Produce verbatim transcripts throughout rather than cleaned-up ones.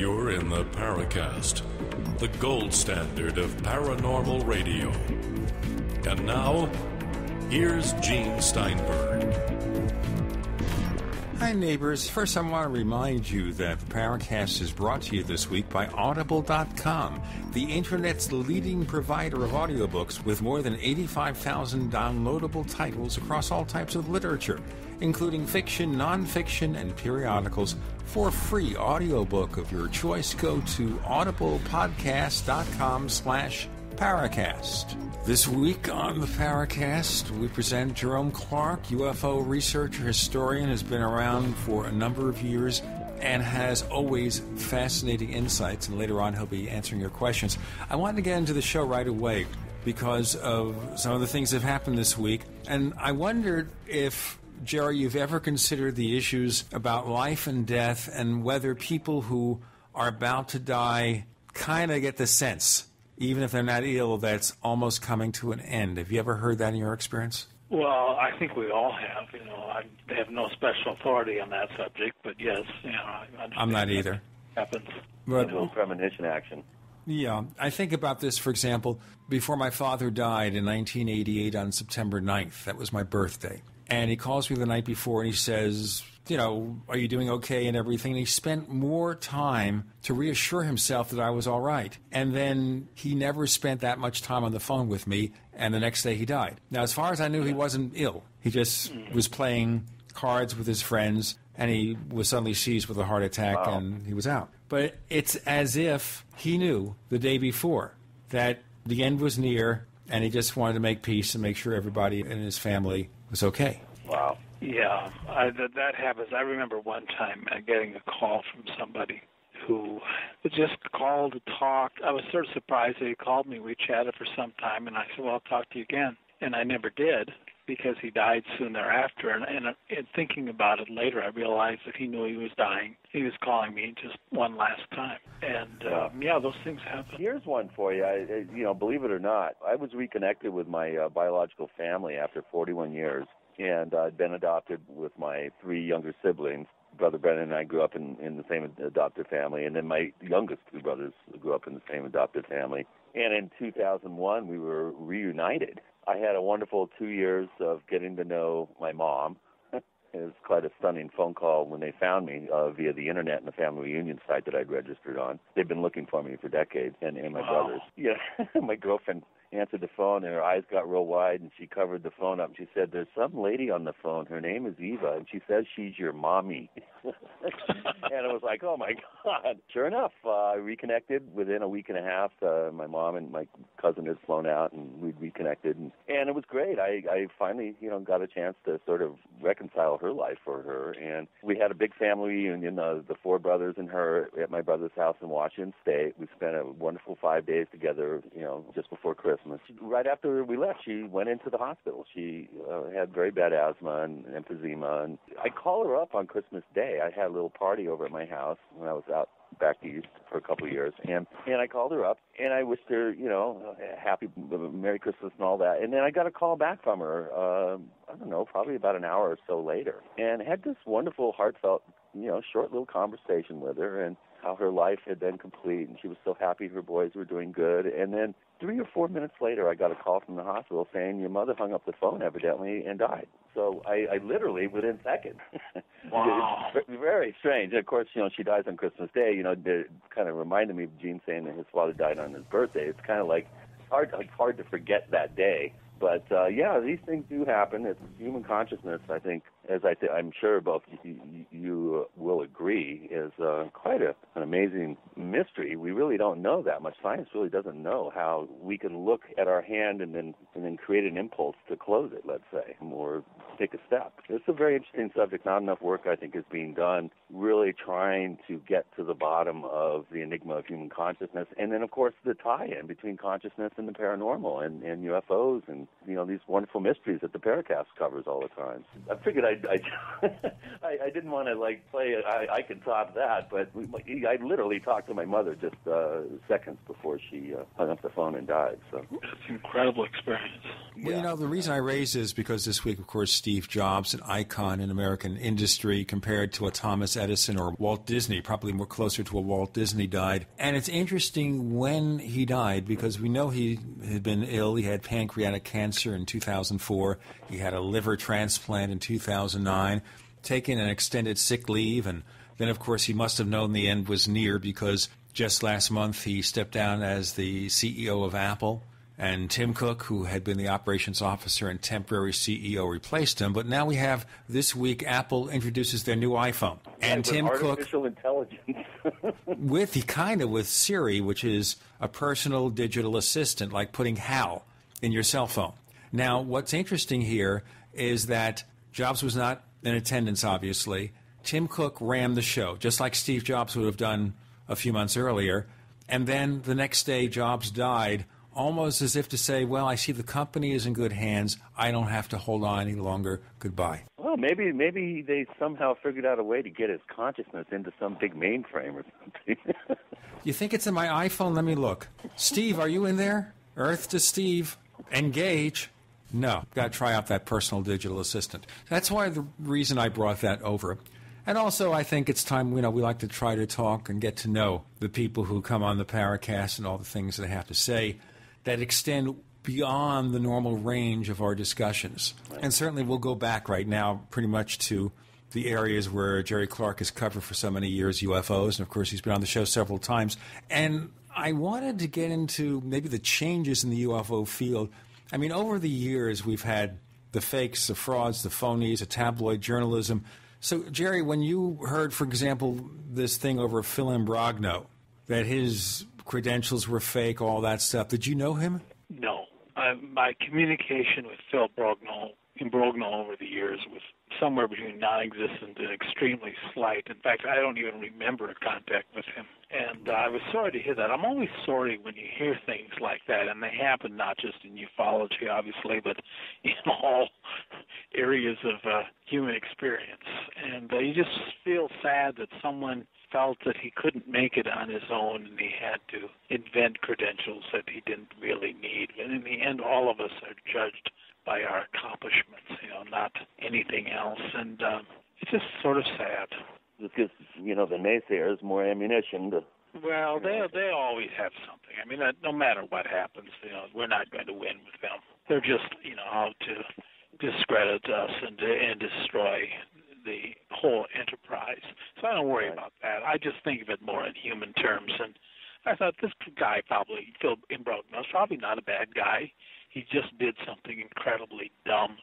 You're in the Paracast, the gold standard of paranormal radio. And now, here's Gene Steinberg. Hi, neighbors. First, I want to remind you that the Paracast is brought to you this week by Audible dot com, the internet's leading provider of audiobooks with more than eighty-five thousand downloadable titles across all types of literature, including fiction, nonfiction, and periodicals. For a free audiobook of your choice, go to audible podcast dot com slash Paracast. This week on the Paracast, we present Jerome Clark, U F O researcher, historian, has been around for a number of years and has always fascinating insights, and later on he'll be answering your questions. I wanted to get into the show right away because of some of the things that have happened this week, and I wondered if, Jerry, you've ever considered the issues about life and death and whether people who are about to die kind of get the sense, even if they're not ill, that's almost coming to an end. Have you ever heard that in your experience? Well, I think we all have. You know, I have no special authority on that subject, but yes, you know, I understand I'm not either. Happens. But, you know, premonition action. Yeah, I think about this, for example, before my father died in nineteen eighty-eight on September ninth. That was my birthday. And he calls me the night before and he says, you know, are you doing okay and everything? And he spent more time to reassure himself that I was all right. And then he never spent that much time on the phone with me. And the next day he died. Now, as far as I knew, he wasn't ill. He just was playing cards with his friends and he was suddenly seized with a heart attack. Wow. And he was out. But it's as if he knew the day before that the end was near and he just wanted to make peace and make sure everybody in his family was okay. Wow. Yeah, I, that, that happens. I remember one time getting a call from somebody who just called to talk. I was sort of surprised that he called me. We chatted for some time, and I said, well, I'll talk to you again. And I never did because he died soon thereafter. And, and, and thinking about it later, I realized that he knew he was dying. He was calling me just one last time. And, um, yeah, those things happen. Here's one for you. I, you know, believe it or not, I was reconnected with my uh, biological family after forty-one years. And I'd been adopted with my three younger siblings. Brother Brennan and I grew up in, in the same adopted family. And then my youngest two brothers grew up in the same adopted family. And in two thousand one, we were reunited. I had a wonderful two years of getting to know my mom. It was quite a stunning phone call when they found me uh, via the internet and the family reunion site that I'd registered on. They'd been looking for me for decades, and, and my wow. brothers. Yeah, my girlfriend answered the phone, and her eyes got real wide, and she covered the phone up. And she said, there's some lady on the phone. Her name is Eva, and she says she's your mommy. And I was like, oh, my God. Sure enough, uh, I reconnected within a week and a half. Uh, my mom and my cousin had flown out, and we reconnected. And, and it was great. I, I finally, you know, got a chance to sort of reconcile her life for her. And we had a big family reunion, uh, the four brothers and her, at my brother's house in Washington State. We spent a wonderful five days together, you know, just before Christmas. Right after we left, she went into the hospital. She uh, had very bad asthma and emphysema. And I called her up on Christmas Day. I had a little party over at my house when I was out back east for a couple of years. And, and I called her up, and I wished her, you know, a happy Merry Christmas and all that. And then I got a call back from her, uh, I don't know, probably about an hour or so later, and had this wonderful, heartfelt, you know, short little conversation with her and how her life had been complete, and she was so happy her boys were doing good. And then three or four minutes later, I got a call from the hospital saying, your mother hung up the phone, evidently, and died. So I, I literally, within seconds. Wow. Very strange. And of course, you know, she dies on Christmas Day. You know, it kind of reminded me of Gene saying that his father died on his birthday. It's kind of like hard, like hard to forget that day. But, uh, yeah, these things do happen. It's human consciousness, I think, as I th I'm sure both you, you uh, will agree, is uh, quite a, an amazing mystery. We really don't know that much. Science really doesn't know how we can look at our hand and then, and then create an impulse to close it, let's say, or take a step. It's a very interesting subject. Not enough work, I think, is being done, really trying to get to the bottom of the enigma of human consciousness. And then, of course, the tie-in between consciousness and the paranormal and, and U F Os and, you know, these wonderful mysteries that the Paracast covers all the time. I figured I'd, I'd, I I didn't want to, like, play it. I, I could top that, but we, I literally talked to my mother just uh, seconds before she uh, hung up the phone and died. So it's an incredible experience. Well, yeah. you know, the reason I raise this is because this week, of course, Steve Jobs, an icon in American industry, compared to a Thomas Edison or Walt Disney, probably more closer to a Walt Disney, died. And it's interesting when he died, because we know he had been ill. He had pancreatic cancer in two thousand four. He had a liver transplant in two thousand nine, taken an extended sick leave. And then, of course, he must have known the end was near, because just last month he stepped down as the C E O of Apple. And Tim Cook, who had been the operations officer and temporary C E O, replaced him. But now we have, this week, Apple introduces their new iPhone. And yeah, Tim artificial Cook... artificial intelligence. with the kind of with Siri, which is a personal digital assistant, like putting "how" in your cell phone. Now, what's interesting here is that Jobs was not in attendance, obviously. Tim Cook ran the show, just like Steve Jobs would have done a few months earlier. And then the next day, Jobs died, almost as if to say, well, I see the company is in good hands. I don't have to hold on any longer. Goodbye. Well, maybe maybe they somehow figured out a way to get his consciousness into some big mainframe or something. You think it's in my iPhone? Let me look. Steve, are you in there? Earth to Steve. Engage. No. Got to try out that personal digital assistant. That's why the reason I brought that over. And also, I think it's time, you know, we like to try to talk and get to know the people who come on the Paracast and all the things they have to say that extend beyond the normal range of our discussions. And certainly we'll go back right now pretty much to the areas where Jerry Clark has covered for so many years, U F Os, and of course he's been on the show several times. And I wanted to get into maybe the changes in the U F O field. I mean, over the years we've had the fakes, the frauds, the phonies, the tabloid journalism. So, Jerry, when you heard, for example, this thing over Phil Imbrogno, that his credentials were fake, all that stuff. Did you know him? No. Uh, my communication with Phil Imbrogno, Imbrogno over the years was somewhere between non-existent and extremely slight. In fact, I don't even remember a contact with him. And uh, I was sorry to hear that. I'm always sorry when you hear things like that, and they happen not just in ufology, obviously, but in all areas of uh, human experience. And uh, you just feel sad that someone felt that he couldn't make it on his own and he had to invent credentials that he didn't really need. And in the end, all of us are judged by our accomplishments, you know, not anything else. And um, it's just sort of sad. It gives, you know, the naysayers more ammunition to... Well, they they always have something. I mean, no matter what happens, you know, we're not going to win with them. They're just, you know, how to discredit us and, and destroy the whole enterprise. So I don't worry right. about that. I just think of it more in human terms. And I thought this guy probably, Phil Imbrogno, was probably not a bad guy. He just did something incredibly dumb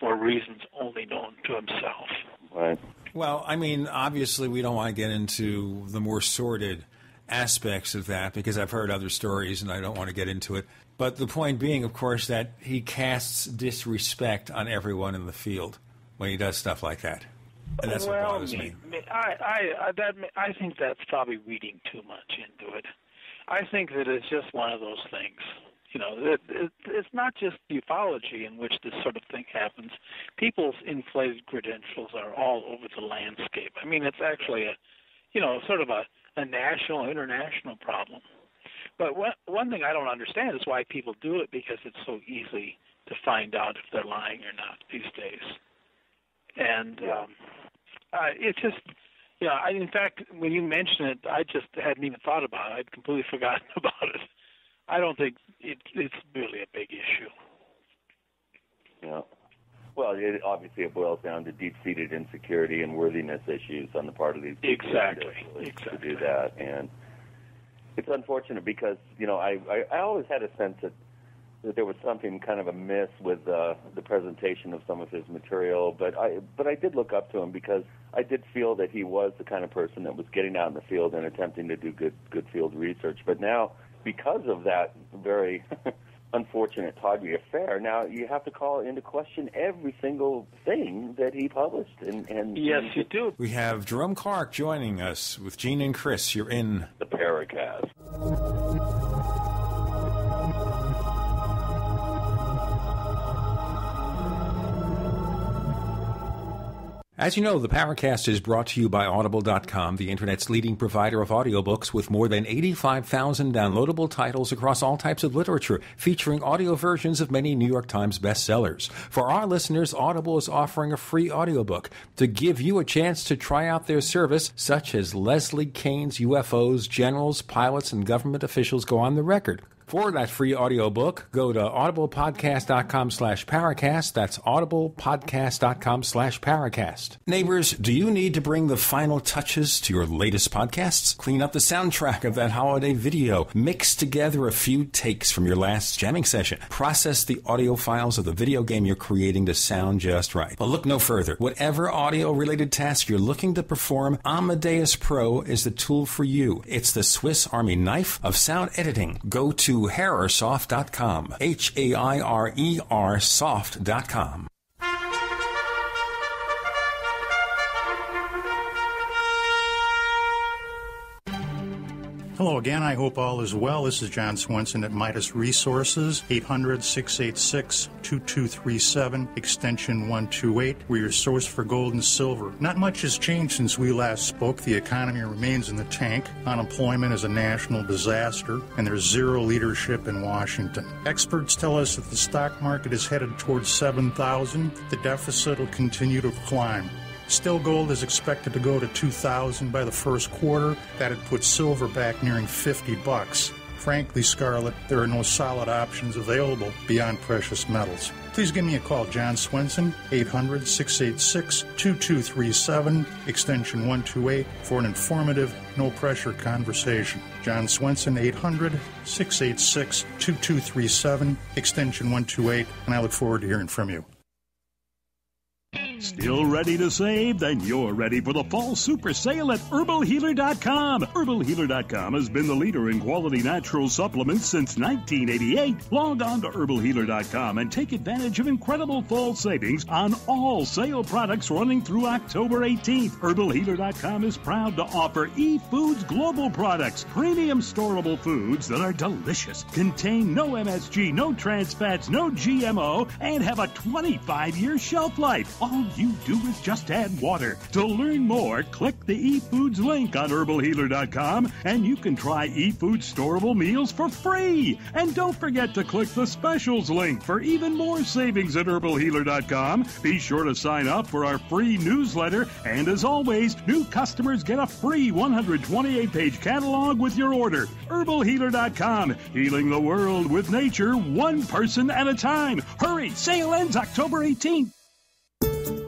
for reasons only known to himself. Right. Well, I mean, obviously we don't want to get into the more sordid aspects of that because I've heard other stories and I don't want to get into it. But the point being, of course, that he casts disrespect on everyone in the field when he does stuff like that. And that's well, what bothers me. me. I, I, that, I think that's probably reading too much into it. I think that it's just one of those things. You know, it, it, it's not just ufology in which this sort of thing happens. People's inflated credentials are all over the landscape. I mean, it's actually a, you know, sort of a, a national, international problem. But what, one thing I don't understand is why people do it, because it's so easy to find out if they're lying or not these days. And um, uh, it's just, you know, I, in fact, when you mention it, I just hadn't even thought about it. I'd completely forgotten about it. I don't think it, it's really a big issue. Yeah. Well, it, obviously it boils down to deep-seated insecurity and worthiness issues on the part of these people. Exactly. To, exactly. to do that. And it's unfortunate because, you know, I, I, I always had a sense that that there was something kind of amiss with uh, the presentation of some of his material, but I but I did look up to him because I did feel that he was the kind of person that was getting out in the field and attempting to do good good field research. But now, because of that very unfortunate Tawdry affair, now you have to call into question every single thing that he published. And, and yes, and you do. We have Jerome Clark joining us with Gene and Chris. You're in the Paracast. As you know, the Paracast is brought to you by Audible dot com, the Internet's leading provider of audiobooks with more than eighty-five thousand downloadable titles across all types of literature, featuring audio versions of many New York Times bestsellers. For our listeners, Audible is offering a free audiobook to give you a chance to try out their service, such as Leslie Kane's U F Os, Generals, Pilots, and Government Officials Go on the Record. For that free audiobook, go to audible podcast dot com slash paracast. That's audible podcast dot com slash paracast. Neighbors, do you need to bring the final touches to your latest podcasts? Clean up the soundtrack of that holiday video. Mix together a few takes from your last jamming session. Process the audio files of the video game you're creating to sound just right. But look no further. Whatever audio-related task you're looking to perform, Amadeus Pro is the tool for you. It's the Swiss Army knife of sound editing. Go to Harrersoft dot com, H A I R E R soft dot com. Hello again, I hope all is well. This is John Swenson at Midas Resources, eight hundred, six eight six, two two three seven, extension one two eight. We're your source for gold and silver. Not much has changed since we last spoke. The economy remains in the tank. Unemployment is a national disaster, and there's zero leadership in Washington. Experts tell us that the stock market is headed towards seven thousand. The deficit will continue to climb. Still, gold is expected to go to two thousand by the first quarter. That would put silver back nearing fifty bucks. Frankly, Scarlett, there are no solid options available beyond precious metals. Please give me a call, John Swenson, eight hundred, six eight six, two two three seven, extension one two eight, for an informative, no-pressure conversation. John Swenson, eight hundred, six eight six, two two three seven, extension one two eight, and I look forward to hearing from you. Still ready to save? Then you're ready for the fall super sale at herbal healer dot com. herbal healer dot com has been the leader in quality natural supplements since nineteen eighty-eight. Log on to herbal healer dot com and take advantage of incredible fall savings on all sale products running through October eighteenth. herbal healer dot com is proud to offer eFoods Global products, premium storable foods that are delicious, contain no M S G, no trans fats, no G M O, and have a twenty-five year shelf life. All you do is just add water. To learn more, click the eFoods link on herbal healer dot com and you can try eFoods storable meals for free. And don't forget to click the specials link for even more savings at herbal healer dot com. Be sure to sign up for our free newsletter. And as always, new customers get a free one hundred twenty-eight page catalog with your order. herbal healer dot com, healing the world with nature, one person at a time. Hurry, sale ends October eighteenth.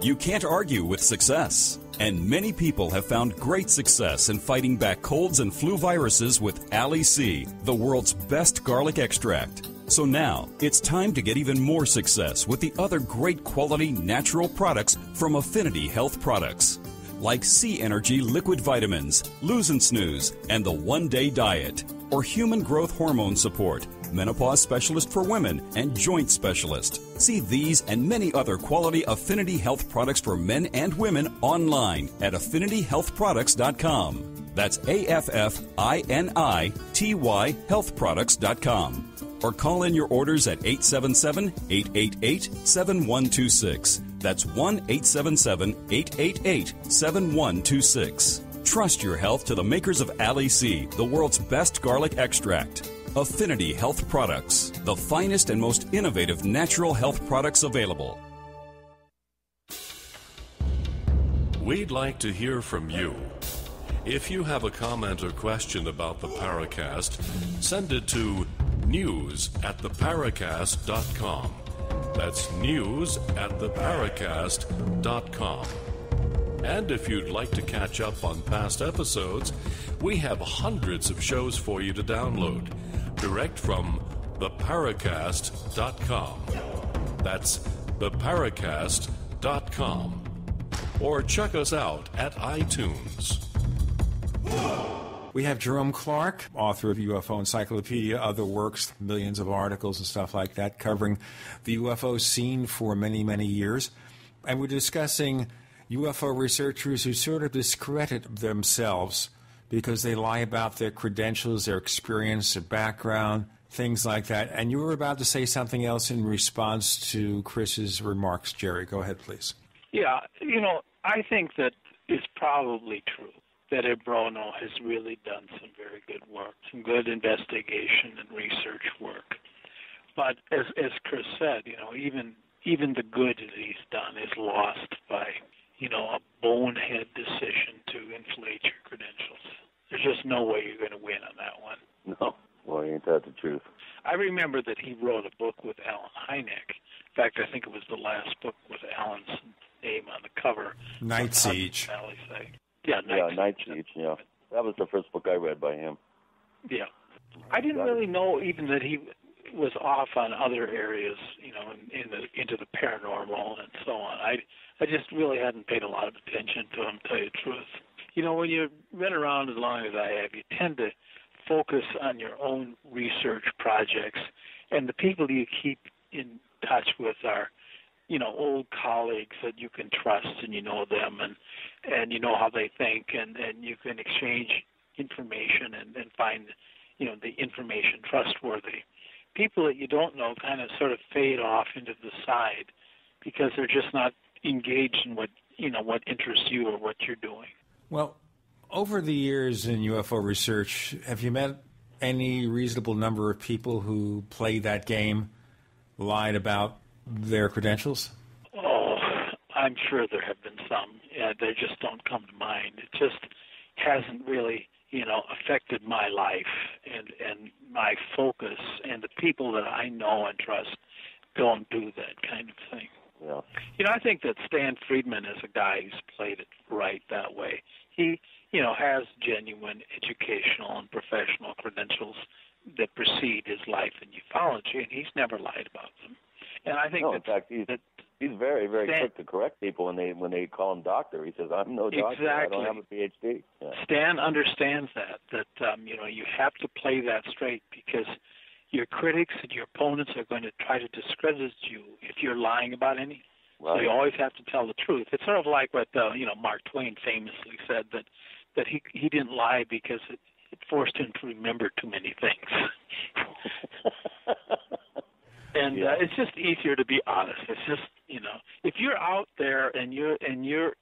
You can't argue with success, and many people have found great success in fighting back colds and flu viruses with Ali C, the world's best garlic extract. So now, it's time to get even more success with the other great quality natural products from Affinity Health Products, like Sea Energy Liquid Vitamins, Lose and Snooze, and the One Day Diet, or Human Growth Hormone Support, Menopause Specialist for Women, and Joint Specialist. See these and many other quality Affinity Health products for men and women online at affinity health products dot com. That's A F F I N I T Y health products dot com. Or call in your orders at eight seven seven, eight eight eight, seven one two six. That's one eight seven seven, eight eight eight, seven one two six. Trust your health to the makers of Ali C, the world's best garlic extract. Affinity Health Products, the finest and most innovative natural health products available. We'd like to hear from you. If you have a comment or question about the Paracast, send it to news at the paracast dot com. That's news at the paracast dot com. And if you'd like to catch up on past episodes, we have hundreds of shows for you to download, direct from the paracast dot com. That's the paracast dot com. Or check us out at iTunes. We have Jerome Clark, author of U F O Encyclopedia, other works, millions of articles and stuff like that, covering the U F O scene for many, many years. And we're discussing U F O researchers who sort of discredit themselves because they lie about their credentials, their experience, their background, things like that. And you were about to say something else in response to Chris's remarks, Jerry. Go ahead, please. Yeah, you know, I think that it's probably true that Imbrogno has really done some very good work, some good investigation and research work. But as as Chris said, you know, even even the good that he's done is lost by, you know, a bonehead decision to inflate your credentials. There's just no way you're going to win on that one. No. Well, ain't that the truth? I remember that he wrote a book with Alan Hynek. In fact, I think it was the last book with Alan's name on the cover. Night Siege. Yeah, Night, yeah, Night Siege. Yeah, that was the first book I read by him. Yeah, I didn't really know even that he was off on other areas, you know, in, in the into the paranormal and so on. I I just really hadn't paid a lot of attention to him, to tell you the truth. You know, when you've been around as long as I have, you tend to focus on your own research projects, and the people you keep in touch with are, you know, old colleagues that you can trust, and you know them, and and you know how they think, and, and you can exchange information and, and find, you know, the information trustworthy. People that you don't know kind of sort of fade off into the side because they're just not engaged in what, you know, what interests you or what you're doing. Well, over the years in U F O research, have you met any reasonable number of people who played that game, lied about their credentials? Oh, I'm sure there have been some. Yeah, they just don't come to mind. It just hasn't really, you know, affected my life and, and my focus, and the people that I know and trust don't do that kind of thing. Yeah. You know, I think that Stan Friedman is a guy who's played it right that way. He, you know, has genuine educational and professional credentials that precede his life in ufology, and he's never lied about them. And I think no, that, in fact, he's, that he's very, very Stan, quick to correct people when they when they call him doctor. He says, "I'm no doctor. Exactly. I don't have a P H D." Yeah. Stan understands that that um, you know, you have to play that straight because your critics and your opponents are going to try to discredit you if you're lying about anything. Right. So you always have to tell the truth. It's sort of like what uh, you know, Mark Twain famously said that that he he didn't lie because it, it forced him to remember too many things. And yeah. uh, it's just easier to be honest. It's just, you know, if you're out there and you're and you're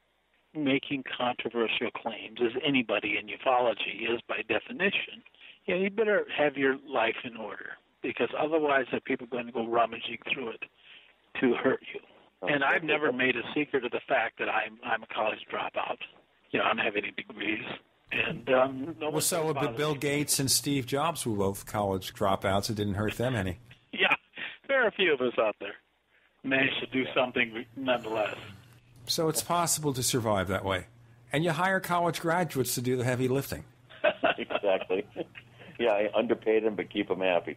making controversial claims, as anybody in ufology is by definition, yeah, you better have your life in order because otherwise, the people are going to go rummaging through it to hurt you. And I've never made a secret of the fact that I'm I'm a college dropout. You know, I don't have any degrees. And um, no well, so but Bill Gates and Steve Jobs were both college dropouts. It didn't hurt them any. Yeah, there are a few of us out there managed to do something nonetheless. So it's possible to survive that way, and you hire college graduates to do the heavy lifting. Exactly. Yeah, I underpaid them, but keep them happy.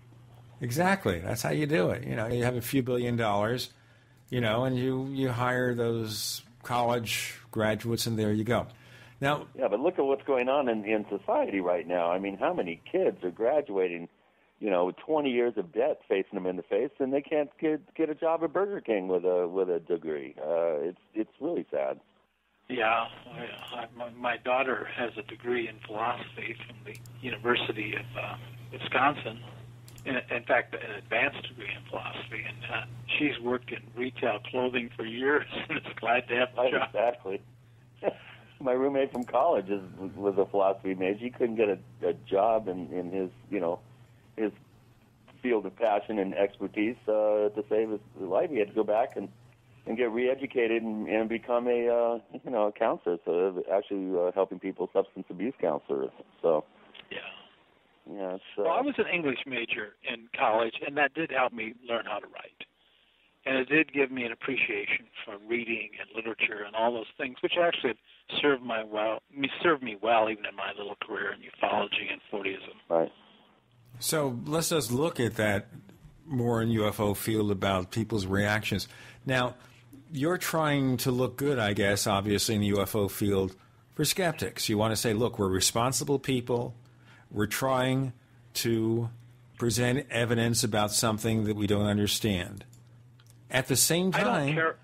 Exactly. That's how you do it. You know, you have a few billion dollars. You know, and you, you hire those college graduates, and there you go. Now, yeah, but look at what's going on in, in society right now. I mean, how many kids are graduating, you know, twenty years of debt facing them in the face, and they can't get, get a job at Burger King with a with a degree. Uh, it's it's really sad. Yeah, I, I, my daughter has a degree in philosophy from the University of uh, Wisconsin. In, in fact, an advanced degree in philosophy, and uh, she's worked in retail clothing for years, and is glad to have a job. Exactly. My roommate from college is, was a philosophy major. He couldn't get a, a job in, in his, you know, his field of passion and expertise uh, to save his life. He had to go back and, and get re-educated and, and become a, uh, you know, a counselor. So actually, uh, helping people, substance abuse counselor. So. Yeah. Yeah, so. Well, I was an English major in college, and that did help me learn how to write. And it did give me an appreciation for reading and literature and all those things, which actually served my well, served me well even in my little career in ufology and Fordism. Right. So let's just look at that more in U F O field about people's reactions. Now, you're trying to look good, I guess, obviously, in the U F O field for skeptics. You want to say, look, we're responsible people. We're trying to present evidence about something that we don't understand. At the same time... I don't care,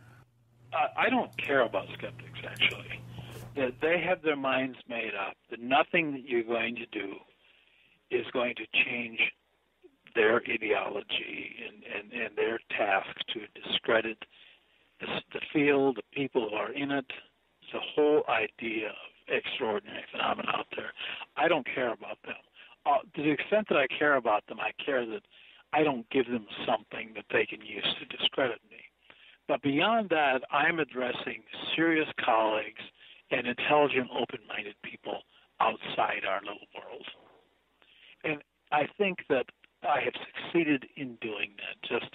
uh, I don't care about skeptics, actually. That they have their minds made up, that nothing that you're going to do is going to change their ideology and, and, and their task to discredit the, the field, the people who are in it, the whole idea of extraordinary phenomena out there. I don't care about them. Uh, to the extent that I care about them, I care that I don't give them something that they can use to discredit me. But beyond that, I'm addressing serious colleagues and intelligent, open-minded people outside our little world. And I think that I have succeeded in doing that just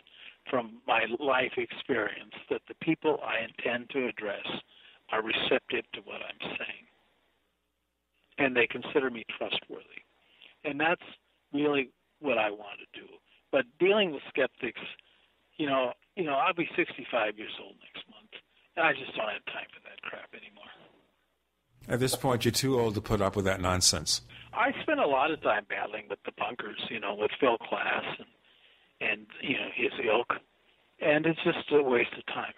from my life experience, that the people I intend to address are receptive to what I'm saying. And they consider me trustworthy. And that's really what I want to do. But dealing with skeptics, you know, you know, I'll be sixty-five years old next month, and I just don't have time for that crap anymore. At this point, you're too old to put up with that nonsense. I spent a lot of time battling with the punkers, you know, with Phil Klass and, and you know, his ilk, and it's just a waste of time.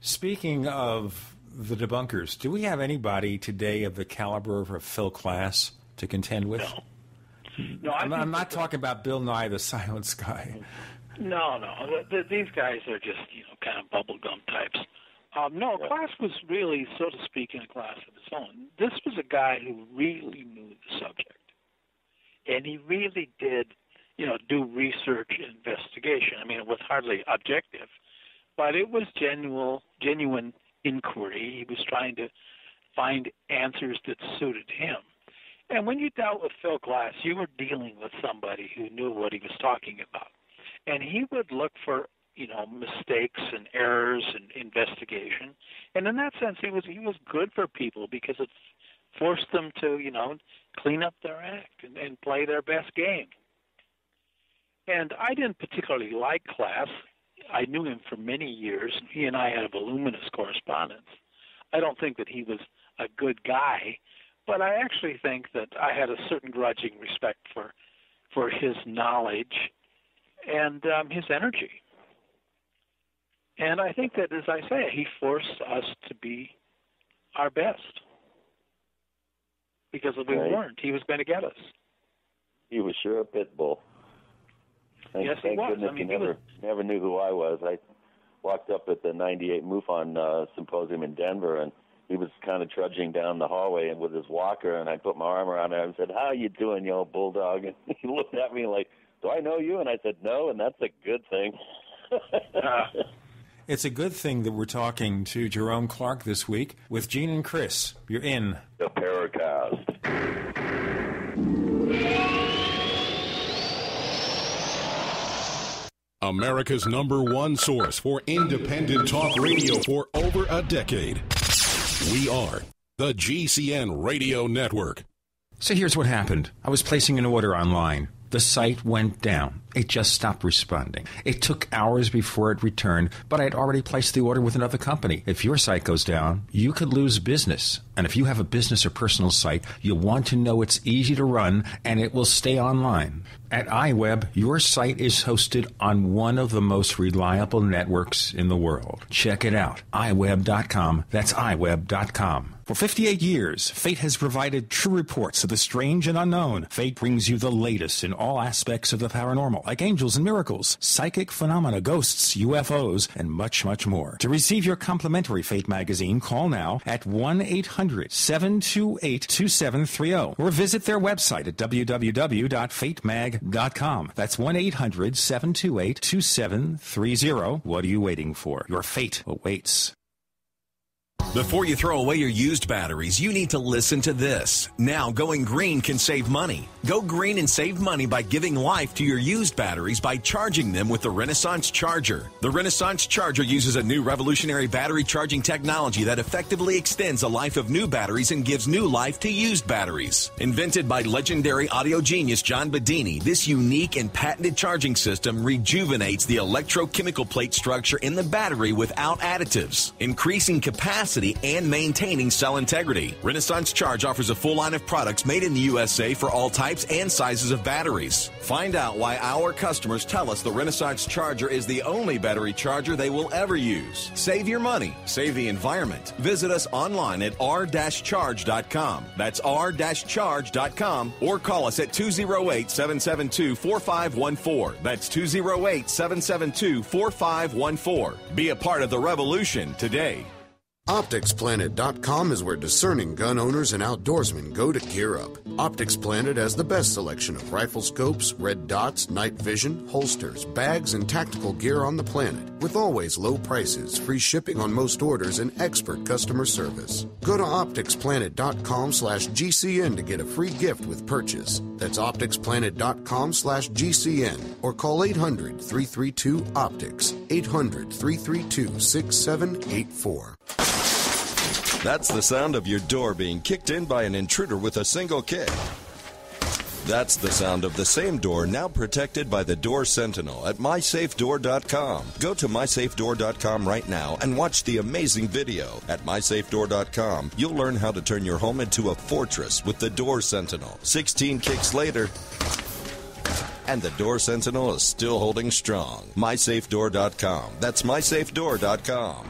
Speaking of the debunkers, do we have anybody today of the caliber of Phil Klass to contend with? No. No, I'm, I'm not talking about Bill Nye the Silent Guy. No, no. The, the, these guys are just, you know, kind of bubblegum types. Um, no, Klass was really, so to speak, in a class of his own. This was a guy who really knew the subject. And he really did, you know, do research and investigation. I mean, it was hardly objective, but it was genuine, genuine inquiry. He was trying to find answers that suited him. And when you dealt with Phil Klass, you were dealing with somebody who knew what he was talking about. And he would look for, you know, mistakes and errors and investigation. And in that sense, he was he was good for people because it forced them to, you know, clean up their act and, and play their best game. And I didn't particularly like Klass. I knew him for many years, and he and I had a voluminous correspondence. I don't think that he was a good guy, but I actually think that I had a certain grudging respect for for his knowledge and um, his energy. And I think that, as I say, he forced us to be our best. Because if we right. weren't, he was going to get us. He was sure a pit bull. Thank, yes, thank he was. Goodness I mean, he never, was... never knew who I was. I walked up at the ninety-eight MUFON uh, symposium in Denver, and he was kind of trudging down the hallway and with his walker, and I put my arm around him and said, "How you doing, you old bulldog?" And he looked at me like, "Do I know you?" And I said, "No," and that's a good thing. uh. It's a good thing that we're talking to Jerome Clark this week with Gene and Chris. You're in The Paracast. America's number one source for independent talk radio for over a decade. We are the G C N Radio Network. So here's what happened. I was placing an order online. The site went down. It just stopped responding. It took hours before it returned, but I had already placed the order with another company. If your site goes down, you could lose business. And if you have a business or personal site, you want to know it's easy to run and it will stay online. At iWeb, your site is hosted on one of the most reliable networks in the world. Check it out. i web dot com. That's i web dot com. For fifty-eight years, Fate has provided true reports of the strange and unknown. Fate brings you the latest in all aspects of the paranormal, like angels and miracles, psychic phenomena, ghosts, U F Os, and much, much more. To receive your complimentary Fate magazine, call now at one eight hundred, seven two eight, two seven three zero or visit their website at w w w dot fate mag dot com. That's one eight hundred, seven two eight, two seven three zero. What are you waiting for? Your Fate awaits. Before you throw away your used batteries, you need to listen to this. Now, going green can save money. Go green and save money by giving life to your used batteries by charging them with the Renaissance Charger. The Renaissance Charger uses a new revolutionary battery charging technology that effectively extends the life of new batteries and gives new life to used batteries. Invented by legendary audio genius John Bedini, this unique and patented charging system rejuvenates the electrochemical plate structure in the battery without additives, increasing capacity and maintaining cell integrity. Renaissance Charge offers a full line of products made in the U S A for all types and sizes of batteries. Find out why our customers tell us the Renaissance Charger is the only battery charger they will ever use. Save your money. Save the environment. Visit us online at r dash charge dot com. That's r dash charge dot com or call us at two oh eight, seven seven two, four five one four. That's two oh eight, seven seven two, four five one four. Be a part of the revolution today. Optics Planet dot com is where discerning gun owners and outdoorsmen go to gear up. Optics Planet has the best selection of rifle scopes, red dots, night vision, holsters, bags, and tactical gear on the planet, with always low prices, free shipping on most orders, and expert customer service. Go to Optics Planet dot com slash G C N to get a free gift with purchase. That's Optics Planet dot com slash G C N or call eight hundred, three three two, OPTICS, eight hundred, three three two, six seven eight four. That's the sound of your door being kicked in by an intruder with a single kick. That's the sound of the same door now protected by the Door Sentinel at My Safe Door dot com. Go to My Safe Door dot com right now and watch the amazing video. At My Safe Door dot com, you'll learn how to turn your home into a fortress with the Door Sentinel. sixteen kicks later, and the Door Sentinel is still holding strong. My Safe Door dot com. That's My Safe Door dot com.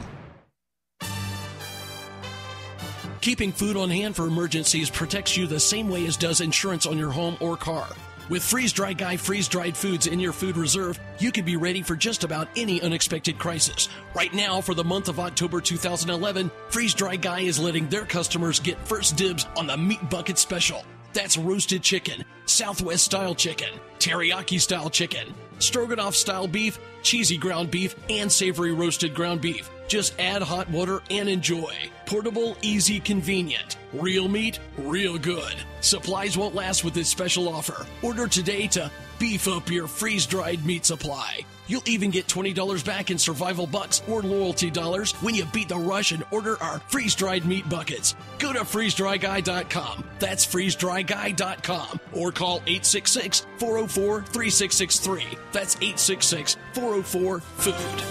Keeping food on hand for emergencies protects you the same way as does insurance on your home or car. With Freeze-Dry Guy freeze-dried foods in your food reserve, you can be ready for just about any unexpected crisis. Right now, for the month of October two thousand eleven, Freeze-Dry Guy is letting their customers get first dibs on the Meat Bucket Special. That's roasted chicken, Southwest-style chicken, teriyaki-style chicken, stroganoff-style beef, cheesy ground beef, and savory roasted ground beef. Just add hot water and enjoy. Portable, easy, convenient. Real meat, real good. Supplies won't last with this special offer. Order today to beef up your freeze-dried meat supply. You'll even get twenty dollars back in survival bucks or loyalty dollars when you beat the rush and order our freeze-dried meat buckets. Go to freeze dry guy dot com. That's freeze dry guy dot com. Or call eight six six, four oh four, three six six three. That's eight six six, four oh four, FOOD.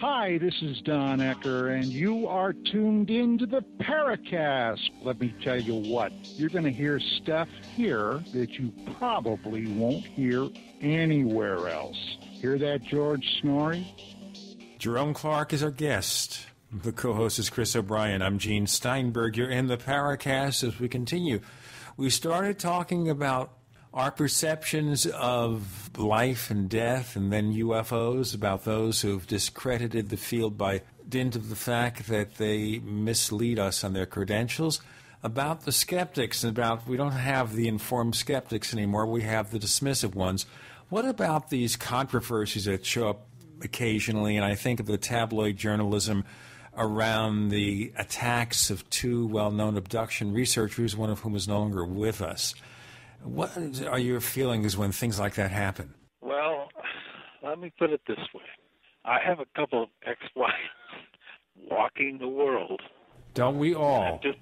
Hi, this is Don Ecker, and you are tuned in to the Paracast. Let me tell you what, you're going to hear stuff here that you probably won't hear anywhere else. Hear that, George Snorri? Jerome Clark is our guest. The co-host is Chris O'Brien. I'm Gene Steinberg. You're in the Paracast as we continue. We started talking about our perceptions of life and death, and then U F Os, about those who've discredited the field by dint of the fact that they mislead us on their credentials, about the skeptics, about we don't have the informed skeptics anymore, we have the dismissive ones. What about these controversies that show up occasionally, and I think of the tabloid journalism around the attacks of two well-known abduction researchers, one of whom is no longer with us? What are your feelings when things like that happen? Well, let me put it this way. I have a couple of ex-wives walking the world. Don't we all? Just,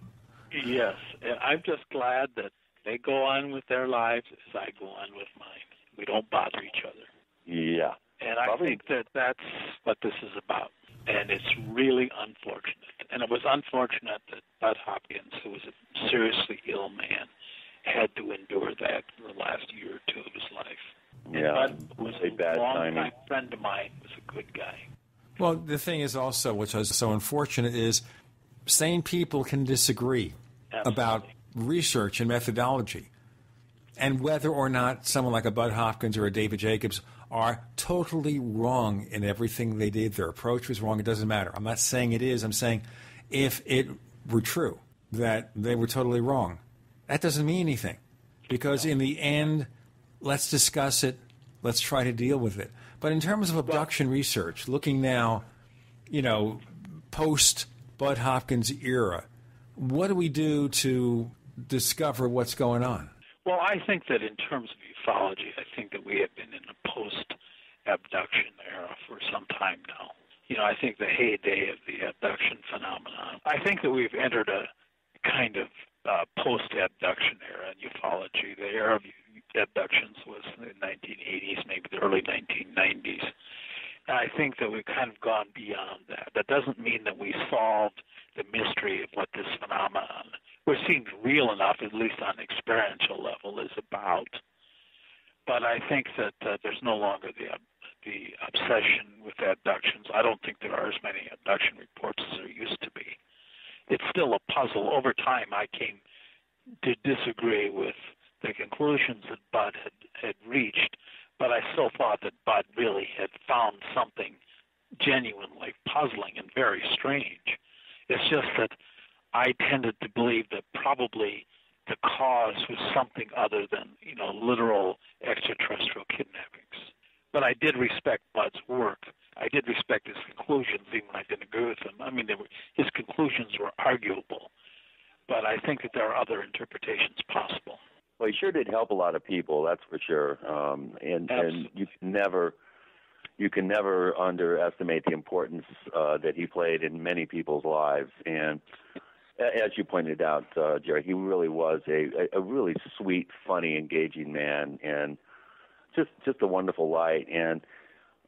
yes. And I'm just glad that they go on with their lives as I go on with mine. We don't bother each other. Yeah. And I Probably. think that that's what this is about. And it's really unfortunate. And it was unfortunate that Bud Hopkins, who was a seriously ill man, had to endure that for the last year or two of his life. Yeah, it was a bad time. My friend of mine was a good guy. Well, the thing is also, which is so unfortunate, is sane people can disagree Absolutely. about research and methodology, and whether or not someone like a Bud Hopkins or a David Jacobs are totally wrong in everything they did. Their approach was wrong. It doesn't matter. I'm not saying it is. I'm saying if it were true that they were totally wrong, that doesn't mean anything, because in the end, let's discuss it, let's try to deal with it. But in terms of abduction research, looking now, you know, post-Bud Hopkins era, what do we do to discover what's going on? Well, I think that in terms of ufology, I think that we have been in a post-abduction era for some time now. You know, I think the heyday of the abduction phenomenon, I think that we've entered a kind of Uh, post-abduction era in ufology. The era of abductions was in the nineteen eighties, maybe the early nineteen nineties. And I think that we've kind of gone beyond that. That doesn't mean that we solved the mystery of what this phenomenon, which seems real enough, at least on an experiential level, is about. But I think that uh, there's no longer the, uh, the obsession with abductions. I don't think there are as many abduction reports as there used to be. It's still a puzzle. Over time, I came to disagree with the conclusions that Bud had, had reached, but I also thought that Bud really had found something genuinely puzzling and very strange. It's just that I tended to believe that probably the cause was something other than, you know, literal extraterrestrial kidnappings. But I did respect Bud's work. I did respect his conclusions, even when I didn't agree with them. I mean, they were, his conclusions were arguable. But I think that there are other interpretations possible. Well, he sure did help a lot of people, that's for sure. Um, and, and you can never, you can never underestimate the importance uh, that he played in many people's lives. And as you pointed out, uh, Jerry, he really was a, a really sweet, funny, engaging man, and just just a wonderful light. And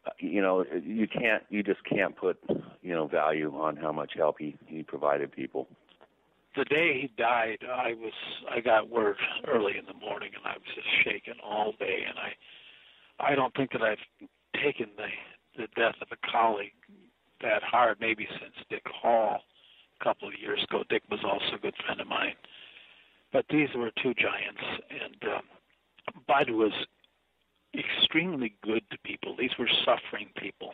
uh, you know, you can't, you just can't put, you know, value on how much help he, he provided people. The day he died, I was I got word early in the morning, and I was just shaken all day. And I I don't think that I've taken the the death of a colleague that hard, maybe since Dick Hall a couple of years ago. Dick was also a good friend of mine. But these were two giants, and um, Bud was extremely good to people. These were suffering people.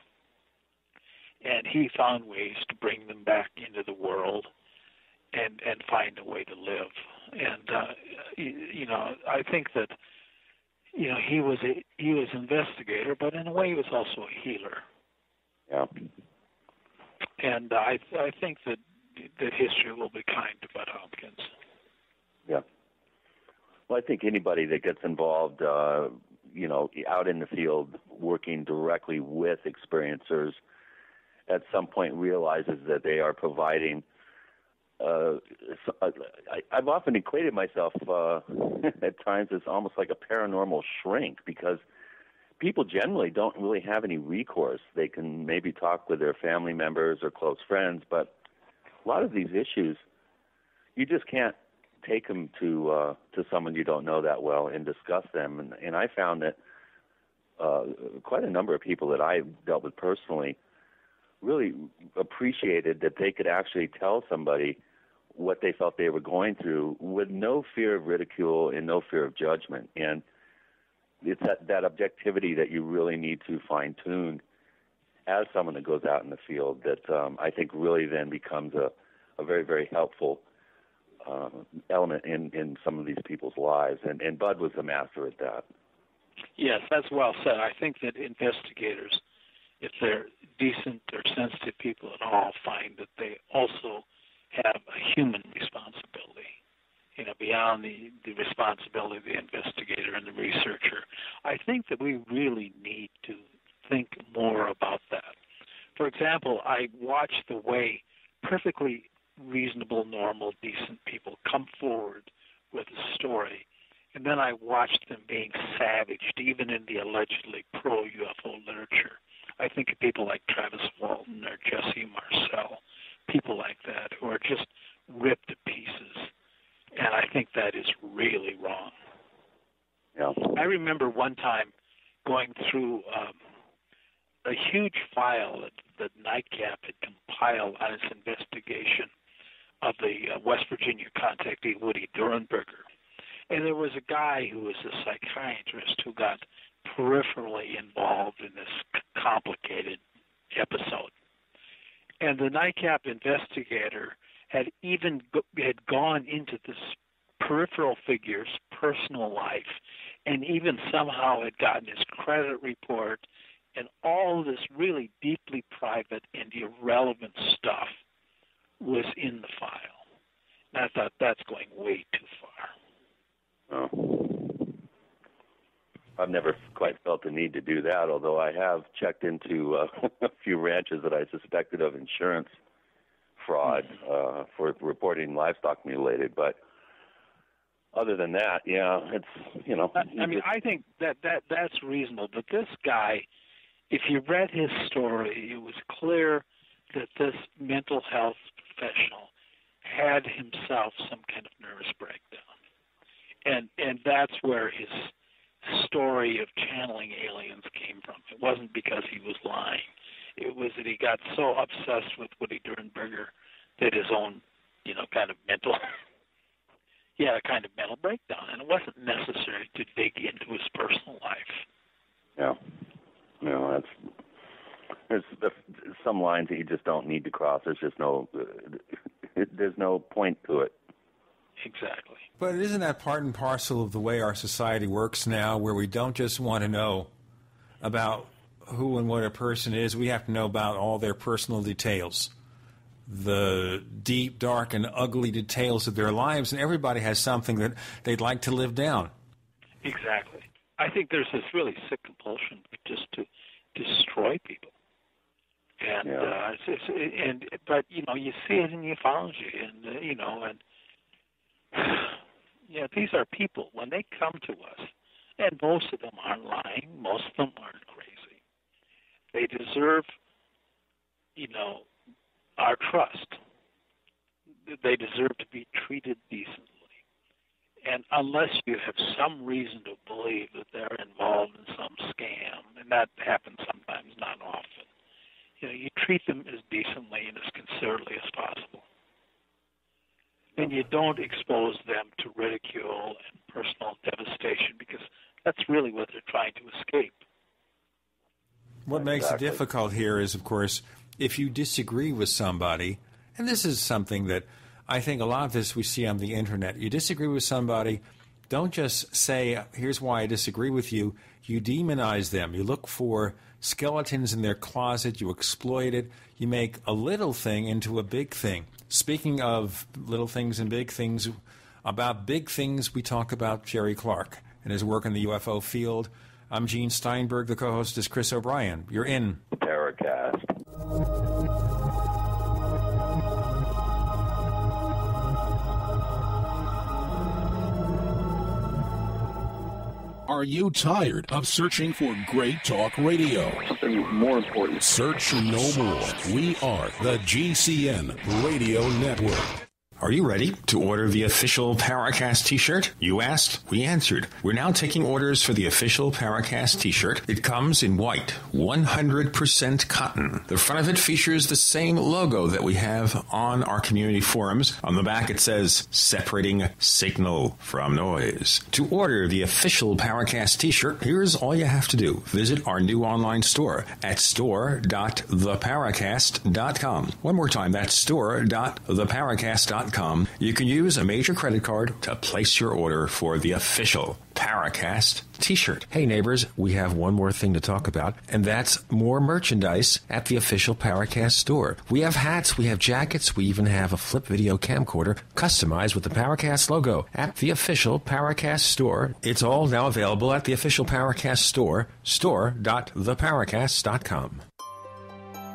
And he found ways to bring them back into the world and, and find a way to live. And, uh, you, you know, I think that, you know, he was a, he was an investigator, but in a way he was also a healer. Yeah. And uh, I I think that that history will be kind to Bud Hopkins. Yeah. Well, I think anybody that gets involved, uh, you know, out in the field working directly with experiencers, at some point realizes that they are providing. Uh, I, I've often equated myself uh, at times as almost like a paranormal shrink, because people generally don't really have any recourse. They can maybe talk with their family members or close friends, but a lot of these issues, you just can't take them to uh, to someone you don't know that well and discuss them. And, and I found that uh, quite a number of people that I dealt with personally really appreciated that they could actually tell somebody what they felt they were going through with no fear of ridicule and no fear of judgment. And it's that, that objectivity that you really need to fine-tune as someone that goes out in the field that um, I think really then becomes a, a very, very helpful uh, element in, in some of these people's lives. And, and Bud was a master at that. Yes, that's well said. I think that investigators, if they're decent or sensitive people at all, find that they also have a human responsibility. You know, beyond the, the responsibility of the investigator and the researcher. I think that we really need to think more about that. For example, I watched the way perfectly reasonable, normal, decent people come forward with a story, and then I watched them being savaged, even in the allegedly pro-U F O literature. I think of people like Travis Walton or Jesse Marcel, people like that, who are just ripped to pieces. And I think that is really wrong. Yeah. I remember one time going through um, a huge file that, that NICAP had compiled on its investigation of the uh, West Virginia contactee Woody Derenberger. And there was a guy who was a psychiatrist who got peripherally involved in this complicated episode. And the NICAP investigator had even go, had gone into this peripheral figure's personal life, and even somehow had gotten his credit report and all this really deeply private and irrelevant stuff was in the file. And I thought, that's going way too far. Oh. I've never quite felt the need to do that, although I have checked into uh, a few ranches that I suspected of insurance fraud uh, for reporting livestock mutilated, but other than that, yeah, it's, you know. I, I mean, just... I think that, that that's reasonable, but this guy, if you read his story, it was clear that this mental health professional had himself some kind of nervous breakdown, and and that's where his story of channeling aliens came from. It wasn't because he was lying. It was that he got so obsessed with Woody Derenberger that his own, you know, kind of mental, he had a kind of mental breakdown, and it wasn't necessary to dig into his personal life. Yeah. Yeah. You know, that's, there's, there's some lines that you just don't need to cross. There's just no, there's no point to it. Exactly. But isn't that part and parcel of the way our society works now, where we don't just want to know about who and what a person is, we have to know about all their personal details, the deep, dark, and ugly details of their lives, and everybody has something that they'd like to live down. Exactly. I think there's this really sick compulsion just to destroy people. And, yeah. uh, it's, it's, and but, you know, you see it in the ufology, and, uh, you know, and, yeah, these are people. When they come to us, and most of them aren't lying, most of them aren't crazy, they deserve, you know, our trust. They deserve to be treated decently. And unless you have some reason to believe that they're involved in some scam, and that happens sometimes, not often, you know, you treat them as decently and as considerately as possible. And you don't expose them to ridicule and personal devastation, because that's really what they're trying to escape. What exactly. makes it difficult here is, of course, if you disagree with somebody, and this is something that I think a lot of this we see on the Internet. You disagree with somebody, don't just say, here's why I disagree with you. You demonize them. You look for skeletons in their closet. You exploit it. You make a little thing into a big thing. Speaking of little things and big things, about big things, we talk about Jerry Clark and his work in the U F O field. I'm Gene Steinberg. The co-host is Chris O'Brien. You're in The Paracast. Are you tired of searching for great talk radio? Something more important. Search no more. We are the G C N Radio Network. Are you ready to order the official Paracast t-shirt? You asked, we answered. We're now taking orders for the official Paracast t-shirt. It comes in white, one hundred percent cotton. The front of it features the same logo that we have on our community forums. On the back it says, separating signal from noise. To order the official Paracast t-shirt, here's all you have to do. Visit our new online store at store dot the paracast dot com. One more time, that's store dot the paracast dot com. You can use a major credit card to place your order for the official Paracast t-shirt. Hey neighbors, we have one more thing to talk about, and that's more merchandise at the official Paracast store. We have hats, we have jackets, we even have a flip video camcorder customized with the Paracast logo at the official Paracast store. It's all now available at the official Paracast store, store dot the paracast dot com.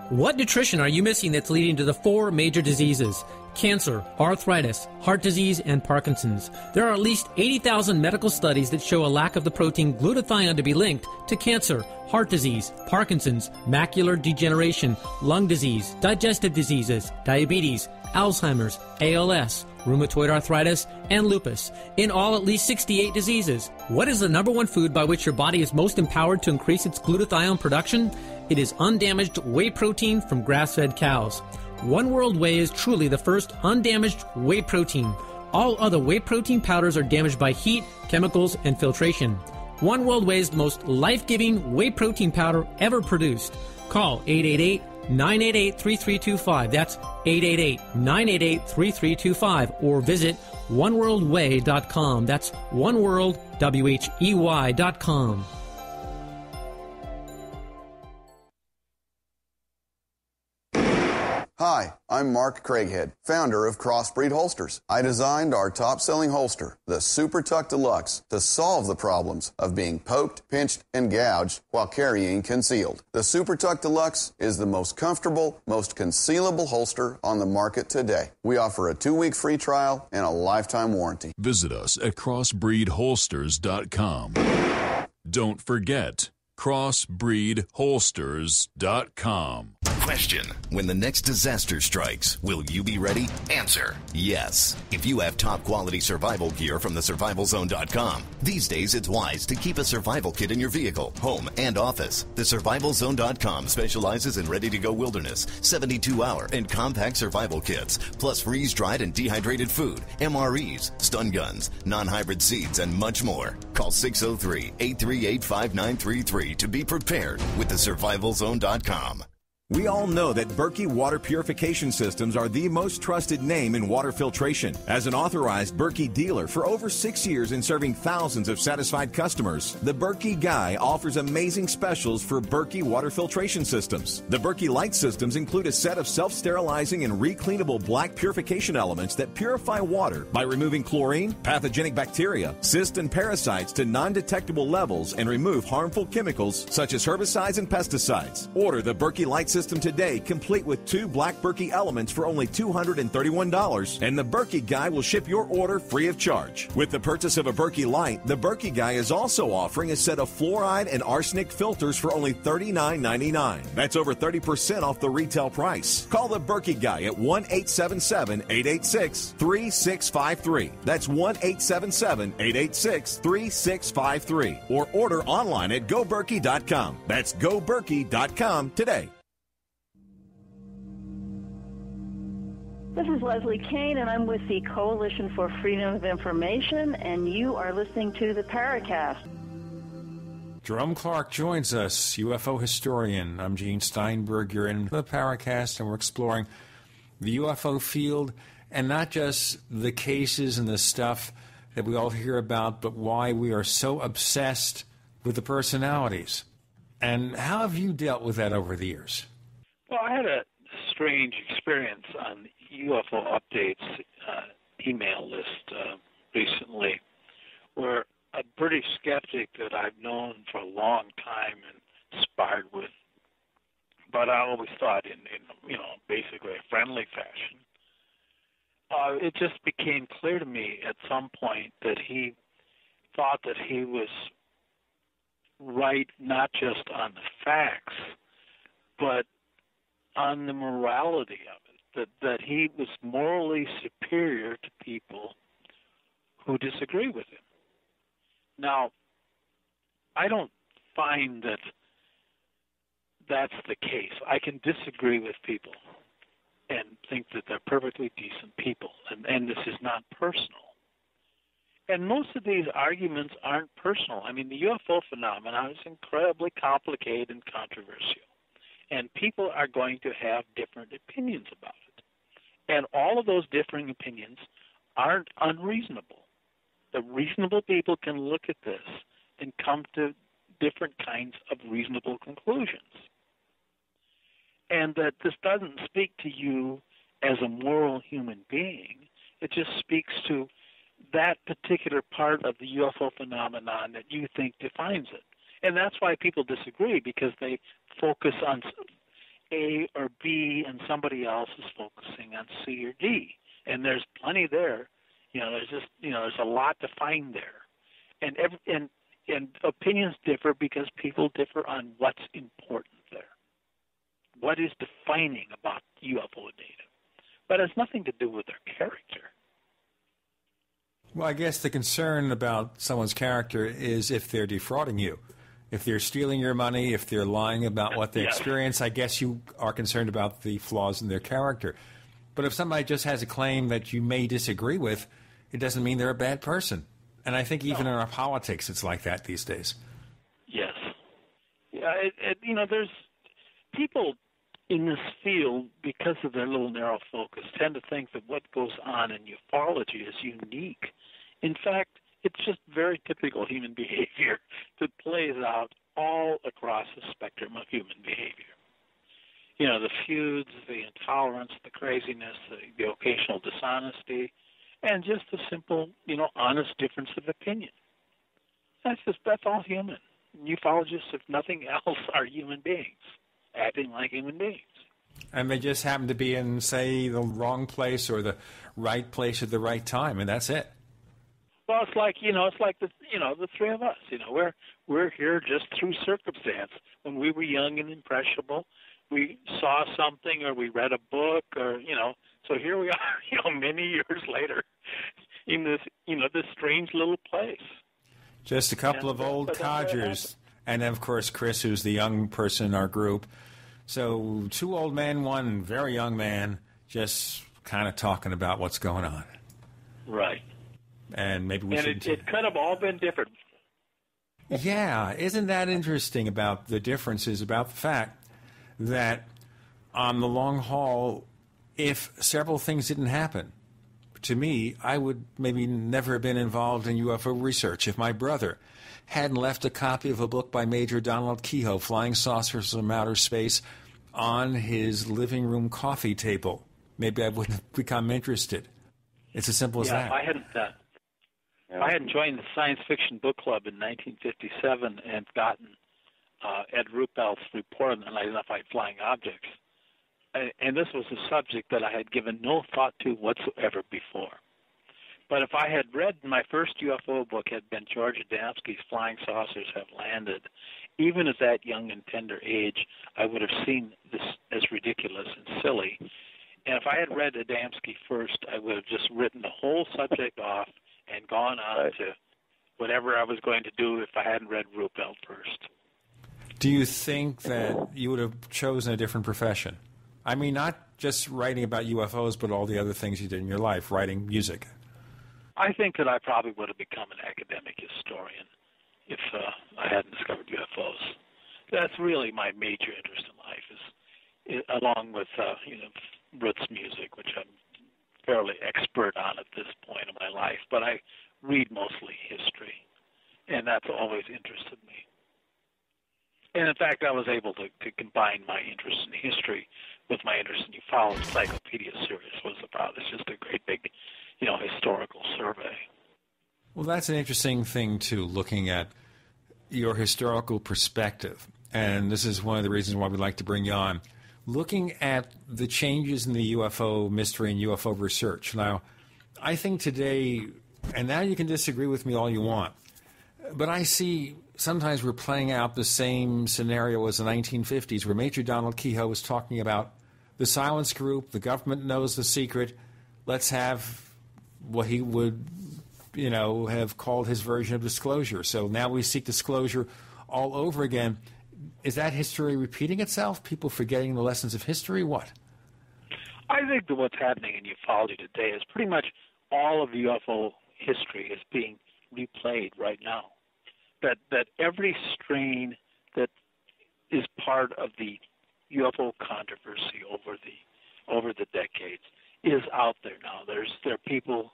What nutrition are you missing that's leading to the four major diseases? Cancer, arthritis, heart disease, and Parkinson's. There are at least eighty thousand medical studies that show a lack of the protein glutathione to be linked to cancer, heart disease, Parkinson's, macular degeneration, lung disease, digestive diseases, diabetes, Alzheimer's, A L S, rheumatoid arthritis, and lupus. In all, at least sixty-eight diseases. What is the number one food by which your body is most empowered to increase its glutathione production? It is undamaged whey protein from grass-fed cows. One World Whey is truly the first undamaged whey protein. All other whey protein powders are damaged by heat, chemicals, and filtration. One World Whey is the most life-giving whey protein powder ever produced. Call eight eight eight, nine eight eight, three three two five. That's eight eight eight, nine eight eight, three three two five. Or visit one world whey dot com. That's oneworld, W H E Y, dot com. Hi, I'm Mark Craighead, founder of Crossbreed Holsters. I designed our top-selling holster, the Super Tuck Deluxe, to solve the problems of being poked, pinched, and gouged while carrying concealed. The Super Tuck Deluxe is the most comfortable, most concealable holster on the market today. We offer a two-week free trial and a lifetime warranty. Visit us at crossbreed holsters dot com. Don't forget, crossbreed holsters dot com. Question: when the next disaster strikes, will you be ready? Answer: yes. If you have top quality survival gear from the survival zone dot com, these days it's wise to keep a survival kit in your vehicle, home, and office. The survival zone dot com specializes in ready-to-go wilderness, seventy-two hour, and compact survival kits, plus freeze-dried and dehydrated food, M R Es, stun guns, non-hybrid seeds, and much more. Call six oh three, eight three eight, five nine three three to be prepared with the survival zone dot com. We all know that Berkey Water Purification Systems are the most trusted name in water filtration. As an authorized Berkey dealer for over six years and serving thousands of satisfied customers, the Berkey Guy offers amazing specials for Berkey Water Filtration Systems. The Berkey Light Systems include a set of self-sterilizing and recleanable black purification elements that purify water by removing chlorine, pathogenic bacteria, cysts, and parasites to non-detectable levels and remove harmful chemicals such as herbicides and pesticides. Order the Berkey Light Systems System today, complete with two black Berkey elements for only two hundred thirty-one dollars, and the Berkey Guy will ship your order free of charge. With the purchase of a Berkey Light, the Berkey Guy is also offering a set of fluoride and arsenic filters for only thirty-nine ninety-nine. That's over thirty percent off the retail price. Call the Berkey Guy at one eight seven seven, eight eight six, three six five three. That's one eight seven seven, eight eight six, three six five three. Or order online at go berkey dot com. That's go berkey dot com today. This is Leslie Kane, and I'm with the Coalition for Freedom of Information, and you are listening to The Paracast. Jerome Clark joins us, U F O historian. I'm Gene Steinberg. You're in The Paracast, and we're exploring the U F O field, and not just the cases and the stuff that we all hear about, but why we are so obsessed with the personalities. And how have you dealt with that over the years? Well, I had a strange experience on U F O Updates uh, email list uh, recently, where a British skeptic that I've known for a long time and sparred with, but I always thought in, in you know, basically a friendly fashion, uh, it just became clear to me at some point that he thought that he was right not just on the facts, but on the morality of it. That, that he was morally superior to people who disagree with him. Now, I don't find that that's the case. I can disagree with people and think that they're perfectly decent people, and, and this is not personal. And most of these arguments aren't personal. I mean, the U F O phenomenon is incredibly complicated and controversial. And people are going to have different opinions about it. And all of those differing opinions aren't unreasonable. The reasonable people can look at this and come to different kinds of reasonable conclusions. And that this doesn't speak to you as a moral human being. It just speaks to that particular part of the U F O phenomenon that you think defines it. And that's why people disagree, because they focus on A or B and somebody else is focusing on C or D. And there's plenty there. You know, there's just, you know, there's a lot to find there. And every, and and opinions differ because people differ on what's important there. What is defining about U F O data? But it has nothing to do with their character. Well, I guess the concern about someone's character is if they're defrauding you. If they're stealing your money, if they're lying about what they yes. experience, I guess you are concerned about the flaws in their character. But if somebody just has a claim that you may disagree with, it doesn't mean they're a bad person. And I think even no. in our politics, it's like that these days. Yes. Yeah, it, it, you know, there's people in this field, because of their little narrow focus, tend to think that what goes on in ufology is unique. In fact, it's just very typical human behavior that plays out all across the spectrum of human behavior. You know, the feuds, the intolerance, the craziness, the, the occasional dishonesty, and just the simple, you know, honest difference of opinion. That's just, that's all human. Ufologists, if nothing else, are human beings, acting like human beings. And they just happen to be in, say, the wrong place or the right place at the right time, and that's it. Well, it's like, you know, it's like the, you know, the three of us, you know, we're, we're here just through circumstance. When we were young and impressionable, we saw something or we read a book or, you know, so here we are, you know, many years later in this, you know, this strange little place. Just a couple and, of old codgers. And, of course, Chris, who's the young person in our group. So two old men, one very young man, just kind of talking about what's going on. Right. And maybe we and should... And it, it could have all been different. Yeah. Isn't that interesting about the differences, about the fact that on the long haul, if several things didn't happen, to me, I would maybe never have been involved in U F O research if my brother hadn't left a copy of a book by Major Donald Kehoe, Flying Saucers from Outer Space, on his living room coffee table. Maybe I wouldn't have become interested. It's as simple as yeah, that. I hadn't, uh, yeah. I hadn't joined the science fiction book club in nineteen fifty-seven and gotten uh, Ed Ruppel's report on unidentified flying objects. And this was a subject that I had given no thought to whatsoever before. But if I had read my first U F O book had been George Adamski's Flying Saucers Have Landed, even at that young and tender age, I would have seen this as ridiculous and silly. And if I had read Adamski first, I would have just written the whole subject off and gone on right. to whatever I was going to do if I hadn't read Ruppel first. Do you think that you would have chosen a different profession? I mean, not just writing about U F Os, but all the other things you did in your life, writing music. I think that I probably would have become an academic historian if uh, I hadn't discovered U F Os. That's really my major interest in life, is, is along with uh, you know, roots music, which I'm fairly expert on at this point in my life. But I read mostly history, and that's always interested me. And, in fact, I was able to, to combine my interest in history with my interest in U F O Encyclopedia series. Was about. It's just a great big, you know, historical survey. Well, that's an interesting thing, too, looking at your historical perspective. And this is one of the reasons why we'd like to bring you on. Looking at the changes in the U F O mystery and U F O research. Now, I think today, and now you can disagree with me all you want, but I see... Sometimes we're playing out the same scenario as the nineteen fifties, where Major Donald Kehoe was talking about the silence group, the government knows the secret, let's have what he would, you know, have called his version of disclosure. So now we seek disclosure all over again. Is that history repeating itself? People forgetting the lessons of history? What? I think that what's happening in ufology today is pretty much all of U F O history is being replayed right now. That, that every strain that is part of the U F O controversy over the over the decades is out there now. There's there are people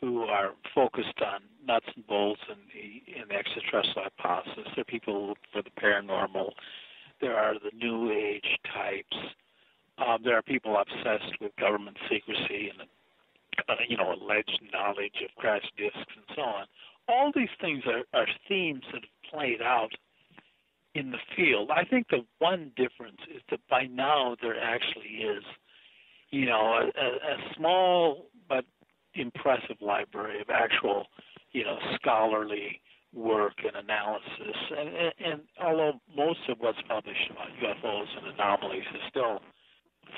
who are focused on nuts and bolts and the and the extraterrestrial hypothesis. There are people for the paranormal. There are the New Age types. Um, there are people obsessed with government secrecy and uh, you know alleged knowledge of crash disks and so on. All these things are, are themes that have played out in the field. I think the one difference is that by now there actually is, you know, a, a small but impressive library of actual, you know, scholarly work and analysis. And, and, and although most of what's published about U F Os and anomalies is still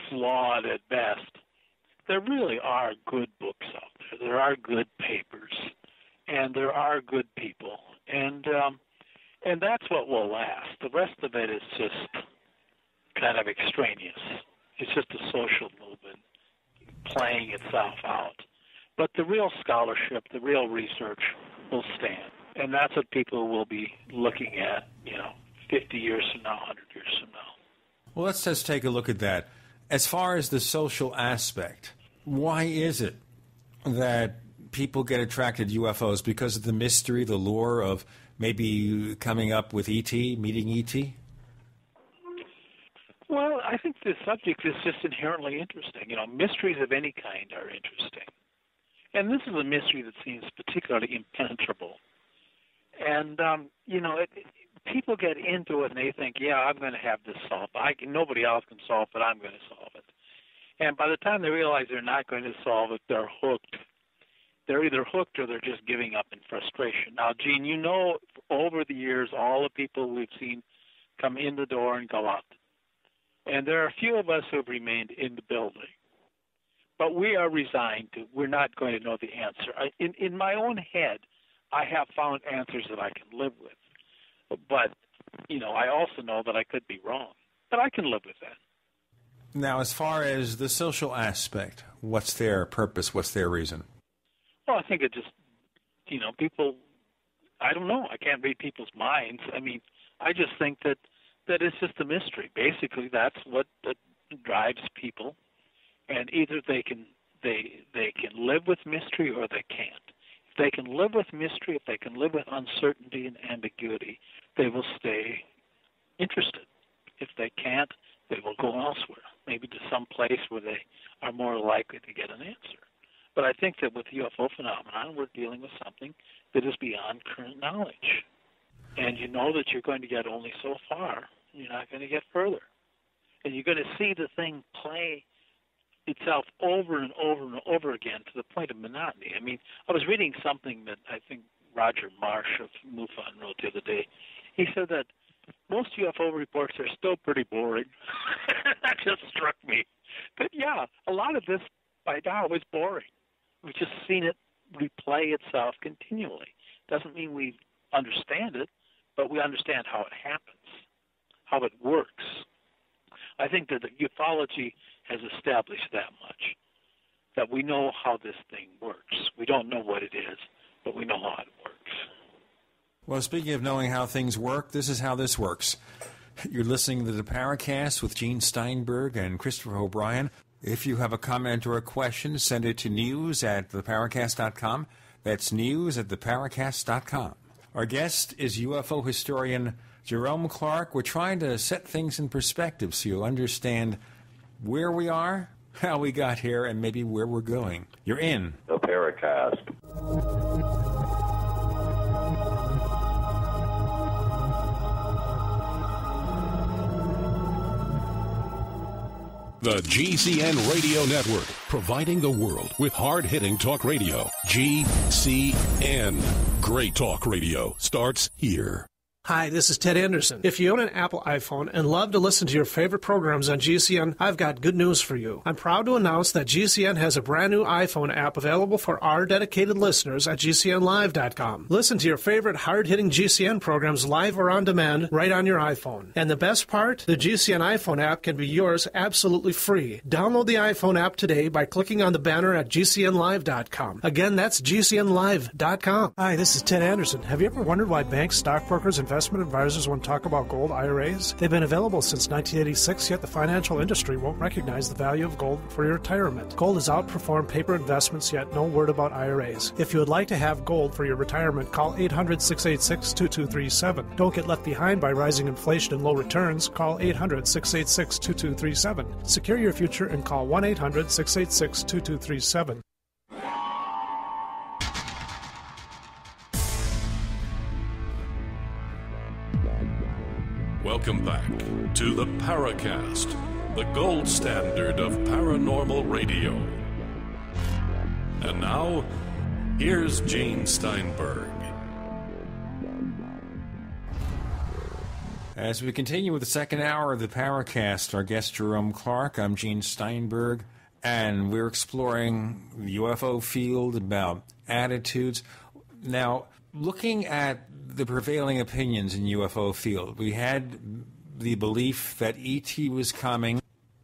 flawed at best, there really are good books out there. There are good papers. And there are good people, and um, and that's what will last. The rest of it is just kind of extraneous. It's just a social movement playing itself out. But the real scholarship, the real research will stand, and that's what people will be looking at, you know, fifty years from now, one hundred years from now. Well, let's just take a look at that. As far as the social aspect, why is it that people get attracted to U F Os? Because of the mystery, the lure of maybe coming up with E T, meeting E T? Well, I think the subject is just inherently interesting. You know, mysteries of any kind are interesting. And this is a mystery that seems particularly impenetrable. And, um, you know, it, it, people get into it and they think, yeah, I'm going to have this solved. I can, nobody else can solve it. I'm going to solve it. And by the time they realize they're not going to solve it, they're hooked. They're either hooked or they're just giving up in frustration. Now, Gene, you know, over the years, all the people we've seen come in the door and go out and there are a few of us who have remained in the building. But we are resigned to, we're not going to know the answer. I, in, in my own head, I have found answers that I can live with. But, you know, I also know that I could be wrong. But I can live with that. Now, as far as the social aspect, what's their purpose? What's their reason? Well, I think it just, you know, people, I don't know. I can't read people's minds. I mean, I just think that, that it's just a mystery. Basically, that's what that drives people. And either they can they they can live with mystery or they can't. If they can live with mystery, if they can live with uncertainty and ambiguity, they will stay interested. If they can't, they will go elsewhere, maybe to some place where they are more likely to get an answer. But I think that with the U F O phenomenon, we're dealing with something that is beyond current knowledge. And you know that you're going to get only so far. You're not going to get further. And you're going to see the thing play itself over and over and over again to the point of monotony. I mean, I was reading something that I think Roger Marsh of MUFON wrote the other day. He said that most U F O reports are still pretty boring. That just struck me. But, yeah, a lot of this by now is boring. We've just seen it replay itself continually. Doesn't mean we understand it, but we understand how it happens, how it works. I think that the ufology has established that much, that we know how this thing works. We don't know what it is, but we know how it works. Well, speaking of knowing how things work, this is how this works. You're listening to The Paracast with Gene Steinberg and Christopher O'Brien. If you have a comment or a question, send it to news at the paracast dot com. That's news at the paracast dot com. Our guest is U F O historian Jerome Clark. We're trying to set things in perspective so you'll understand where we are, how we got here, and maybe where we're going. You're in The Paracast. The G C N Radio Network, providing the world with hard-hitting talk radio. G C N. Great talk radio starts here. Hi, this is Ted Anderson. If you own an Apple iPhone and love to listen to your favorite programs on G C N, I've got good news for you. I'm proud to announce that G C N has a brand new iPhone app available for our dedicated listeners at G C N live dot com. Listen to your favorite hard-hitting G C N programs live or on demand right on your iPhone. And the best part? The G C N iPhone app can be yours absolutely free. Download the iPhone app today by clicking on the banner at G C N live dot com. Again, that's G C N live dot com. Hi, this is Ted Anderson. Have you ever wondered why banks, stockbrokers, and investment advisors want to talk about gold I R As? They've been available since nineteen eighty-six, yet the financial industry won't recognize the value of gold for your retirement. Gold has outperformed paper investments, yet no word about I R As. If you would like to have gold for your retirement, call eight hundred, six eight six, two two three seven. Don't get left behind by rising inflation and low returns. Call eight hundred, six eight six, two two three seven. Secure your future and call one eight hundred, six eight six, two two three seven. Welcome back to The Paracast, the gold standard of paranormal radio. And now, here's Gene Steinberg. As we continue with the second hour of The Paracast, our guest Jerome Clark, I'm Gene Steinberg, and we're exploring the U F O field about attitudes. Now, looking at the prevailing opinions in U F O field, we had the belief that E T was coming,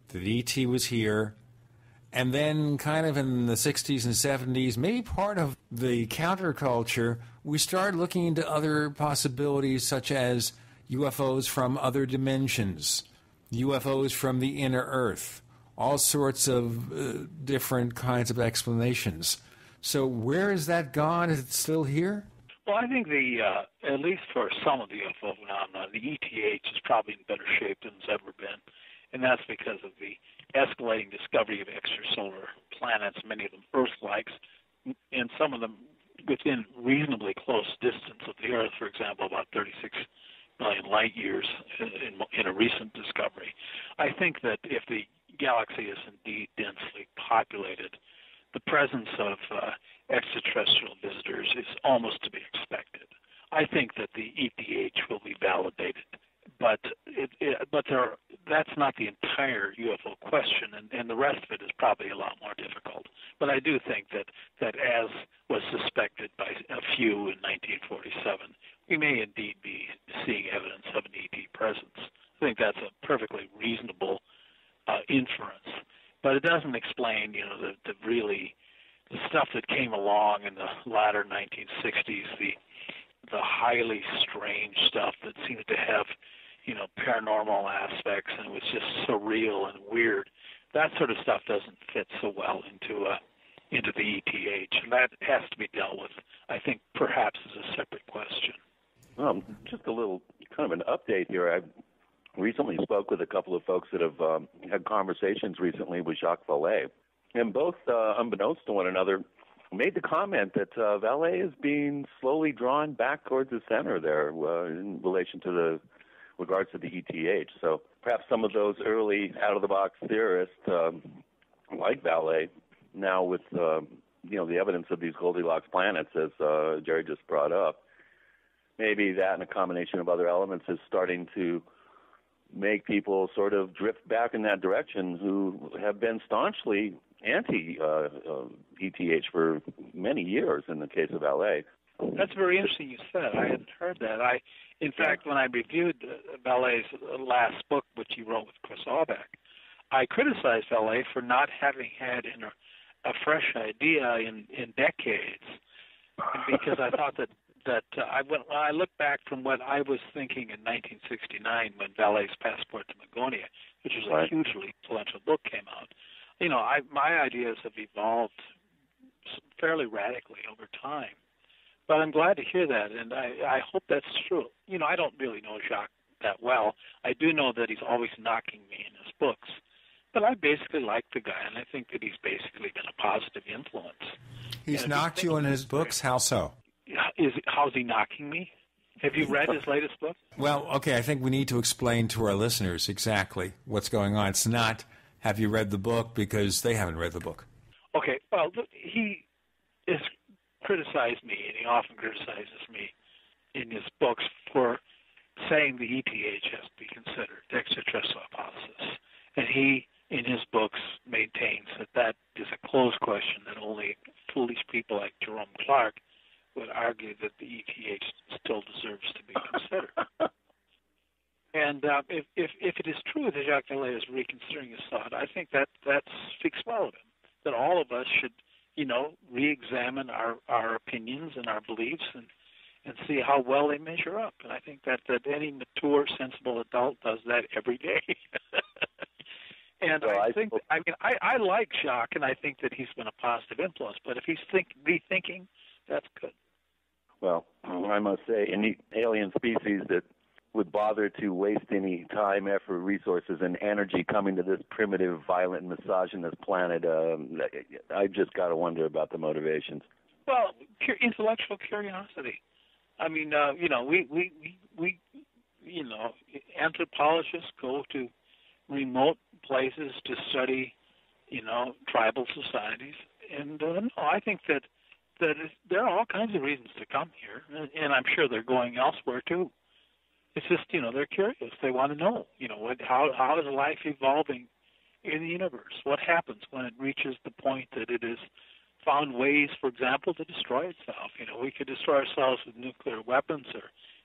that E T was here, and then kind of in the sixties and seventies, maybe part of the counterculture, we started looking into other possibilities such as U F Os from other dimensions, U F Os from the inner earth, all sorts of uh, different kinds of explanations. So where is that gone? Is it still here? Well, I think the, uh, at least for some of the U F O phenomena, the E T H is probably in better shape than it's ever been, and that's because of the escalating discovery of extrasolar planets, many of them Earth-like, and some of them within reasonably close distance of the Earth, for example, about thirty-six million light years in, in a recent discovery. I think that if the galaxy is indeed densely populated, the presence of uh, extraterrestrial visitors is almost to be expected. I think that the E T H will be validated, but it, it, but there that's not the entire U F O question, and, and the rest of it is probably a lot more difficult. But I do think that, that as was suspected by a few in nineteen forty-seven, we may indeed be seeing evidence of an E T presence. I think that's a perfectly reasonable uh, inference. But it doesn't explain, you know, the, the really the stuff that came along in the latter nineteen sixties, the the highly strange stuff that seemed to have, you know, paranormal aspects and was just surreal and weird. That sort of stuff doesn't fit so well into uh, into the E T H, and that has to be dealt with, I think, perhaps as a separate question. Um, just a little kind of an update here. I recently spoke with a couple of folks that have um, had conversations recently with Jacques Vallée, and both, uh, unbeknownst to one another, made the comment that uh, Vallée is being slowly drawn back towards the center there uh, in relation to the regards to the E T H. So perhaps some of those early out-of-the-box theorists um, like Vallée, now with uh, you know the evidence of these Goldilocks planets, as uh, Jerry just brought up, maybe that and a combination of other elements is starting to make people sort of drift back in that direction who have been staunchly anti uh, uh, E T H for many years in the case of Vallée. That's very interesting you said. I hadn't heard that. I, in fact, when I reviewed Vallée's last book, which he wrote with Chris Aubeck, I criticized Vallée for not having had an, a fresh idea in, in decades, because I thought that that uh, I went, when I look back from what I was thinking in nineteen sixty-nine when Vallée's Passport to Megonia, which was right. a hugely influential book, came out. You know, I, my ideas have evolved fairly radically over time. But I'm glad to hear that, and I, I hope that's true. You know, I don't really know Jacques that well. I do know that he's always knocking me in his books. But I basically like the guy, and I think that he's basically been a positive influence. He's knocked you in his books? How so? Is, how's he knocking me? Have you read his latest book? Well, okay, I think we need to explain to our listeners exactly what's going on. It's not, have you read the book, because they haven't read the book. Okay, well, he is... criticized me, and he often criticizes me in his books for saying the E T H has to be considered, the extraterrestrial hypothesis. And he, in his books, maintains that that is a closed question, that only foolish people like Jerome Clark would argue that the E T H still deserves to be considered. and uh, if, if, if it is true that Jacques Vallée is reconsidering his thought, I think that, that speaks well of him, that all of us should you know, re-examine our, our opinions and our beliefs and, and see how well they measure up. And I think that, that any mature, sensible adult does that every day. and well, I think, I, I mean, I, I like Jacques, and I think that he's been a positive influence. But if he's think, rethinking, that's good. Well, I must say, any alien species that would bother to waste any time, effort, resources, and energy coming to this primitive, violent, misogynist planet. Um, I just got to wonder about the motivations. Well, intellectual curiosity. I mean, uh, you know, we, we, we, we, you know, anthropologists go to remote places to study, you know, tribal societies. And uh, no, I think that, that there are all kinds of reasons to come here, and I'm sure they're going elsewhere, too. It's just, you know, they're curious. They want to know, you know, what, how how is life evolving in the universe? What happens when it reaches the point that it has found ways, for example, to destroy itself? You know, we could destroy ourselves with nuclear weapons or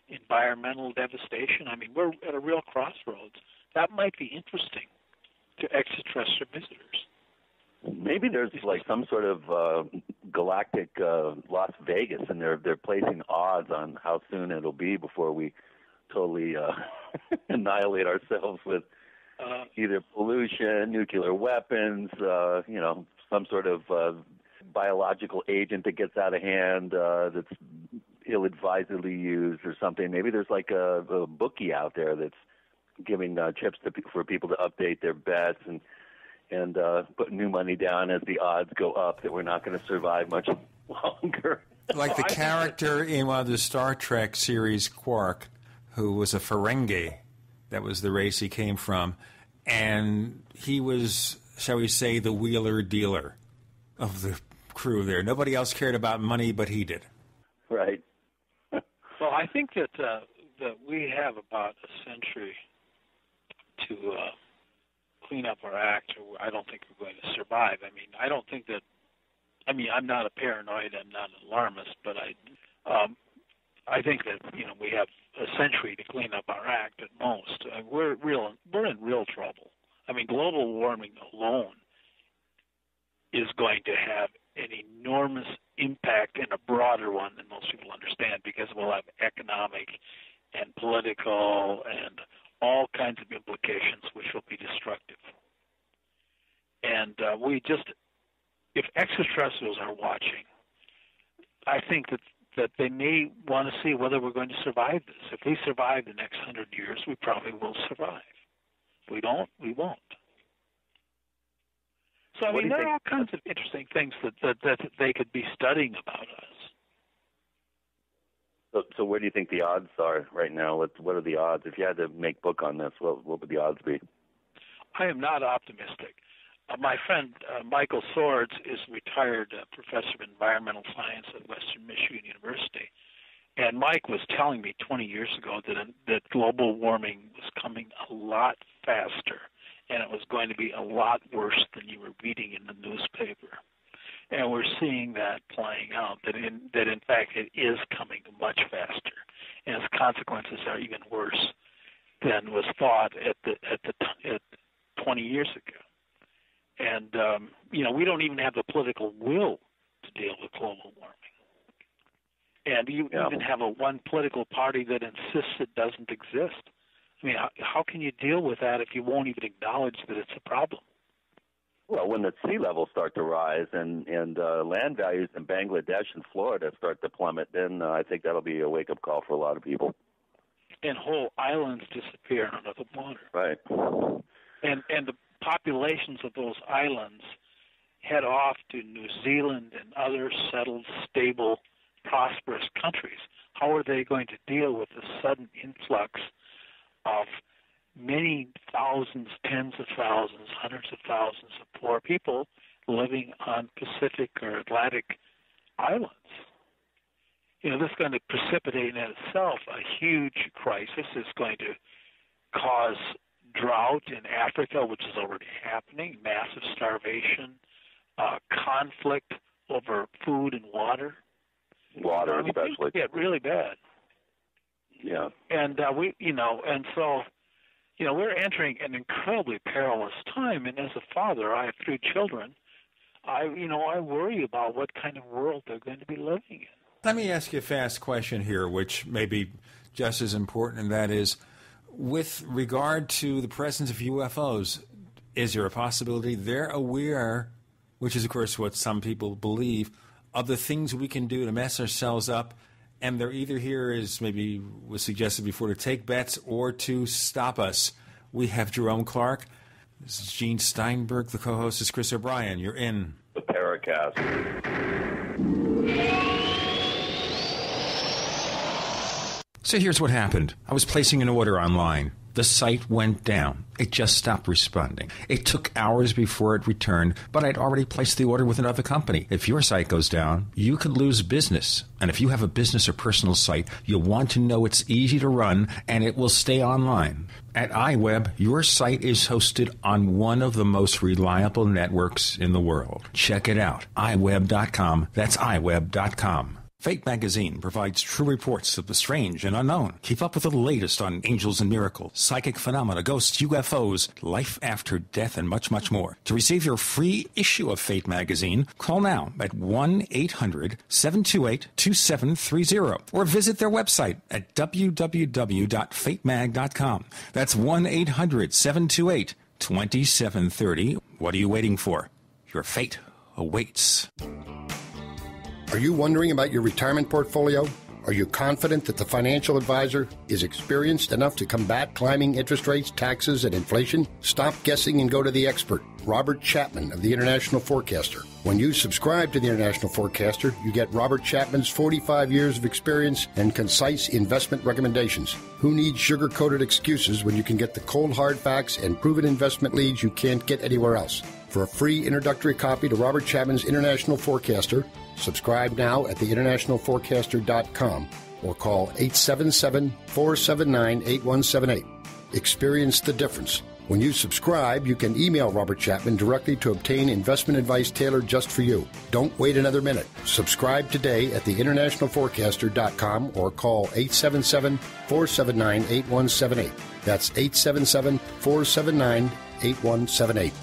environmental devastation. I mean, we're at a real crossroads. That might be interesting to extraterrestrial visitors. Maybe there's like some sort of uh, galactic uh, Las Vegas, and they're they're placing odds on how soon it'll be before we totally uh, annihilate ourselves with uh, either pollution, nuclear weapons, uh, you know, some sort of uh, biological agent that gets out of hand uh, that's ill-advisedly used or something. Maybe there's like a, a bookie out there that's giving uh, chips to, for people to update their bets and and uh, put new money down as the odds go up that we're not going to survive much longer. Like the character in one of the Star Trek series, Quark, who was a Ferengi. That was the race he came from. And he was, shall we say, the wheeler-dealer of the crew there. Nobody else cared about money, but he did. Right. Well, I think that, uh, that we have about a century to uh, clean up our act, or I don't think we're going to survive. I mean, I don't think that. I mean, I'm not a paranoid. I'm not an alarmist, but I, um, I think that you know we have a century to clean up our act at most. Uh, we're real. We're in real trouble. I mean, global warming alone is going to have an enormous impact, and a broader one than most people understand, because we'll have economic and political and all kinds of implications which will be destructive. And uh, we just, if extraterrestrials are watching, I think that, that they may want to see whether we're going to survive this. If we survive the next hundred years, we probably will survive. If we don't, we won't. So, I mean, there are all kinds of interesting things that, that, that they could be studying about us. So, so where do you think the odds are right now? What, what are the odds? If you had to make a book on this, what, what would the odds be? I am not optimistic. Uh, my friend uh, Michael Swords is a retired uh, professor of environmental science at Western Michigan University. And Mike was telling me twenty years ago that, that global warming was coming a lot faster, and it was going to be a lot worse than you were reading in the newspaper. And we're seeing that playing out, that in, that in fact it is coming much faster, and its consequences are even worse than was thought at the at the at twenty years ago. And um, you know, we don't even have the political will to deal with global warming. And you yeah. even have a one political party that insists it doesn't exist. I mean, how, how can you deal with that if you won't even acknowledge that it's a problem? Well, when the sea levels start to rise and, and uh, land values in Bangladesh and Florida start to plummet, then uh, I think that'll be a wake-up call for a lot of people. And whole islands disappear under the water. Right. And, and the populations of those islands head off to New Zealand and other settled, stable, prosperous countries. How are they going to deal with the sudden influx of many thousands, tens of thousands, hundreds of thousands of poor people living on Pacific or Atlantic islands? You know, this is going to precipitate in itself a huge crisis. It's going to cause drought in Africa, which is already happening, massive starvation, uh, conflict over food and water. Water, I mean, especially. Yeah, really bad. Yeah, and uh, we, you know, and so, you know, we're entering an incredibly perilous time. And as a father, I have three children. I, you know, I worry about what kind of world they're going to be living in. Let me ask you a fast question here, which may be just as important, and that is, with regard to the presence of U F Os, is there a possibility they're aware, which is of course what some people believe, of the things we can do to mess ourselves up? And they're either here, as maybe was suggested before, to take bets or to stop us. We have Jerome Clark. This is Gene Steinberg. The co-host is Chris O'Brien. You're in The Paracast. So here's what happened. I was placing an order online. The site went down. It just stopped responding. It took hours before it returned, but I'd already placed the order with another company. If your site goes down, you could lose business. And if you have a business or personal site, you'll want to know it's easy to run and it will stay online. At iWeb, your site is hosted on one of the most reliable networks in the world. Check it out. i web dot com. That's i web dot com. Fate Magazine provides true reports of the strange and unknown. Keep up with the latest on angels and miracles, psychic phenomena, ghosts, U F Os, life after death, and much, much more. To receive your free issue of Fate Magazine, call now at one eight hundred seven two eight two seven three zero or visit their website at w w w dot fate mag dot com. That's one eight hundred seven two eight two seven three zero. What are you waiting for? Your fate awaits. Are you wondering about your retirement portfolio? Are you confident that the financial advisor is experienced enough to combat climbing interest rates, taxes, and inflation? Stop guessing and go to the expert, Robert Chapman of the International Forecaster. When you subscribe to the International Forecaster, you get Robert Chapman's forty-five years of experience and concise investment recommendations. Who needs sugar-coated excuses when you can get the cold, hard facts and proven investment leads you can't get anywhere else? For a free introductory copy to Robert Chapman's International Forecaster, subscribe now at the international forecaster dot com or call eight seven seven four seven nine eight one seven eight. Experience the difference. When you subscribe, you can email Robert Chapman directly to obtain investment advice tailored just for you. Don't wait another minute. Subscribe today at the international forecaster dot com or call eight seven seven, four seven nine, eight one seven eight. That's eight seven seven, four seven nine, eight one seven eight.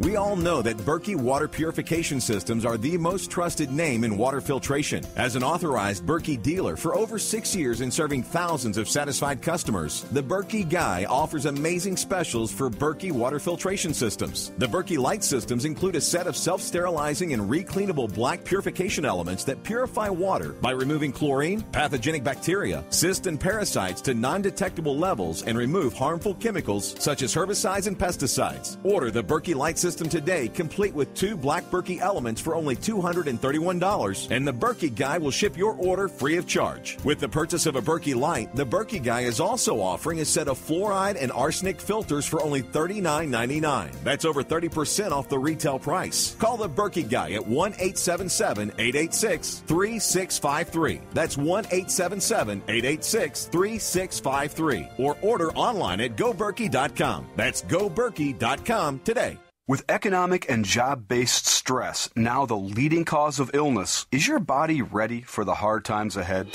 We all know that Berkey water purification systems are the most trusted name in water filtration. As an authorized Berkey dealer for over six years and serving thousands of satisfied customers, the Berkey Guy offers amazing specials for Berkey water filtration systems. The Berkey Light systems include a set of self-sterilizing and recleanable black purification elements that purify water by removing chlorine, pathogenic bacteria, cysts, and parasites to non-detectable levels and remove harmful chemicals such as herbicides and pesticides. Order the Berkey Light system System today, complete with two black Berkey elements for only two hundred thirty-one dollars, and the Berkey Guy will ship your order free of charge. With the purchase of a Berkey Light, the Berkey Guy is also offering a set of fluoride and arsenic filters for only thirty-nine ninety-nine. That's over thirty percent off the retail price. Call the Berkey Guy at one eight seven seven, eight eight six, three six five three. That's one eight seven seven, eight eight six, three six five three. Or order online at go berkey dot com. That's go berkey dot com today. With economic and job-based stress now the leading cause of illness, is your body ready for the hard times ahead?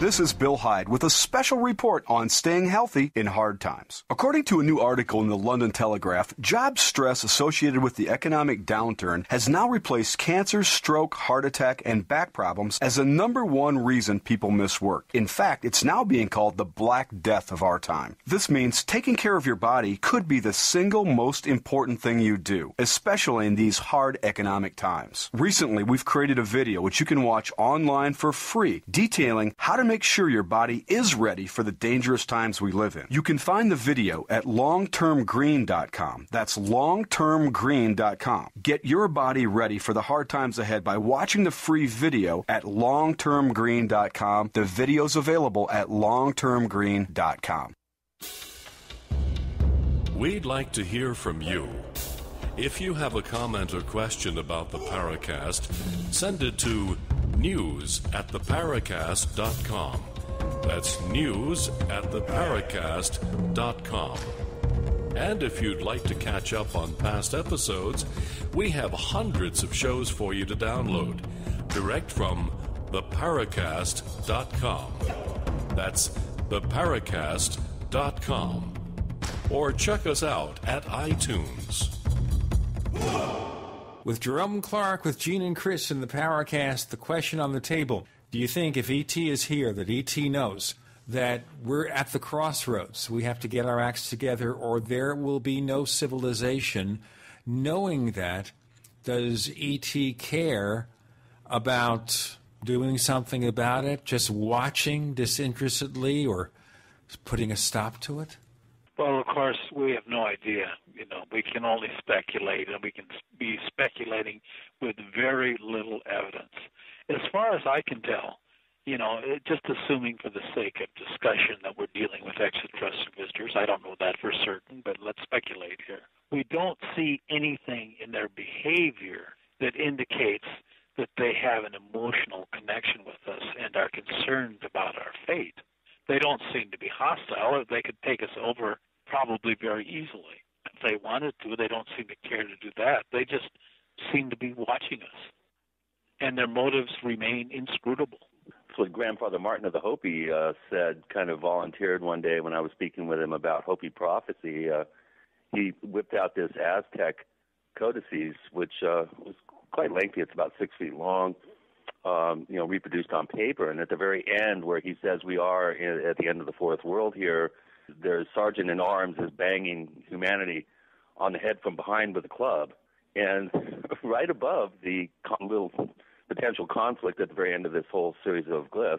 This is Bill Hyde with a special report on staying healthy in hard times. According to a new article in the London Telegraph, job stress associated with the economic downturn has now replaced cancer, stroke, heart attack, and back problems as the number one reason people miss work. In fact, it's now being called the Black Death of our time. This means taking care of your body could be the single most important thing you do, especially in these hard economic times. Recently, we've created a video which you can watch online for free detailing how to make Make sure your body is ready for the dangerous times we live in. You can find the video at long term green dot com. That's long term green dot com. Get your body ready for the hard times ahead by watching the free video at long term green dot com. The video's available at long term green dot com. We'd like to hear from you. If you have a comment or question about the Paracast, send it to news at the paracast dot com. That's news at the paracast dot com. And if you'd like to catch up on past episodes, we have hundreds of shows for you to download direct from the paracast dot com. That's the paracast dot com. Or check us out at iTunes. With Jerome Clark, with Gene and Chris in the Paracast, the question on the table: do you think if E T is here, that E T knows that we're at the crossroads, we have to get our acts together, or there will be no civilization? Knowing that, does E T care about doing something about it, just watching disinterestedly, or putting a stop to it? Well, of course, we have no idea. You know, we can only speculate, and we can be speculating with very little evidence. As far as I can tell, you know, it, just assuming for the sake of discussion that we're dealing with extraterrestrial visitors, I don't know that for certain, but let's speculate here. We don't see anything in their behavior that indicates that they have an emotional connection with us and are concerned about our fate. They don't seem to be hostile. They could take us over probably very easily. If they wanted to, they don't seem to care to do that. They just seem to be watching us, and their motives remain inscrutable. That's what Grandfather Martin of the Hopi uh, said, kind of volunteered one day when I was speaking with him about Hopi prophecy. Uh, he whipped out this Aztec codices, which uh, was quite lengthy. It's about six feet long, um, you know, reproduced on paper. And at the very end, where he says we are in, at the end of the fourth world here, their sergeant in arms is banging humanity on the head from behind with a club. And right above the little potential conflict at the very end of this whole series of glyphs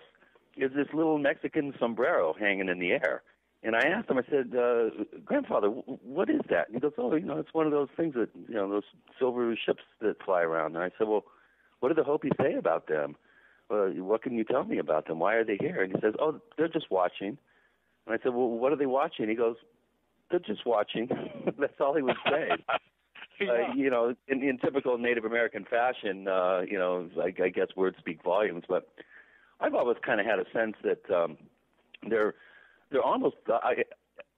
is this little Mexican sombrero hanging in the air. And I asked him, I said, uh, Grandfather, what is that? And he goes, oh, you know, it's one of those things that, you know, those silver ships that fly around. And I said, well, what do the Hopi say about them? Well, what can you tell me about them? Why are they here? And he says, oh, they're just watching. And I said, well, what are they watching? He goes, they're just watching. That's all he would say. Uh, you know, in, in typical Native American fashion, uh, you know, I, I guess words speak volumes. But I've always kind of had a sense that um, they're they're almost. Uh, I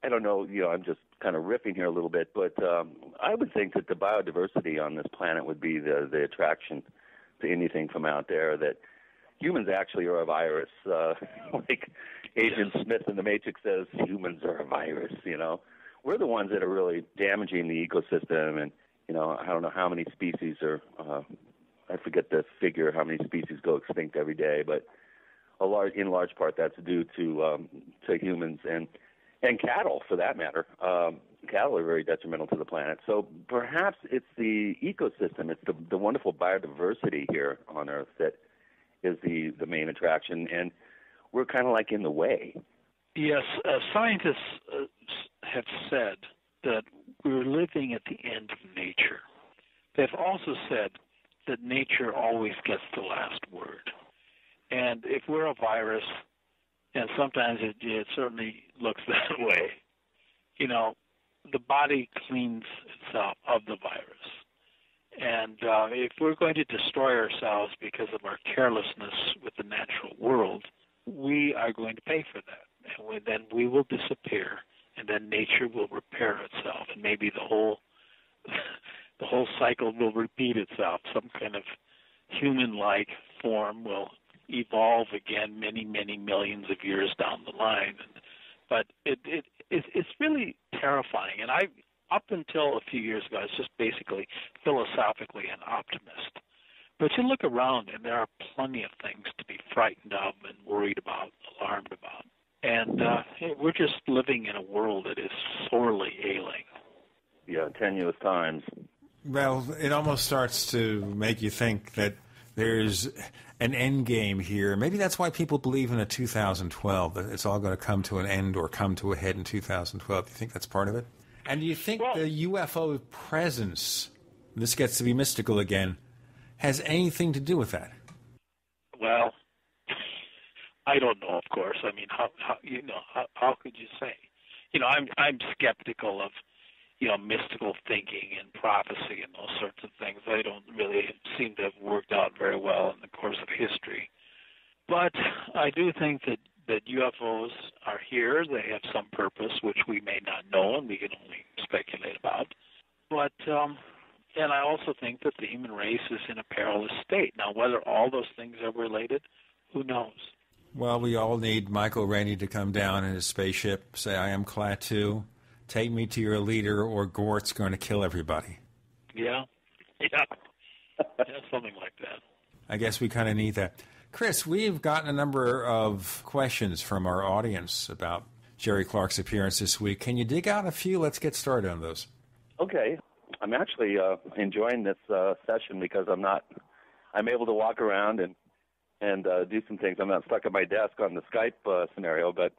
I don't know. You know, I'm just kind of riffing here a little bit, but um, I would think that the biodiversity on this planet would be the the attraction to anything from out there. That humans actually are a virus, uh, like Agent yes. Smith in The Matrix says. Humans are a virus. You know, we're the ones that are really damaging the ecosystem and. You know, I don't know how many species are, uh, I forget the figure, how many species go extinct every day, but a large, in large part that's due to um, to humans and, and cattle, for that matter. Um, cattle are very detrimental to the planet. So perhaps it's the ecosystem, it's the, the wonderful biodiversity here on Earth that is the, the main attraction, and we're kind of like in the way. Yes, uh, scientists uh, have said that we're living at the end of nature. They've also said that nature always gets the last word. And if we're a virus, and sometimes it, it certainly looks that way, you know, the body cleans itself of the virus. And uh, if we're going to destroy ourselves because of our carelessness with the natural world, we are going to pay for that. And we, then we will disappear. And then nature will repair itself, and maybe the whole the whole cycle will repeat itself. Some kind of human-like form will evolve again, many, many millions of years down the line. But it it, it it's really terrifying. And I, up until a few years ago, I was just basically philosophically an optimist. But you look around, and there are plenty of things to be frightened of, and worried about, alarmed about. And uh, we're just living in a world that is sorely ailing. Yeah, tenuous times. Well, it almost starts to make you think that there's an end game here. Maybe that's why people believe in a two thousand twelve, that it's all going to come to an end or come to a head in two thousand twelve. Do you think that's part of it? And do you think well, the U F O presence, this gets to be mystical again, has anything to do with that? Well... I don't know, of course. I mean, how, how you know? How, how could you say? You know, I'm I'm skeptical of, you know, mystical thinking and prophecy and those sorts of things. They don't really seem to have worked out very well in the course of history. But I do think that that U F Os are here. They have some purpose which we may not know, and we can only speculate about. But um, and I also think that the human race is in a perilous state now. Whether all those things are related, who knows? Well, we all need Michael Rennie to come down in his spaceship, say, I am Klaatu, take me to your leader, or Gort's going to kill everybody. Yeah. Yeah. Yeah, something like that. I guess we kind of need that. Chris, we've gotten a number of questions from our audience about Jerry Clark's appearance this week. Can you dig out a few? Let's get started on those. Okay. I'm actually uh, enjoying this uh, session because I'm not, I'm able to walk around and and uh, do some things. I'm not stuck at my desk on the Skype uh, scenario, but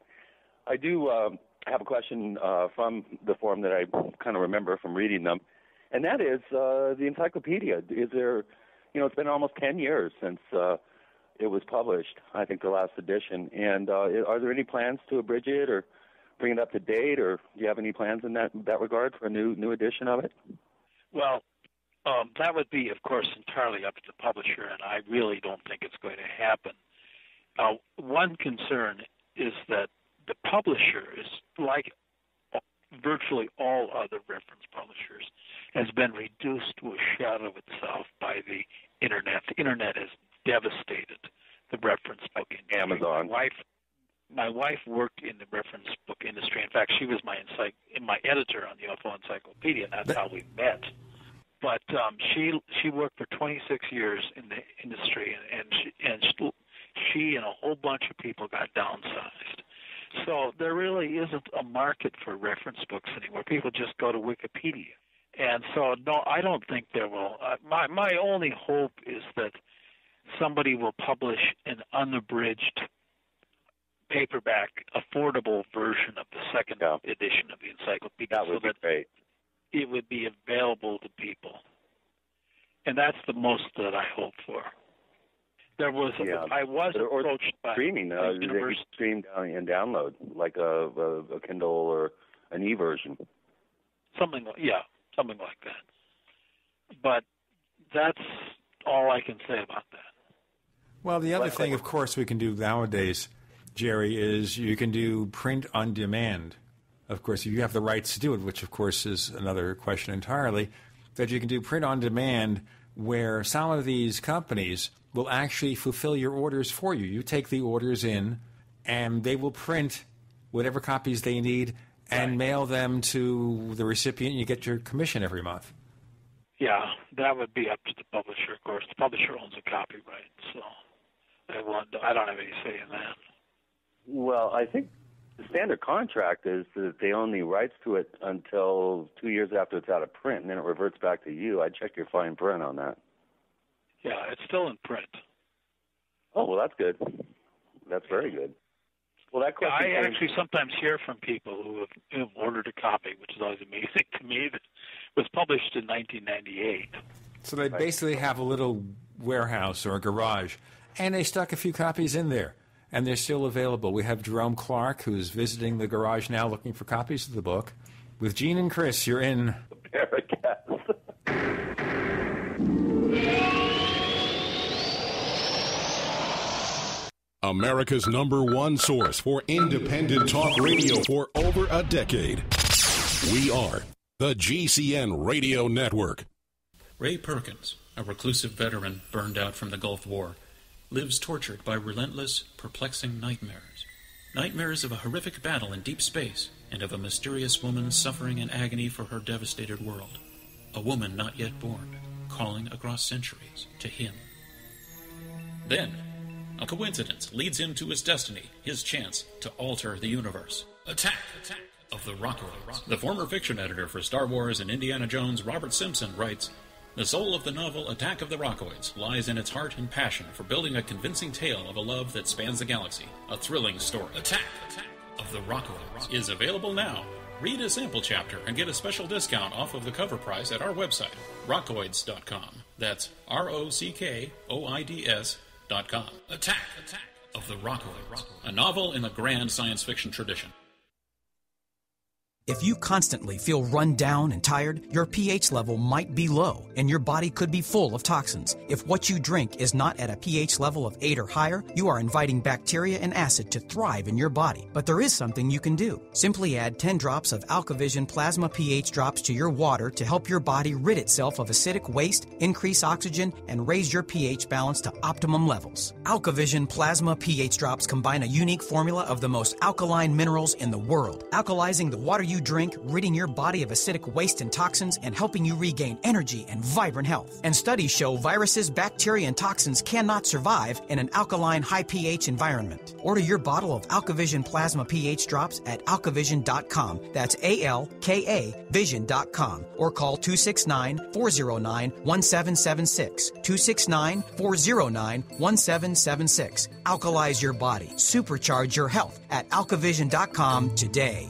I do um, have a question uh, from the forum that I kind of remember from reading them, and that is uh, the encyclopedia. Is there, you know, it's been almost ten years since uh, it was published, I think the last edition, and uh, are there any plans to abridge it or bring it up to date, or do you have any plans in that that regard for a new, new edition of it? Well, Um, that would be, of course, entirely up to the publisher, and I really don't think it's going to happen. Uh, one concern is that the publisher is, like virtually all other reference publishers, has been reduced to a shadow of itself by the Internet. The Internet has devastated the reference book industry. Amazon. My wife, my wife worked in the reference book industry. In fact, she was my, encycl- my editor on the U F O Encyclopedia, and that's but- how we met. But um, she she worked for twenty-six years in the industry, and and she, and she and a whole bunch of people got downsized. So there really isn't a market for reference books anymore. People just go to Wikipedia, and so no, I don't think there will. Uh, my my only hope is that somebody will publish an unabridged paperback, affordable version of the second yeah. edition of the encyclopedia. That would so be that, great. It would be available to people. And that's the most that I hope for. There was, yeah. I was or, or approached by streaming, uh, a university. Stream and download, like a, a, a Kindle or an e-version. Something, yeah, something like that. but that's all I can say about that. Well, the other thing, of course, we can do nowadays, Jerry, is you can do print on demand. Of course, if you have the rights to do it, which, of course, is another question entirely, that you can do print on demand where some of these companies will actually fulfill your orders for you. You take the orders in, and they will print whatever copies they need and right. mail them to the recipient. You get your commission every month. Yeah, that would be up to the publisher, of course. The publisher owns the copyright, so... I don't have any say in that. Well, I think the standard contract is that they own the rights to it until two years after it's out of print, and then it reverts back to you. I checked your fine print on that. Yeah, it's still in print. Oh, well, that's good. That's very good. Well, that question yeah, I actually sometimes hear from people who have, you know, ordered a copy, which is always amazing to me, that was published in nineteen ninety-eight. So they basically have a little warehouse or a garage, and they stuck a few copies in there, and they're still available. We have Jerome Clark, who's visiting the garage now looking for copies of the book. With Gene and Chris, you're in... The Paracast. America's number one source for independent talk radio for over a decade. We are the G C N Radio Network. Ray Perkins, a reclusive veteran burned out from the Gulf War, lives tortured by relentless, perplexing nightmares. Nightmares of a horrific battle in deep space and of a mysterious woman suffering in agony for her devastated world. A woman not yet born, calling across centuries to him. Then, a coincidence leads him to his destiny, his chance to alter the universe. Attack! Attack! Of the Rockaways. The former fiction editor for Star Wars and Indiana Jones, Robert Simpson, writes... The soul of the novel Attack of the Rockaways lies in its heart and passion for building a convincing tale of a love that spans the galaxy. A thrilling story. Attack, Attack of the Rockaways is available now. Read a sample chapter and get a special discount off of the cover price at our website, rockoids dot com. That's R O C K O I D S dot com. Attack, Attack of the Rockaways, a novel in the grand science fiction tradition. If you constantly feel run down and tired, your pH level might be low and your body could be full of toxins. If what you drink is not at a pH level of eight or higher, you are inviting bacteria and acid to thrive in your body. But there is something you can do. Simply add ten drops of AlkaVision Plasma pH drops to your water to help your body rid itself of acidic waste, increase oxygen, and raise your pH balance to optimum levels. AlkaVision Plasma pH drops combine a unique formula of the most alkaline minerals in the world, alkalizing the water you you drink, ridding your body of acidic waste and toxins, and helping you regain energy and vibrant health. And studies show viruses, bacteria, and toxins cannot survive in an alkaline, high pH environment. Order your bottle of AlkaVision Plasma pH drops at alkavision dot com. That's A L K A vision dot com. Or call two six nine, four oh nine, one seven seven six. two six nine, four oh nine, one seven seven six. Alkalize your body. Supercharge your health at alkavision dot com today.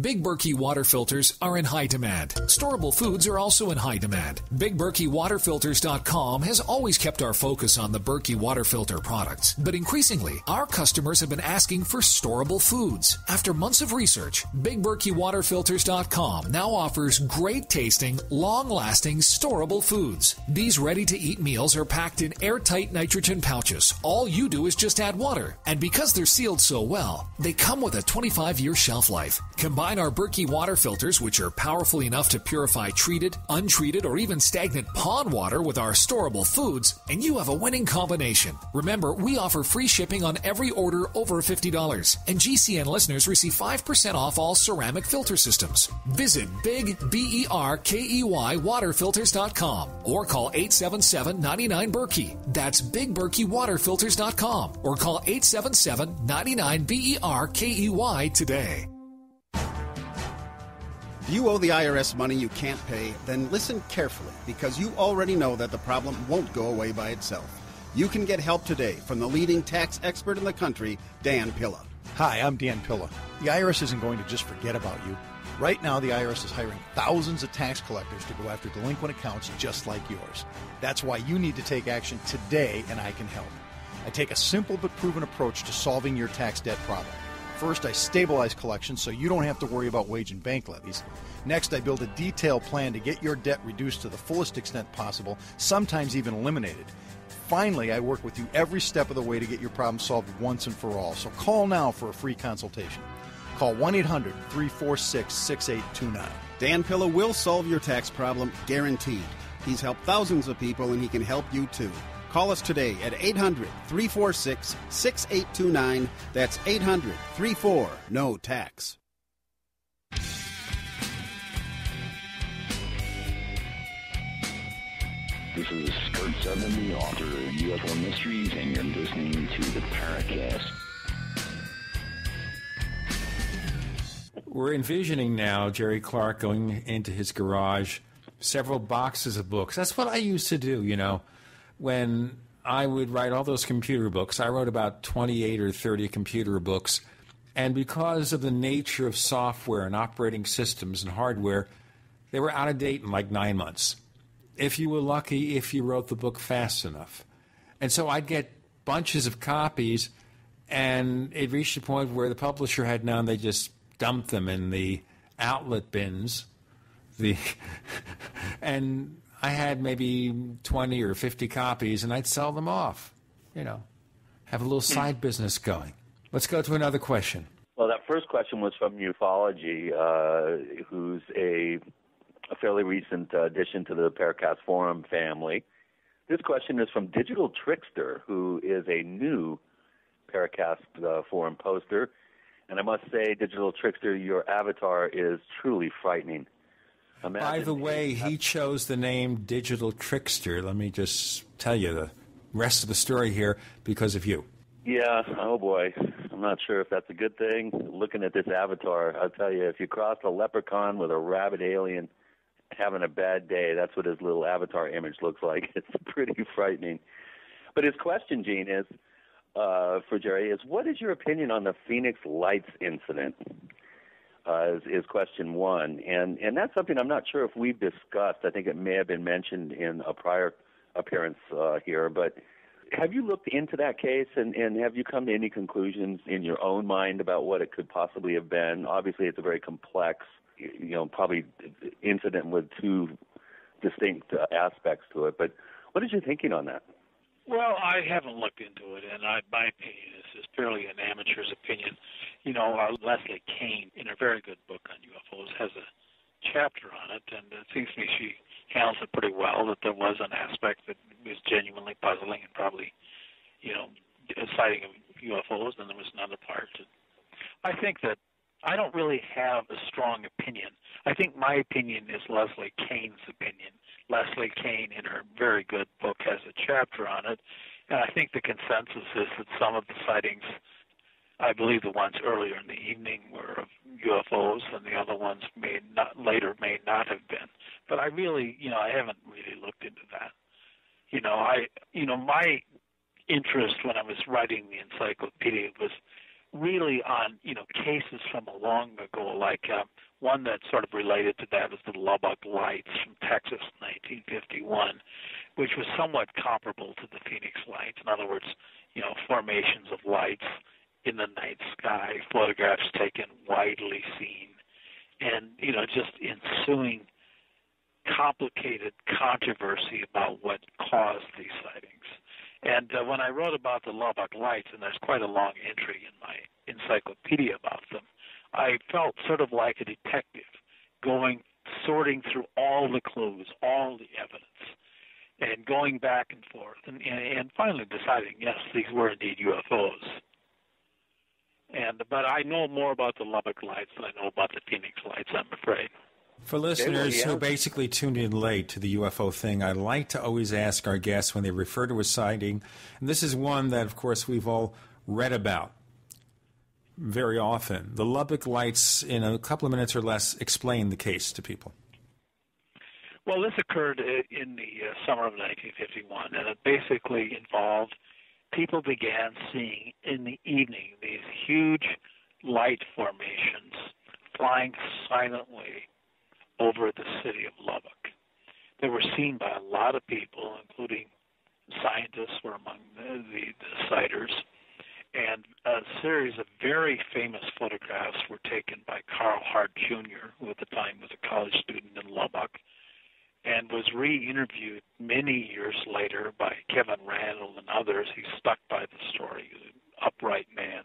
Big Berkey water filters are in high demand. Storable foods are also in high demand. Big Berkey Water Filters dot com has always kept our focus on the Berkey water filter products, but increasingly, our customers have been asking for storable foods. After months of research, Big Berkey Water Filters dot com now offers great-tasting, long-lasting, storable foods. These ready-to-eat meals are packed in airtight nitrogen pouches. All you do is just add water. And because they're sealed so well, they come with a twenty-five year shelf life. Combined Combine our Berkey water filters, which are powerful enough to purify treated, untreated, or even stagnant pond water with our storable foods, and you have a winning combination. Remember, we offer free shipping on every order over fifty dollars, and G C N listeners receive five percent off all ceramic filter systems. Visit Big Berkey Water Filters dot com or call eight seven seven, nine nine, Berkey. That's Big Berkey Water Filters dot com or call eight seven seven, nine nine, Berkey today. If you owe the I R S money you can't pay, then listen carefully, because you already know that the problem won't go away by itself. You can get help today from the leading tax expert in the country, Dan Pilla. Hi, I'm Dan Pilla. The I R S isn't going to just forget about you. Right now, the I R S is hiring thousands of tax collectors to go after delinquent accounts just like yours. That's why you need to take action today, and I can help. I take a simple but proven approach to solving your tax debt problem. First, I stabilize collections so you don't have to worry about wage and bank levies. Next, I build a detailed plan to get your debt reduced to the fullest extent possible, sometimes even eliminated. Finally, I work with you every step of the way to get your problem solved once and for all. So call now for a free consultation. Call one eight hundred, three four six, six eight two nine. Dan Pilla will solve your tax problem, guaranteed. He's helped thousands of people, and he can help you too. Call us today at eight hundred, three four six, six eight two nine. That's eight hundred, three four, N O T A X. This is Kurt Sutton, the author of U F O Mysteries, and you're listening to The Paracast. We're envisioning now Jerry Clark going into his garage, several boxes of books. That's what I used to do, you know. When I would write all those computer books, I wrote about twenty-eight or thirty computer books, and because of the nature of software and operating systems and hardware, they were out of date in like nine months. If you were lucky, if you wrote the book fast enough. And so I'd get bunches of copies, and it reached a point where the publisher had none. They just dumped them in the outlet bins. The and I had maybe twenty or fifty copies, and I'd sell them off, you know, have a little side business going. Let's go to another question. Well, that first question was from Ufology, uh, who's a, a fairly recent addition to the Paracast Forum family. This question is from Digital Trickster, who is a new Paracast uh, Forum poster. And I must say, Digital Trickster, your avatar is truly frightening. Imagine. By the way, he chose the name Digital Trickster. Let me just tell you the rest of the story here because of you. Yeah, oh boy. I'm not sure if that's a good thing. Looking at this avatar, I'll tell you, if you crossed a leprechaun with a rabid alien having a bad day, that's what his little avatar image looks like. It's pretty frightening. But his question, Gene, is, uh, for Jerry, is what is your opinion on the Phoenix Lights incident? Uh, is, is question one, and and that's something I'm not sure if we've discussed. I think it may have been mentioned in a prior appearance uh, here, but have you looked into that case, and, and have you come to any conclusions in your own mind about what it could possibly have been? Obviously, it's a very complex, you know, probably incident with two distinct uh, aspects to it, but what is your thinking on that? Well, I haven't looked into it, and I, my opinion is, is purely an amateur's opinion. You know, uh, Leslie Kane, in a very good book on U F Os, has a chapter on it, and it seems to me she handles it pretty well, that there was an aspect that was genuinely puzzling and probably, you know, a sighting of U F Os, and there was another part. I think that I don't really have a strong opinion. I think my opinion is Leslie Kane's opinion. Leslie Kane, in her very good book, has a chapter on it, and I think the consensus is that some of the sightings, I believe the ones earlier in the evening were of U F Os, and the other ones may not, later may not have been. But I really, you know, I haven't really looked into that. You know, I, you know, my interest when I was writing the encyclopedia was really on, you know, cases from a long ago, like um, one that sort of related to that is the Lubbock Lights from Texas in nineteen fifty-one, which was somewhat comparable to the Phoenix Lights. In other words, you know, formations of lights in the night sky, photographs taken, widely seen, and, you know, just ensuing complicated controversy about what caused these sightings. And uh, when I wrote about the Lubbock Lights, and there's quite a long entry in my encyclopedia about them, I felt sort of like a detective going, sorting through all the clues, all the evidence, and going back and forth, and, and, and finally deciding, yes, these were indeed U F Os. And But I know more about the Lubbock Lights than I know about the Phoenix Lights, I'm afraid. For listeners who basically tuned in late to the U F O thing, I like to always ask our guests when they refer to a sighting, and this is one that, of course, we've all read about very often. The Lubbock Lights, in a couple of minutes or less, explain the case to people. Well, this occurred in the summer of nineteen fifty-one, and it basically involved people began seeing in the evening these huge light formations flying silently over the city of Lubbock. They were seen by a lot of people, including scientists were among the, the, the sighters, and uh, series of very famous photographs were taken by Carl Hart Junior, who at the time was a college student in Lubbock, and was re-interviewed many years later by Kevin Randle and others. He stuck by the story. He was an upright man.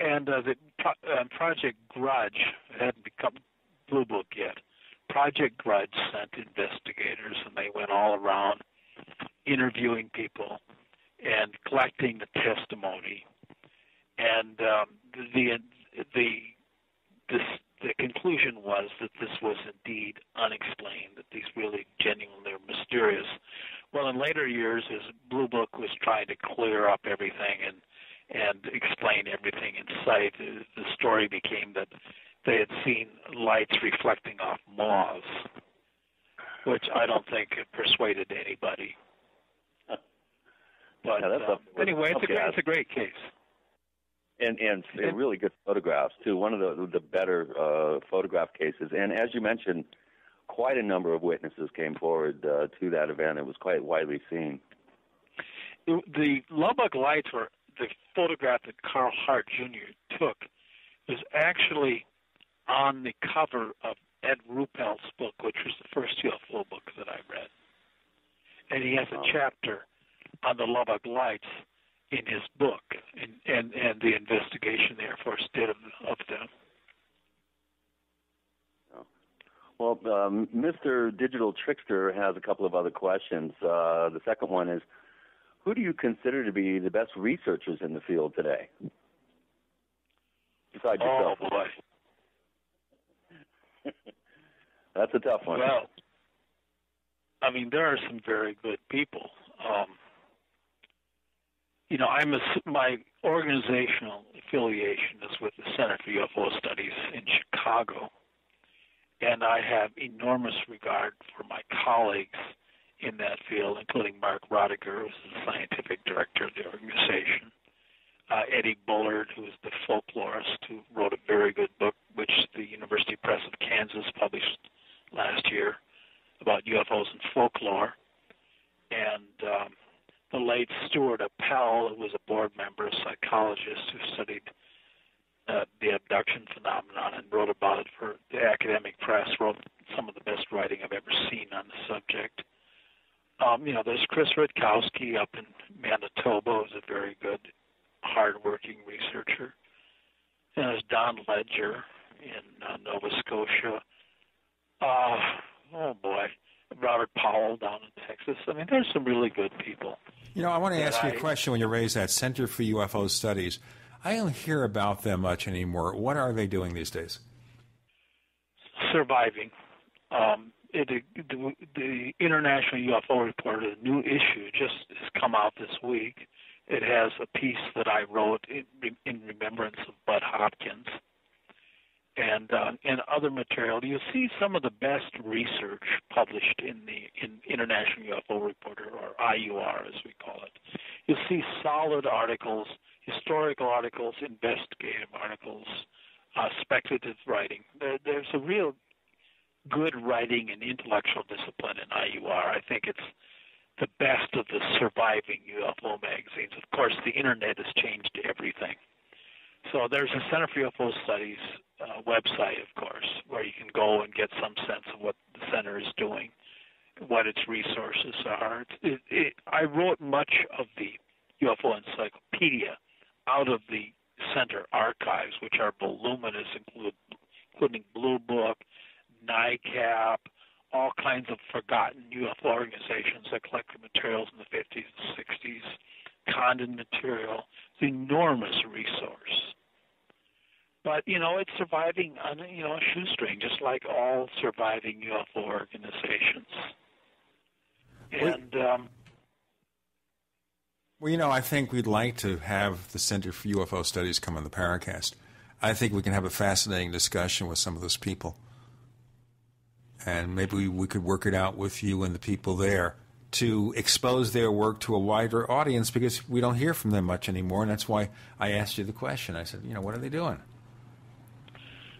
And uh, the pro- uh, Project Grudge hadn't become Blue Book yet. Project Grudge sent investigators, and they went all around interviewing people and collecting the testimony. And um, the the this the conclusion was that this was indeed unexplained, that these really genuinely are mysterious. Well, in later years, as Blue Book was trying to clear up everything and and explain everything in sight, the story became that they had seen lights reflecting off moths, which I don't think persuaded anybody. But yeah, that's um, anyway, it's a, great, it's a great case. And, and and really good photographs, too. One of the the better uh, photograph cases. And as you mentioned, quite a number of witnesses came forward uh, to that event. It was quite widely seen. It, the Lubbock Lights were the photograph that Carl Hart Junior took was actually on the cover of Ed Ruppel's book, which was the first U F O book that I read. And he has a chapter on the Lubbock Lights in his book, and, and, and the investigation the Air Force did of, of them. Well, um, Mister Digital Trickster has a couple of other questions. Uh, the second one is, who do you consider to be the best researchers in the field today? Besides yourself. Oh, boy. That's a tough one. Well, I mean, there are some very good people. Um, you know, I'm a, my organizational affiliation is with the Center for U F O Studies in Chicago, and I have enormous regard for my colleagues in that field, including Mark Rodeghier, who's the scientific director of the organization, uh, Eddie Bullard, who's the folklorist, who wrote a very good book, which the University Press of Kansas published last year about U F Os and folklore, and um, the late Stuart Appel, who was a board member, a psychologist who studied uh, the abduction phenomenon and wrote about it for the academic press, wrote some of the best writing I've ever seen on the subject. Um, you know, there's Chris Rutkowski up in Manitoba, who's a very good, hard-working researcher. And there's Don Ledger in uh, Nova Scotia. Uh, oh, boy. Robert Powell down in Texas. I mean, there's some really good people. You know, I want to ask I, you a question when you raise that Center for U F O Studies. I don't hear about them much anymore. What are they doing these days? Surviving. Um It, the, the International U F O Reporter, a new issue, just has come out this week. It has a piece that I wrote in, in remembrance of Bud Hopkins and uh, and other material. You see some of the best research published in the in International U F O Reporter, or I U R as we call it. You see solid articles, historical articles, investigative articles, uh, speculative writing. There, there's a real good writing and intellectual discipline in I U R. I think it's the best of the surviving U F O magazines. Of course, the internet has changed everything. So there's a Center for U F O Studies uh, website, of course, where you can go and get some sense of what the center is doing, what its resources are. It, it, I wrote much of the U F O Encyclopedia out of the center archives, which are voluminous, include, including Blue Book, NICAP, all kinds of forgotten U F O organizations that collected materials in the fifties and sixties, Condon material. It's an enormous resource. But, you know, it's surviving on, you know, a shoestring, just like all surviving U F O organizations. And, um, well, you know, I think we'd like to have the Center for U F O Studies come on the Paracast. I think we can have a fascinating discussion with some of those people. And maybe we, we could work it out with you and the people there to expose their work to a wider audience, because we don't hear from them much anymore. And that's why I asked you the question. I said, you know, what are they doing?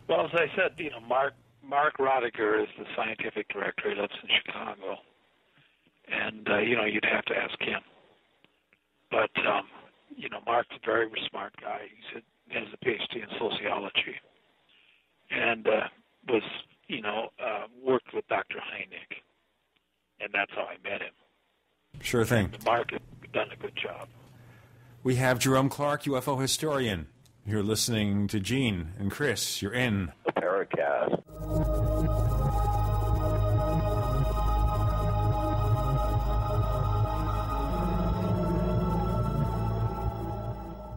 Well, as I said, you know, Mark Mark Rodeghier is the scientific director. He lives in Chicago. And, uh, you know, you'd have to ask him. But, um, you know, Mark's very smart guy. He said, has a P H D in sociology, and uh, was, you know, uh, worked with Doctor Hynek, and that's how I met him. Sure thing. Mark has done a good job. We have Jerome Clark, U F O historian. You're listening to Gene and Chris. You're in The Paracast.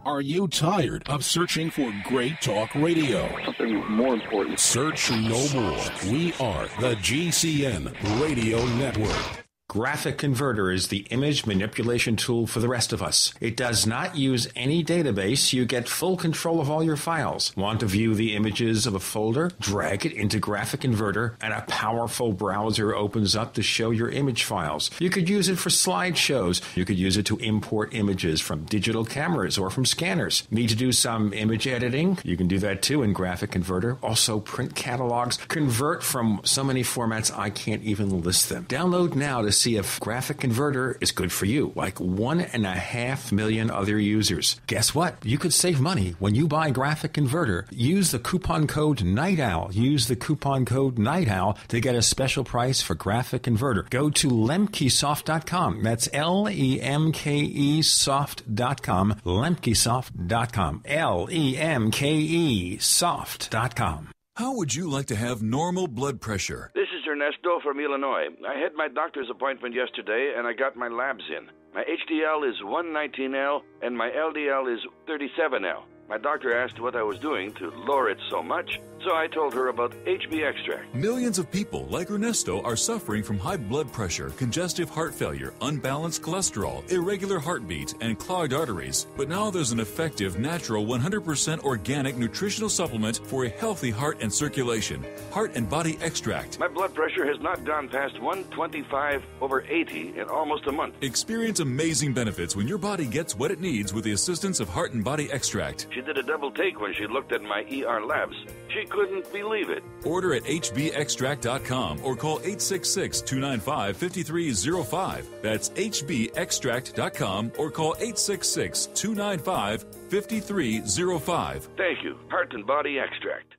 Are you tired of searching for great talk radio? Something more important. Search no more. We are the G C N Radio Network. Graphic Converter is the image manipulation tool for the rest of us. It does not use any database. You get full control of all your files. Want to view the images of a folder? Drag it into Graphic Converter, and a powerful browser opens up to show your image files. You could use it for slideshows. You could use it to import images from digital cameras or from scanners. Need to do some image editing? You can do that too in Graphic Converter. Also, print catalogs. Convert from so many formats I can't even list them. Download now to see if Graphic Converter is good for you, like one and a half million other users. Guess what? You could save money when you buy Graphic Converter. Use the coupon code NIGHTOWL. Use the coupon code NIGHTOWL to get a special price for Graphic Converter. Go to lemke soft dot com. That's L E M K E soft dot com. lemke soft dot com. L E M K E soft dot com. How would you like to have normal blood pressure? This is Ernesto from Illinois. I had my doctor's appointment yesterday, and I got my labs in. My H D L is one nineteen L, and my L D L is thirty-seven L. My doctor asked what I was doing to lower it so much, so I told her about H B Extract. Millions of people like Ernesto are suffering from high blood pressure, congestive heart failure, unbalanced cholesterol, irregular heartbeat, and clogged arteries. But now there's an effective, natural, one hundred percent organic nutritional supplement for a healthy heart and circulation. Heart and Body Extract. My blood pressure has not gone past one twenty-five over eighty in almost a month. Experience amazing benefits when your body gets what it needs with the assistance of Heart and Body Extract. She did a double take when she looked at my E R labs. She couldn't believe it. Order at H B extract dot com or call eight six six, two nine five, five three zero five. That's H B extract dot com or call eight six six, two nine five, five three zero five. Thank you. Heart and Body Extract.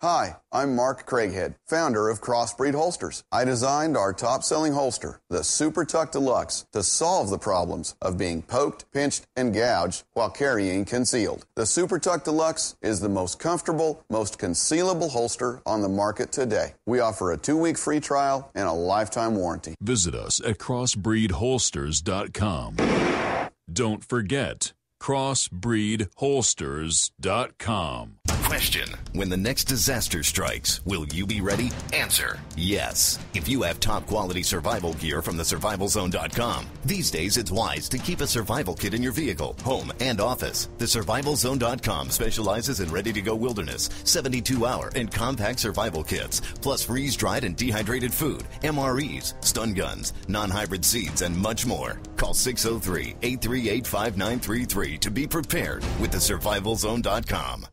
Hi, I'm Mark Craighead, founder of Crossbreed Holsters. I designed our top-selling holster, the Super Tuck Deluxe, to solve the problems of being poked, pinched, and gouged while carrying concealed. The Super Tuck Deluxe is the most comfortable, most concealable holster on the market today. We offer a two-week free trial and a lifetime warranty. Visit us at crossbreed holsters dot com. Don't forget, crossbreed holsters dot com. Question: when the next disaster strikes, will you be ready? Answer: yes. If you have top quality survival gear from the survival zone dot com, these days it's wise to keep a survival kit in your vehicle, home, and office. The survival zone dot com specializes in ready-to-go wilderness, seventy-two hour and compact survival kits, plus freeze-dried and dehydrated food, M R Es, stun guns, non-hybrid seeds, and much more. Call six oh three, eight three eight, five nine three three to be prepared with the survival zone dot com.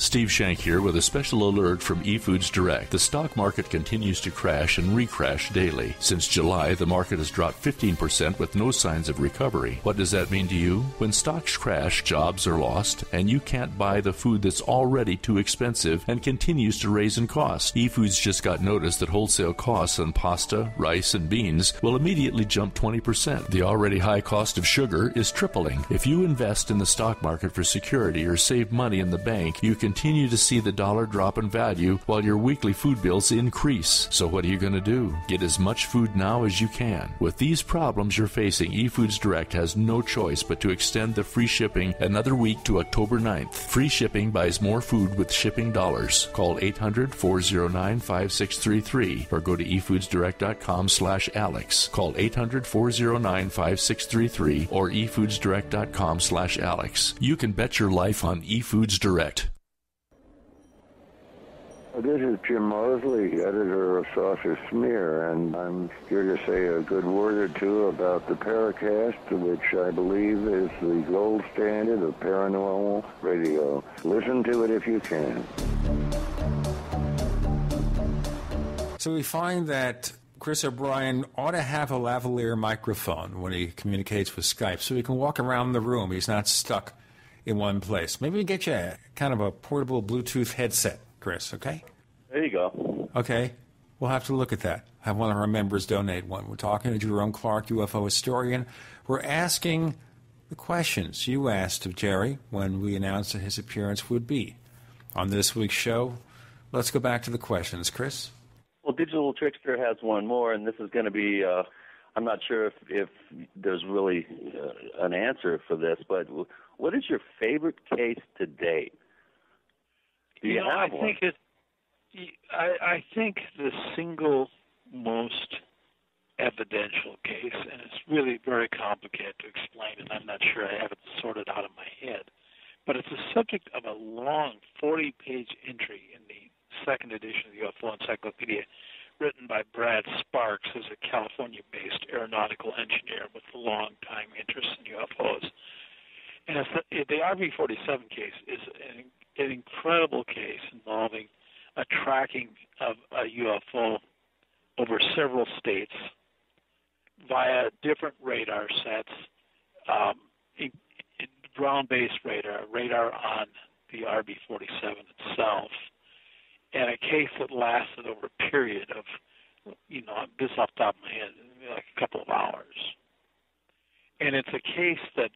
Steve Shank here with a special alert from eFoods Direct. The stock market continues to crash and recrash daily. Since July, the market has dropped fifteen percent with no signs of recovery. What does that mean to you? When stocks crash, jobs are lost, and you can't buy the food that's already too expensive and continues to raise in cost. eFoods just got notice that wholesale costs on pasta, rice, and beans will immediately jump twenty percent. The already high cost of sugar is tripling. If you invest in the stock market for security or save money in the bank, you can continue to see the dollar drop in value while your weekly food bills increase. So what are you going to do? Get as much food now as you can. With these problems you're facing, eFoods Direct has no choice but to extend the free shipping another week to October ninth. Free shipping buys more food with shipping dollars. Call eight hundred, four oh nine, five six three three or go to e foods direct dot com slash alex. Call eight hundred, four oh nine, five six three three or e foods direct dot com slash alex. You can bet your life on eFoods Direct. This is Jim Mosley, editor of Saucer Smear, and I'm here to say a good word or two about the Paracast, which I believe is the gold standard of paranormal radio. Listen to it if you can. So we find that Chris O'Brien ought to have a lavalier microphone when he communicates with Skype so he can walk around the room. He's not stuck in one place. Maybe we get you a, kind of a portable Bluetooth headset, Chris, okay? There you go. Okay. We'll have to look at that. Have one of our members donate one. We're talking to Jerome Clark, U F O historian. We're asking the questions you asked of Jerry when we announced that his appearance would be on this week's show. Let's go back to the questions, Chris. Well, Digital Trickster has one more, and this is going to be, uh, I'm not sure if, if there's really uh, an answer for this, but what is your favorite case to date? Do you, you know, have I one? Think it, I, I think the single most evidential case, and it's really very complicated to explain, and I'm not sure I have it sorted out in my head, but it's the subject of a long forty-page entry in the second edition of the U F O Encyclopedia, written by Brad Sparks, who's a California-based aeronautical engineer with a long-time interest in U F Os. And it's the, the R B forty-seven case is an, an incredible case involving a tracking of a U F O over several states via different radar sets, um, in, in ground-based radar, radar on the R B forty-seven itself, and a case that lasted over a period of, you know, this off the top of my head, like a couple of hours. And it's a case that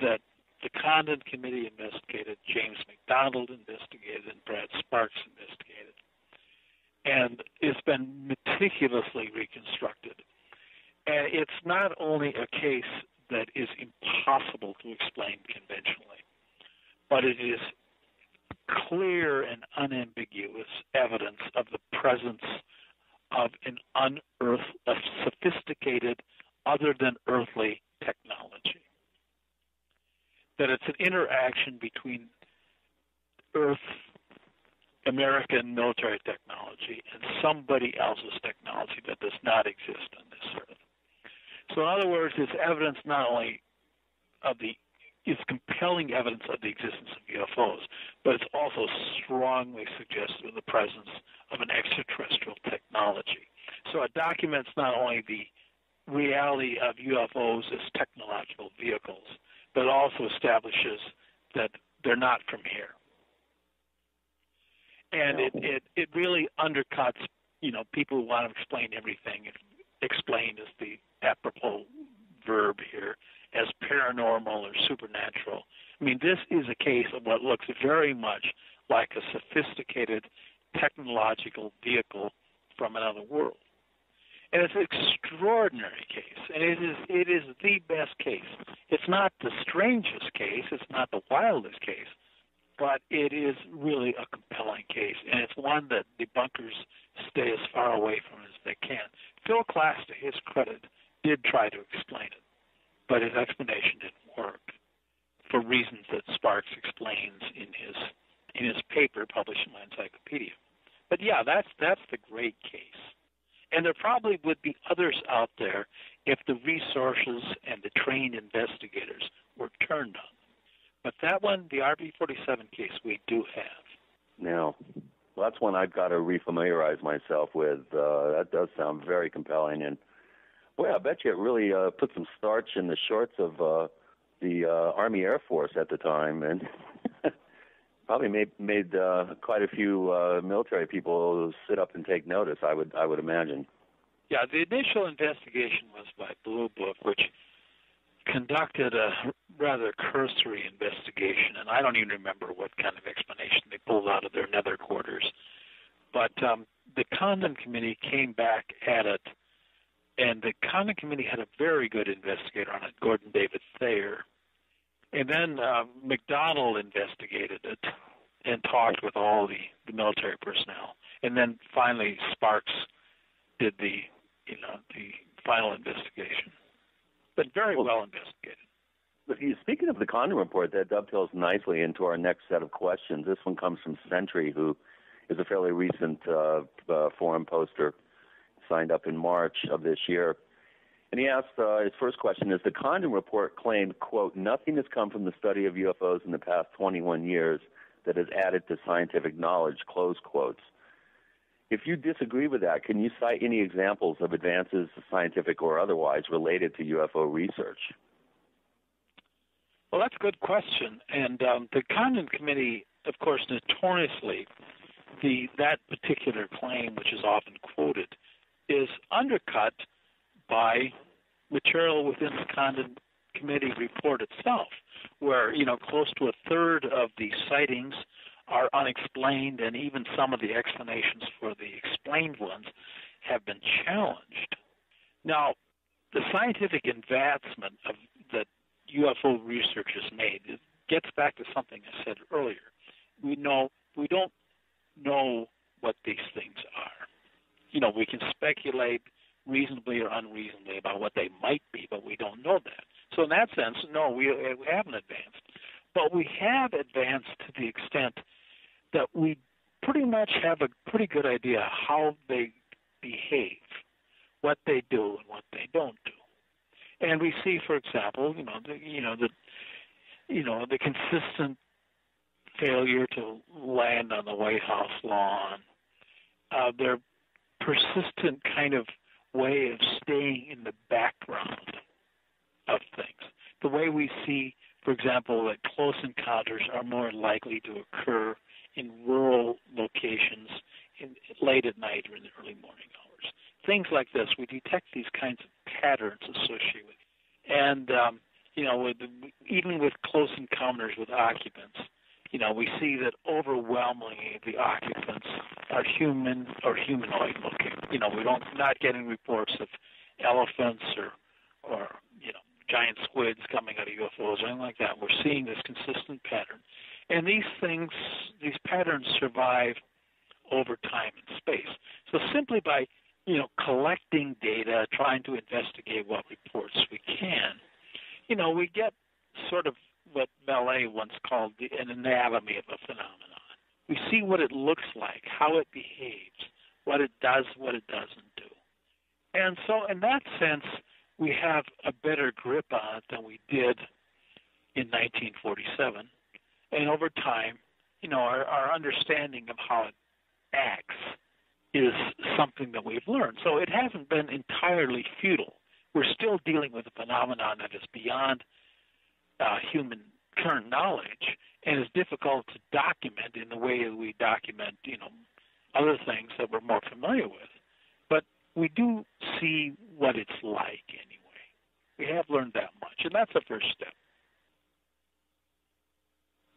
that the Condon Committee investigated, James McDonald investigated, and Brad Sparks investigated. And it's been meticulously reconstructed. And it's not only a case that is impossible to explain conventionally, but it is clear and unambiguous evidence of the presence of an unearth, a sophisticated, other than earthly technology. That it's an interaction between Earth, American military technology, and somebody else's technology that does not exist on this Earth. So, in other words, it's evidence not only of the It's compelling evidence of the existence of U F Os, but it's also strongly suggestive of the presence of an extraterrestrial technology. So it documents not only the reality of U F Os as technological vehicles, but also establishes that they're not from here. And it, it, it really undercuts, you know, people who want to explain everything. Explain is the apropos verb here, as paranormal or supernatural. I mean, this is a case of what looks very much like a sophisticated technological vehicle from another world. And it's an extraordinary case, and it is, it is the best case. It's not the strangest case, it's not the wildest case, but it is really a compelling case, and it's one that debunkers stay as far away from as they can. Phil Klass, to his credit, did try to explain it, but his explanation didn't work for reasons that Sparks explains in his in his paper published in my encyclopedia. But yeah, that's that's the great case. And there probably would be others out there if the resources and the trained investigators were turned on them. But that one, the R B forty-seven case, we do have. Now, well, that's one I've got to refamiliarize myself with. Uh, that does sound very compelling, and boy, I bet you it really uh, put some starch in the shorts of uh, the uh, Army Air Force at the time, and probably made made uh, quite a few uh, military people sit up and take notice. I would I would imagine. Yeah, the initial investigation was by Blue Book, which conducted a rather cursory investigation, and I don't even remember what kind of explanation they pulled out of their nether quarters. But um, the Condon Committee came back at it. And the Condon Committee had a very good investigator on it, Gordon David Thayer. And then uh, McDonald investigated it and talked with all the, the military personnel. And then finally Sparks did the, you know, the final investigation. But very well, well investigated. But speaking of the Condon report, that dovetails nicely into our next set of questions. This one comes from Sentry, who is a fairly recent uh, uh, forum poster. Signed up in March of this year. And he asked, uh, his first question is, the Condon report claimed, quote, nothing has come from the study of U F Os in the past twenty-one years that has added to scientific knowledge, close quotes. If you disagree with that, can you cite any examples of advances, scientific or otherwise, related to U F O research? Well, that's a good question. And um, the Condon Committee, of course, notoriously, the that particular claim, which is often quoted, is undercut by material within the Condon Committee report itself, where, you know, close to a third of the sightings are unexplained, and even some of the explanations for the explained ones have been challenged. Now, the scientific advancement of that U F O research has made, it gets back to something I said earlier. We know we don't know what these things are. You know, we can speculate reasonably or unreasonably about what they might be, but we don't know that. So in that sense, no, we, we haven't advanced. But we have advanced to the extent that we pretty much have a pretty good idea how they behave, what they do and what they don't do. And we see, for example, you know, the, you know, the, you know, the consistent failure to land on the White House lawn, uh, their persistent kind of way of staying in the background of things, the way we see, for example, that close encounters are more likely to occur in rural locations in late at night or in the early morning hours. Things like this, we detect these kinds of patterns associated with it. And, um, you know, with, even with close encounters with occupants, you know, we see that overwhelmingly the occupants are human or humanoid looking. You know, we don't not getting reports of elephants or, or you know, giant squids coming out of U F Os or anything like that. We're seeing this consistent pattern. And these things, these patterns survive over time and space. So simply by, you know, collecting data, trying to investigate what reports we can, you know, we get sort of what Vallée once called the, an anatomy of a phenomenon. We see what it looks like, how it behaves, what it does, what it doesn't do. And so in that sense, we have a better grip on it than we did in nineteen forty-seven. And over time, you know, our, our understanding of how it acts is something that we've learned. So it hasn't been entirely futile. We're still dealing with a phenomenon that is beyond uh, human current knowledge and is difficult to document in the way that we document, you know, other things that we're more familiar with. We do see what it's like anyway. We have learned that much, and that's the first step.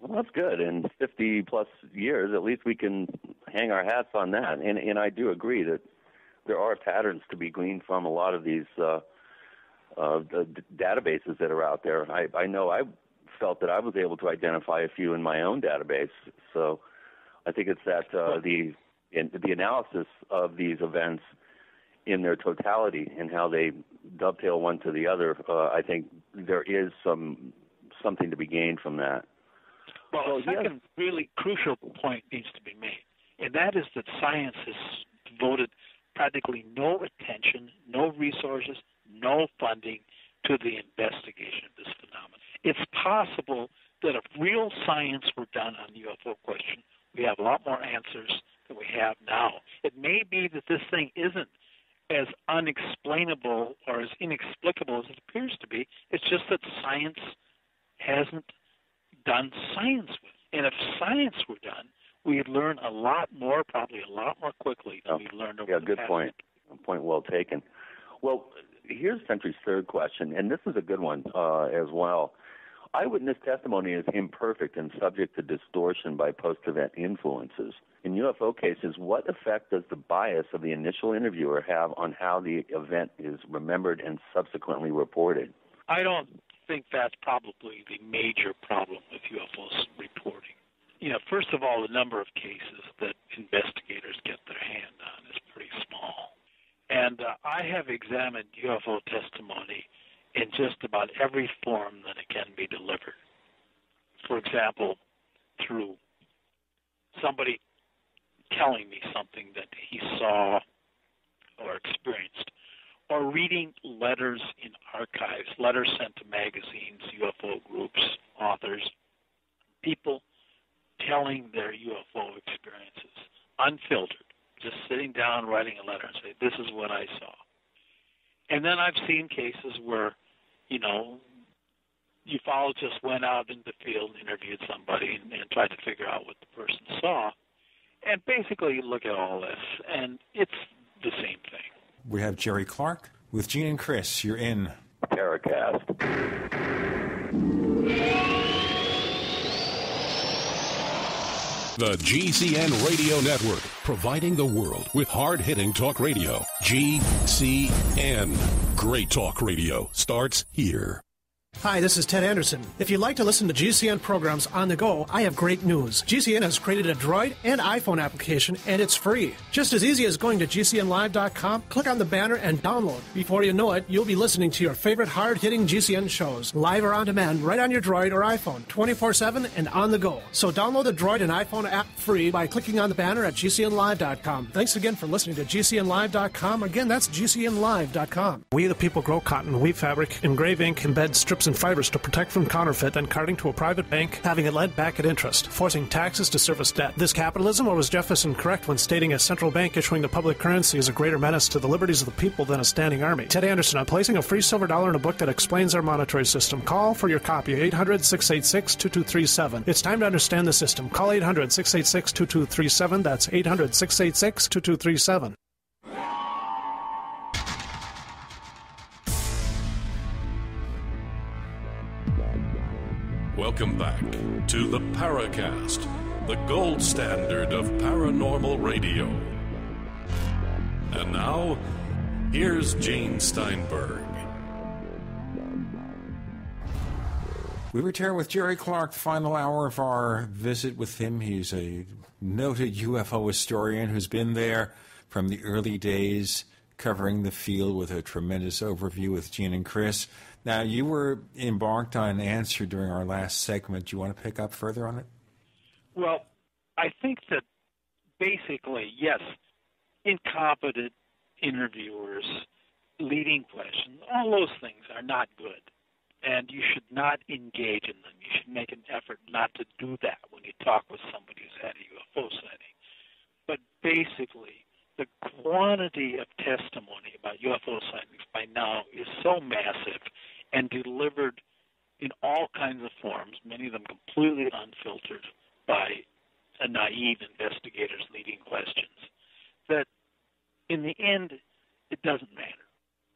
Well, that's good. In fifty-plus years, at least we can hang our hats on that. And, and I do agree that there are patterns to be gleaned from a lot of these uh, uh, the d- databases that are out there. I, I know I felt that I was able to identify a few in my own database. So I think it's that uh, the in, the analysis of these events in their totality and how they dovetail one to the other, uh, I think there is some something to be gained from that. Well, well the second yes. really crucial point needs to be made, and that is that science has devoted practically no attention, no resources, no funding to the investigation of this phenomenon. It's possible that if real science were done on the U F O question, we have a lot more answers than we have now. It may be that this thing isn't as unexplainable or as inexplicable as it appears to be. It's just that science hasn't done science with it. And if science were done, we'd learn a lot more, probably a lot more quickly than oh, we've learned over yeah, the past. Yeah, good point. Point well taken. Well, here's Century's third question, and this is a good one uh, as well. Eyewitness testimony is imperfect and subject to distortion by post-event influences. In U F O cases, what effect does the bias of the initial interviewer have on how the event is remembered and subsequently reported? I don't think that's probably the major problem with U F O reporting. You know, first of all, the number of cases that investigators get their hand on is pretty small. And uh, I have examined U F O testimony in just about every form that it can be delivered. For example, through somebody telling me something that he saw or experienced, or reading letters in archives, letters sent to magazines, U F O groups, authors, people telling their U F O experiences, unfiltered, just sitting down, writing a letter, and say, this is what I saw. And then I've seen cases where, you know, ufologists went out in the field, interviewed somebody, and, and tried to figure out what the person saw. And basically, you look at all this, and it's the same thing. We have Jerry Clark with Gene and Chris. You're in Paracast. The G C N Radio Network, providing the world with hard-hitting talk radio. G C N. Great talk radio starts here. Hi, this is Ted Anderson. If you'd like to listen to G C N programs on the go, I have great news. G C N has created a Droid and iPhone application, and it's free. Just as easy as going to G C N live dot com, click on the banner, and download. Before you know it, you'll be listening to your favorite hard-hitting G C N shows, live or on demand, right on your Droid or iPhone, twenty-four seven and on the go. So download the Droid and iPhone app free by clicking on the banner at G C N live dot com. Thanks again for listening to G C N live dot com. Again, that's G C N live dot com. We the people grow cotton, weave fabric, engrave ink, embed strips and fibers to protect from counterfeit, then carting to a private bank, having it lent back at interest, forcing taxes to service debt. This capitalism, or was Jefferson correct when stating a central bank issuing the public currency is a greater menace to the liberties of the people than a standing army? Ted Anderson, I'm placing a free silver dollar in a book that explains our monetary system. Call for your copy, eight hundred, six eight six, two two three seven. It's time to understand the system. Call eight hundred, six eight six, two two three seven. That's eight hundred, six eight six, two two three seven. Welcome back to the Paracast, the gold standard of paranormal radio. And now, here's Gene Steinberg. We return with Jerry Clark, final hour of our visit with him. He's a noted U F O historian who's been there from the early days, covering the field with a tremendous overview with Gene and Chris. Now, you were embarked on an answer during our last segment. Do you want to pick up further on it? Well, I think that basically, yes, incompetent interviewers, leading questions, all those things are not good. And you should not engage in them. You should make an effort not to do that when you talk with somebody who's had a U F O sighting. But basically, the quantity of testimony about U F O sightings by now is so massive and delivered in all kinds of forms, many of them completely unfiltered by a naive investigator's leading questions, that in the end, it doesn't matter.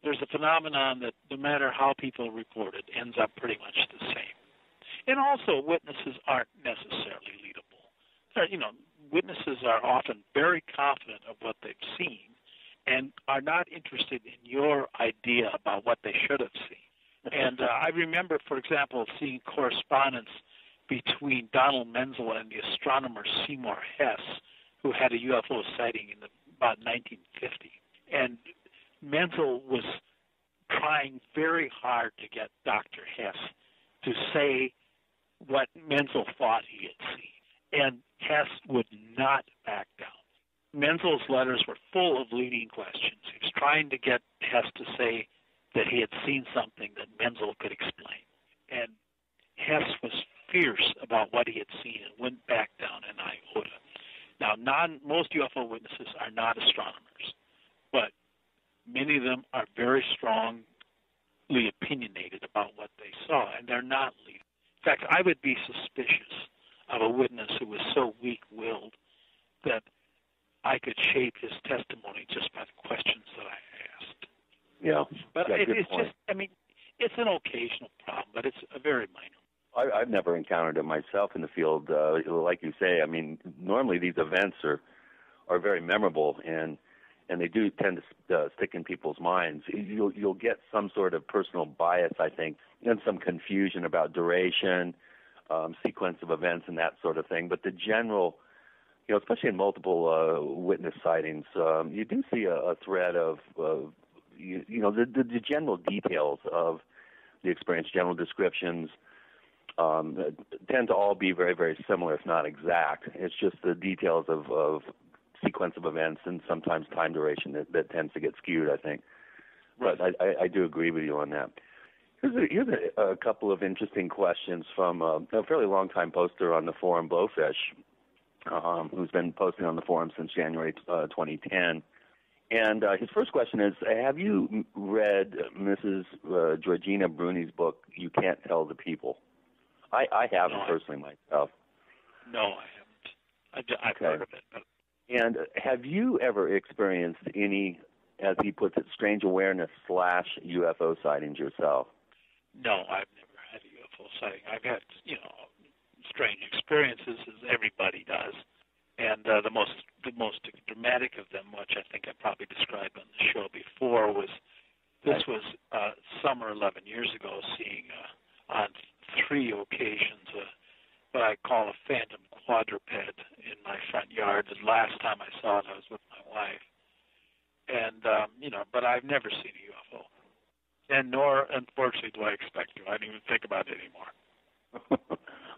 There's a phenomenon that no matter how people report it, ends up pretty much the same. And also, witnesses aren't necessarily leadable. They're, you know, witnesses are often very confident of what they've seen and are not interested in your idea about what they should have seen. And uh, I remember, for example, seeing correspondence between Donald Menzel and the astronomer Seymour Hess, who had a U F O sighting in the, about nineteen fifty. And Menzel was trying very hard to get Doctor Hess to say what Menzel thought he had seen. And Hess would not back down. Menzel's letters were full of leading questions. He was trying to get Hess to say that he had seen something that Menzel could explain. And Hess was fierce about what he had seen and went back down an iota. Now, non, most U F O witnesses are not astronomers, but many of them are very strongly opinionated about what they saw, and they're not leading. In fact, I would be suspicious of a witness who was so weak-willed that I could shape his testimony just by the questions that I asked. Yeah, but yeah, it, it's point. just, I mean, it's an occasional problem, but it's a very minor one. I, I've never encountered it myself in the field. Uh, like you say, I mean, normally these events are are very memorable, and and they do tend to uh, stick in people's minds. You'll, you'll get some sort of personal bias, I think, and some confusion about duration, Um, sequence of events and that sort of thing. But the general, you know, especially in multiple uh, witness sightings, um, you do see a, a thread of, of you, you know, the, the, the general details of the experience, general descriptions um, tend to all be very, very similar, if not exact. It's just the details of, of sequence of events and sometimes time duration that, that tends to get skewed, I think. Right. But I, I, I do agree with you on that. Here's a, here's a, a couple of interesting questions from a, a fairly long-time poster on the forum, Blowfish, um, who's been posting on the forum since January uh, twenty ten. And uh, his first question is, have you read Missus Uh, Georgina Bruni's book, You Can't Tell the People? I, I haven't no, personally I, myself. No, I haven't. I, I've okay. heard of it. And have you ever experienced any, as he puts it, strange awareness slash U F O sightings yourself? No, I've never had a U F O sighting. I've had, you know, strange experiences, as everybody does. And uh, the most the most dramatic of them, which I think I probably described on the show before, was this was uh, summer eleven years ago, seeing uh, on three occasions uh, what I call a phantom quadruped in my front yard. The last time I saw it, I was with my wife. And, um, you know, but I've never seen a U F O. And nor, unfortunately, do I expect to. I don't even think about it anymore.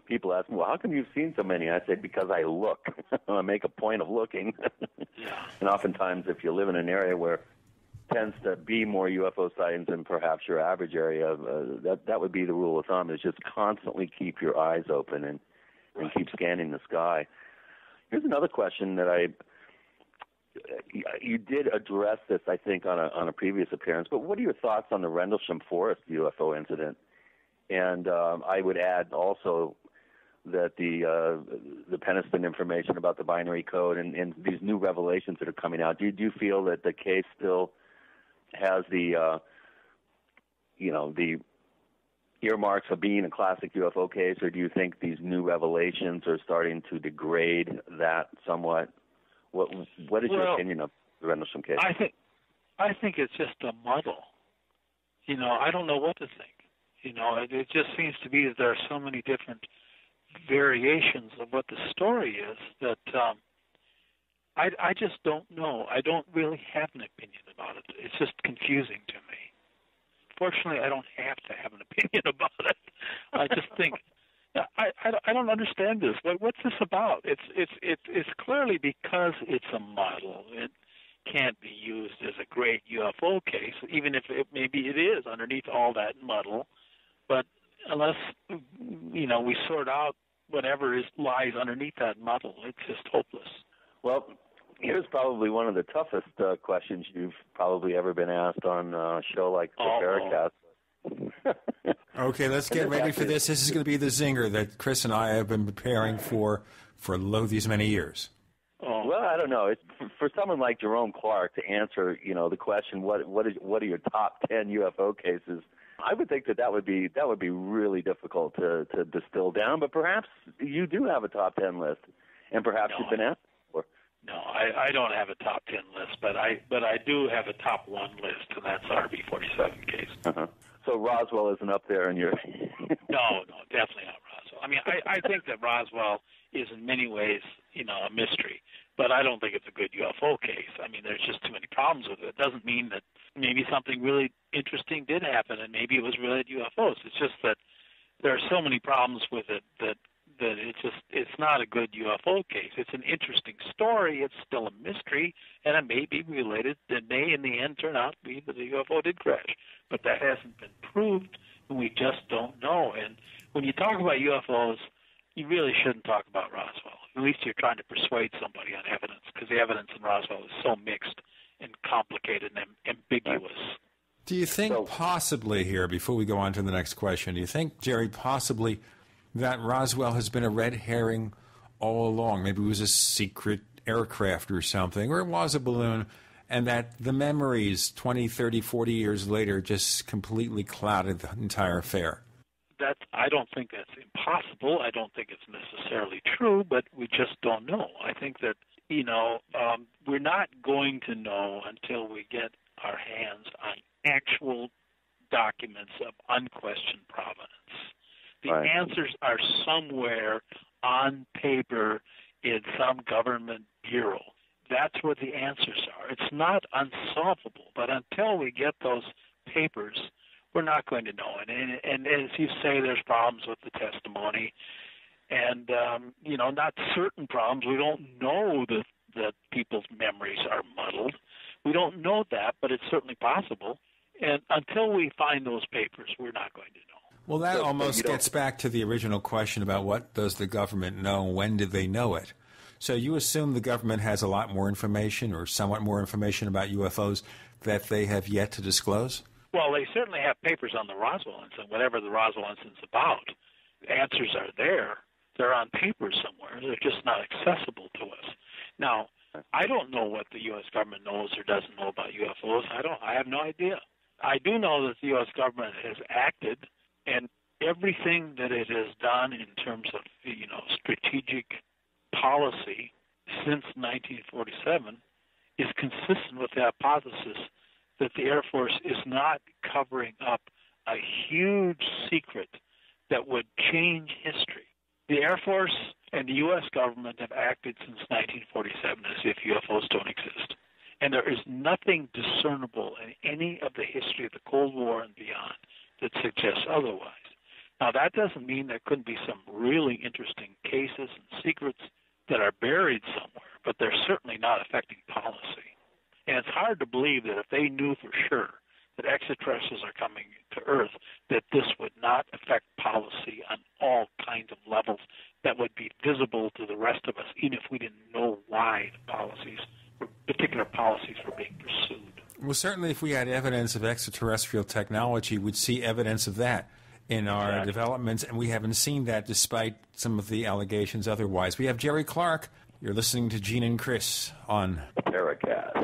People ask me, well, how come you've seen so many? I say, because I look. I make a point of looking. Yeah. And oftentimes, if you live in an area where tends to be more U F O sightings than perhaps your average area, uh, that that would be the rule of thumb, is just constantly keep your eyes open and, and right. keep scanning the sky. Here's another question that I... You did address this, I think, on a on a previous appearance, but what are your thoughts on the Rendlesham Forest U F O incident? And um, I would add also that the uh, the Peniston information about the binary code and, and these new revelations that are coming out, do you, do you feel that the case still has the, uh, you know, the earmarks of being a classic U F O case, or do you think these new revelations are starting to degrade that somewhat? What What is well, your opinion of the Rendlesham case? I think I think it's just a muddle. You know, I don't know what to think. You know, it, it just seems to be that there are so many different variations of what the story is that um, I, I just don't know. I don't really have an opinion about it. It's just confusing to me. Fortunately, I don't have to have an opinion about it. I just think... I, I, I don't understand this. What, what's this about? It's it's it's it's clearly because it's a model. It can't be used as a great U F O case, even if it, maybe it is underneath all that muddle. But unless you know we sort out whatever is lies underneath that muddle, it's just hopeless. Well, here's probably one of the toughest uh, questions you've probably ever been asked on a show like the Paracast. Okay, let's get ready for this. This is going to be the zinger that Chris and I have been preparing for for lo these many years. Oh. Well, I don't know. It's, for someone like Jerome Clark to answer, you know, the question, what what is what are your top ten U F O cases? I would think that that would be that would be really difficult to to distill down. But perhaps you do have a top ten list, and perhaps no, you've been asked for. No, I, I don't have a top ten list, but I but I do have a top one list, and that's R B forty-seven case. Uh huh. So Roswell isn't up there in your... No, no, definitely not Roswell. I mean, I, I think that Roswell is in many ways, you know, a mystery, but I don't think it's a good U F O case. I mean, there's just too many problems with it. It doesn't mean that maybe something really interesting did happen and maybe it was related to U F Os. It's just that there are so many problems with it that, that it's just it's not a good U F O case. It's an interesting story. It's still a mystery, and it may be related. It may, in the end, turn out to be that the U F O did crash. But that hasn't been proved, and we just don't know. And when you talk about U F Os, you really shouldn't talk about Roswell. At least you're trying to persuade somebody on evidence, because the evidence in Roswell is so mixed and complicated and ambiguous. Do you think so, possibly here, before we go on to the next question, do you think, Jerry, possibly... that Roswell has been a red herring all along? Maybe it was a secret aircraft or something, or it was a balloon, and that the memories twenty, thirty, forty years later just completely clouded the entire affair. That's, I don't think that's impossible. I don't think it's necessarily true, but we just don't know. I think that, you know, um, we're not going to know until we get our hands on actual documents of unquestioned provenance. The right. answers are somewhere on paper in some government bureau. That's where the answers are. It's not unsolvable, but until we get those papers, we're not going to know. And, and, and as you say, there's problems with the testimony, and um, you know, not certain problems. We don't know that that people's memories are muddled. We don't know that, but it's certainly possible. And until we find those papers, we're not going to know. Well, that almost gets back to the original question about what does the government know, when did they know it? So you assume the government has a lot more information or somewhat more information about U F Os that they have yet to disclose? Well, they certainly have papers on the Roswell incident, whatever the Roswell incident's about. The answers are there. They're on paper somewhere. They're just not accessible to us. Now, I don't know what the U S government knows or doesn't know about U F Os. I don't. I have no idea. I do know that the U S government has acted, and everything that it has done in terms of, you know, strategic policy since nineteen forty-seven is consistent with the hypothesis that the Air Force is not covering up a huge secret that would change history. The Air Force and the U S government have acted since nineteen forty-seven as if U F Os don't exist. And there is nothing discernible in any of the history of the Cold War and beyond that suggests otherwise. Now, that doesn't mean there couldn't be some really interesting cases and secrets that are buried somewhere, but they're certainly not affecting policy. And it's hard to believe that if they knew for sure that extraterrestrials are coming to Earth, that this would not affect policy on all kinds of levels that would be visible to the rest of us, even if we didn't know why the policies, particular policies were being pursued. Well, certainly if we had evidence of extraterrestrial technology, we'd see evidence of that in our exactly. developments, and we haven't seen that despite some of the allegations otherwise. We have Jerry Clark. You're listening to Gene and Chris on Paracast.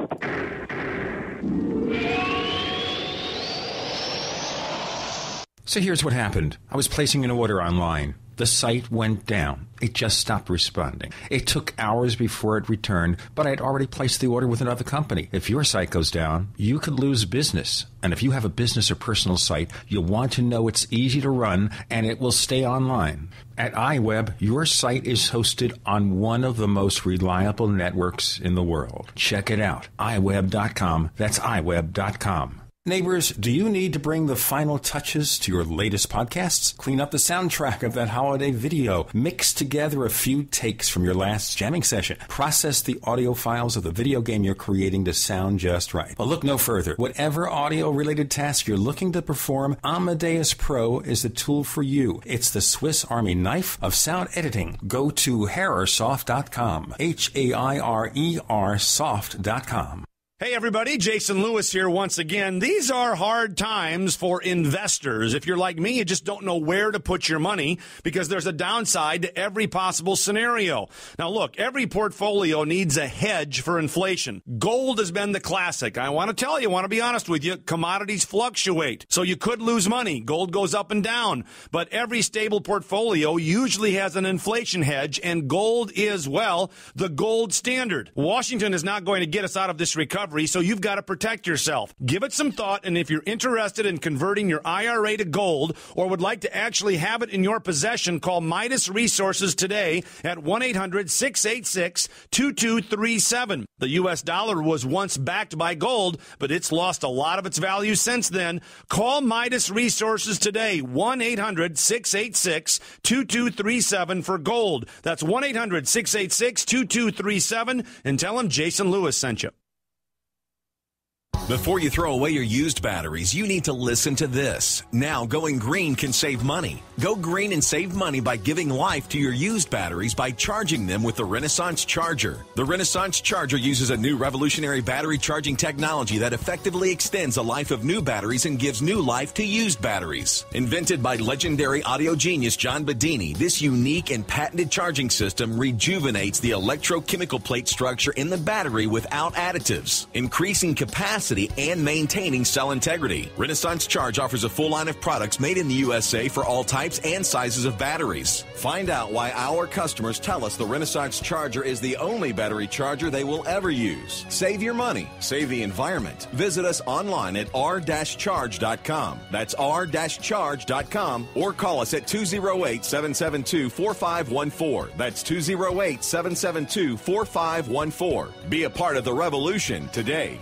So here's what happened. I was placing an order online. The site went down. It just stopped responding. It took hours before it returned, but I'd already placed the order with another company. If your site goes down, you could lose business. And if you have a business or personal site, you'll want to know it's easy to run and it will stay online. At iWeb, your site is hosted on one of the most reliable networks in the world. Check it out. i web dot com. That's i web dot com. Neighbors, do you need to bring the final touches to your latest podcasts? Clean up the soundtrack of that holiday video. Mix together a few takes from your last jamming session. Process the audio files of the video game you're creating to sound just right. Well, look no further. Whatever audio-related task you're looking to perform, Amadeus Pro is the tool for you. It's the Swiss Army knife of sound editing. Go to Hairsoft dot com. H A I R E R soft dot com. Hey everybody, Jason Lewis here once again. These are hard times for investors. If you're like me, you just don't know where to put your money because there's a downside to every possible scenario. Now look, every portfolio needs a hedge for inflation. Gold has been the classic. I want to tell you, I want to be honest with you, commodities fluctuate. So you could lose money. Gold goes up and down. But every stable portfolio usually has an inflation hedge, and gold is, well, the gold standard. Washington is not going to get us out of this recovery. So you've got to protect yourself. Give it some thought, and if you're interested in converting your I R A to gold or would like to actually have it in your possession, call Midas Resources today at one eight hundred, six eight six, two two three seven. The U S dollar was once backed by gold, but it's lost a lot of its value since then. Call Midas Resources today, one eight hundred, six eight six, two two three seven for gold. That's one eight hundred, six eight six, two two three seven, and tell them Jason Lewis sent you. Before you throw away your used batteries, you need to listen to this. Now, going green can save money. Go green and save money by giving life to your used batteries by charging them with the Renaissance Charger. The Renaissance Charger uses a new revolutionary battery charging technology that effectively extends the life of new batteries and gives new life to used batteries. Invented by legendary audio genius John Bedini, this unique and patented charging system rejuvenates the electrochemical plate structure in the battery without additives, increasing capacity and maintaining cell integrity. Renaissance Charge offers a full line of products made in the U S A for all types and sizes of batteries. Find out why our customers tell us the Renaissance Charger is the only battery charger they will ever use. Save your money. Save the environment. Visit us online at r dash charge dot com. That's r dash charge dot com, or call us at two oh eight, seven seven two, four five one four. That's two oh eight, seven seven two, four five one four. Be a part of the revolution today.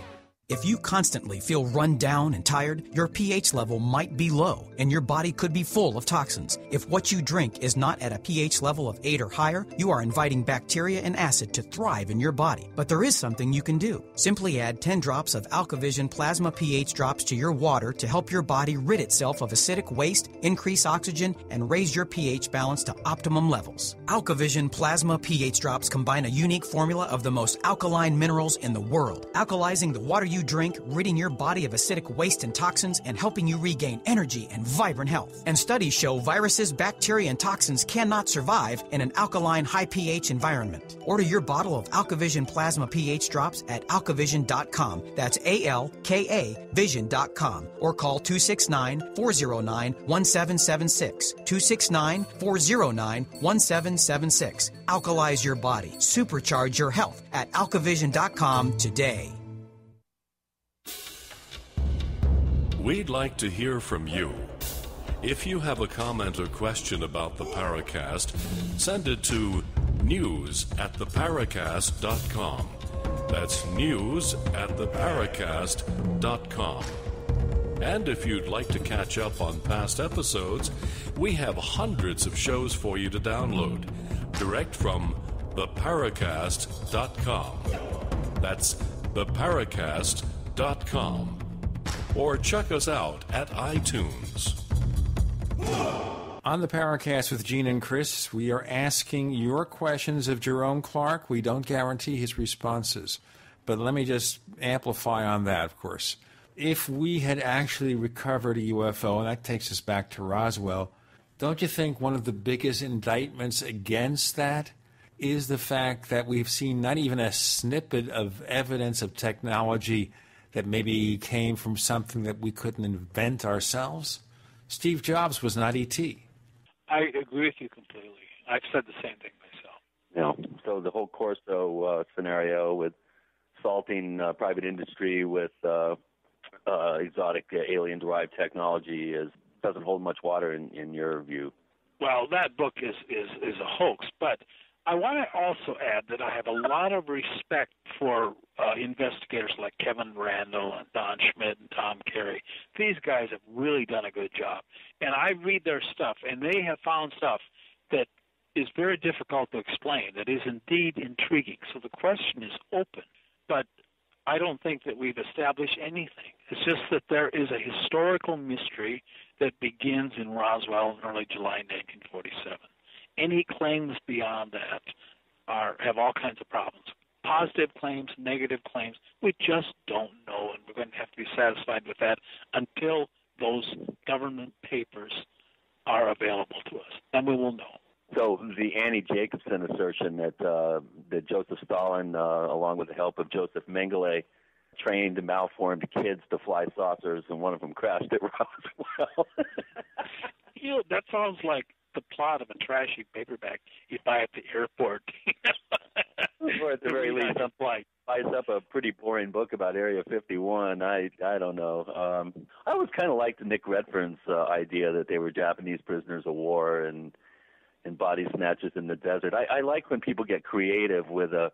If you constantly feel run down and tired, your pH level might be low and your body could be full of toxins. If what you drink is not at a pH level of eight or higher, you are inviting bacteria and acid to thrive in your body. But there is something you can do. Simply add ten drops of AlkaVision Plasma pH drops to your water to help your body rid itself of acidic waste, increase oxygen, and raise your pH balance to optimum levels. AlkaVision Plasma pH drops combine a unique formula of the most alkaline minerals in the world, alkalizing the water you You drink, ridding your body of acidic waste and toxins, and helping you regain energy and vibrant health. And studies show viruses, bacteria, and toxins cannot survive in an alkaline, high pH environment. Order your bottle of AlkaVision Plasma pH drops at alkavision dot com. That's A L K A vision dot com. Or call two six nine, four zero nine, one seven seven six. two six nine, four zero nine, one seven seven six. Alkalize your body. Supercharge your health at alkavision dot com today. We'd like to hear from you. If you have a comment or question about the Paracast, send it to news at the paracast dot com. That's news at the paracast dot com. And if you'd like to catch up on past episodes, we have hundreds of shows for you to download, direct from the paracast dot com. That's the paracast dot com. Or check us out at iTunes. On the Paracast with Gene and Chris, we are asking your questions of Jerome Clark. We don't guarantee his responses, but let me just amplify on that, of course. If we had actually recovered a U F O, and that takes us back to Roswell, don't you think one of the biggest indictments against that is the fact that we've seen not even a snippet of evidence of technology that maybe came from something that we couldn't invent ourselves? Steve Jobs was not E T I agree with you completely. I've said the same thing myself. You know, so the whole Corso uh, scenario with salting uh, private industry with uh, uh, exotic uh, alien-derived technology is doesn't hold much water in, in your view. Well, that book is, is, is a hoax, but I want to also add that I have a lot of respect for uh, investigators like Kevin Randle and Don Schmidt and Tom Carey. These guys have really done a good job. And I read their stuff, and they have found stuff that is very difficult to explain, that is indeed intriguing. So the question is open, but I don't think that we've established anything. It's just that there is a historical mystery that begins in Roswell in early July nineteen forty-seven. Any claims beyond that are have all kinds of problems. Positive claims, negative claims, we just don't know, and we're going to have to be satisfied with that until those government papers are available to us. Then we will know. So the Annie Jacobson assertion that, uh, that Joseph Stalin, uh, along with the help of Joseph Mengele, trained malformed kids to fly saucers, and one of them crashed at Roswell. You know, that sounds like the plot of a trashy paperback you buy at the airport. Or at the very least, somebody buys up a pretty boring book about Area fifty-one. I I don't know. Um, I always kind of liked Nick Redfern's uh, idea that they were Japanese prisoners of war and and body snatches in the desert. I, I like when people get creative with a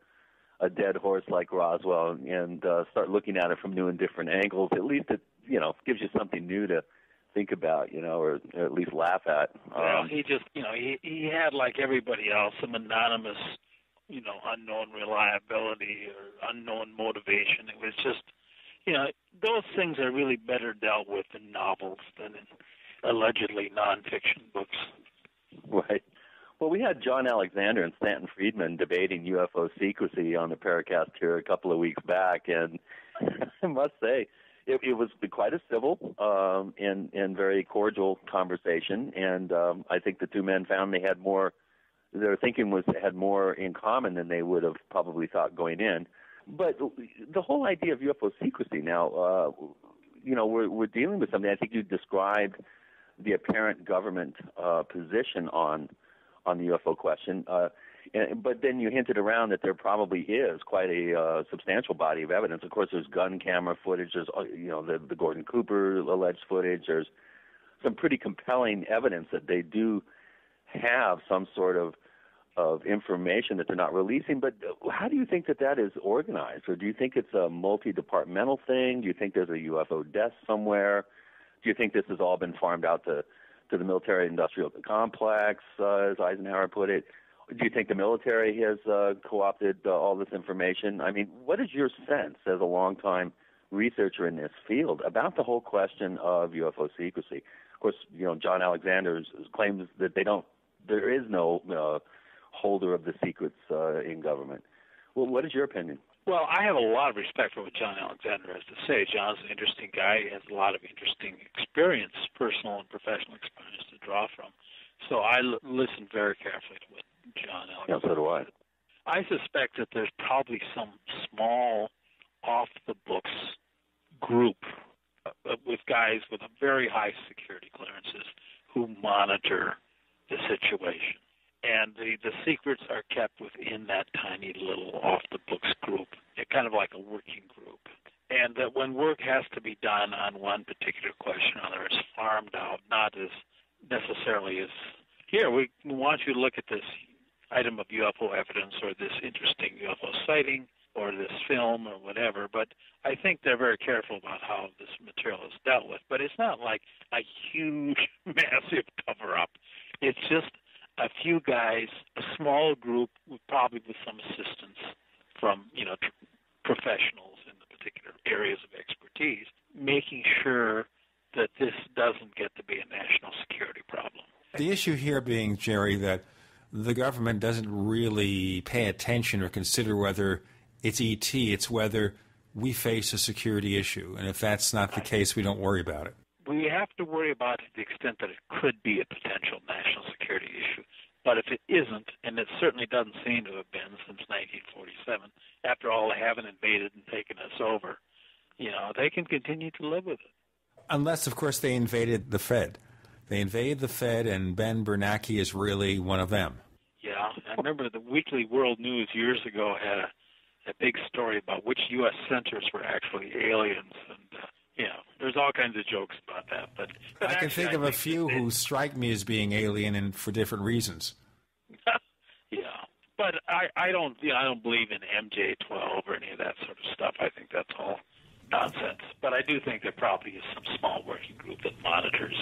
a dead horse like Roswell and, and uh, start looking at it from new and different angles. At least it you know gives you something new to think about, you know, or, or at least laugh at. Um, well, he just, you know, he, he had, like everybody else, some anonymous, you know, unknown reliability or unknown motivation. It was just, you know, those things are really better dealt with in novels than in allegedly nonfiction books. Right. Well, we had John Alexander and Stan Friedman debating U F O secrecy on the Paracast here a couple of weeks back, and I must say, It, it was quite a civil um, and, and very cordial conversation, and um, I think the two men found they had more. Their thinking was they had more in common than they would have probably thought going in. But the whole idea of U F O secrecy now, uh, you know, we're, we're dealing with something. I think you described the apparent government uh, position on on the U F O question. Uh, And, but then you hinted around that there probably is quite a uh, substantial body of evidence. Of course, there's gun camera footage. There's, you know, the, the Gordon Cooper alleged footage. There's some pretty compelling evidence that they do have some sort of of information that they're not releasing. But how do you think that that is organized? Or do you think it's a multi-departmental thing? Do you think there's a U F O desk somewhere? Do you think this has all been farmed out to, to the military-industrial complex, uh, as Eisenhower put it? Do you think the military has uh, co-opted uh, all this information? I mean, what is your sense as a long-time researcher in this field about the whole question of U F O secrecy? Of course, you know, John Alexander claims that they don't, there is no uh, holder of the secrets uh, in government. Well, what is your opinion? Well, I have a lot of respect for what John Alexander has to say. John's an interesting guy. He has a lot of interesting experience, personal and professional experience to draw from. So I l- listen very carefully to what John Alexander said. Yeah, so do I. I suspect that there's probably some small, off-the-books group with guys with a very high security clearances who monitor the situation. And the, the secrets are kept within that tiny little off-the-books group. They're kind of like a working group. And that when work has to be done on one particular question or another, it's farmed out, not as necessarily as, here, we want you to look at this item of U F O evidence or this interesting U F O sighting or this film or whatever. But I think they're very careful about how this material is dealt with. But it's not like a huge, massive cover-up. It's just a few guys, a small group, probably with some assistance from, you know, tr- professionals in the particular areas of expertise, making sure that this doesn't get to be a national security problem. The issue here being, Jerry, that the government doesn't really pay attention or consider whether it's E T, it's whether we face a security issue. And if that's not the case, we don't worry about it. We have to worry about it to the extent that it could be a potential national security issue. But if it isn't, and it certainly doesn't seem to have been since nineteen forty-seven, after all, they haven't invaded and taken us over, you know, they can continue to live with it. Unless, of course, they invaded the Fed. They invaded the Fed, and Ben Bernanke is really one of them. Yeah, I remember the Weekly World News years ago had a, a big story about which U S centers were actually aliens. And, uh, you know, there's all kinds of jokes about that. But, but I actually, can think I of think a few who strike me as being alien and for different reasons. Yeah, but I, I don't, you know, I don't believe in M J twelve or any of that sort of stuff. I think that's all nonsense. But I do think there probably is some small working group that monitors.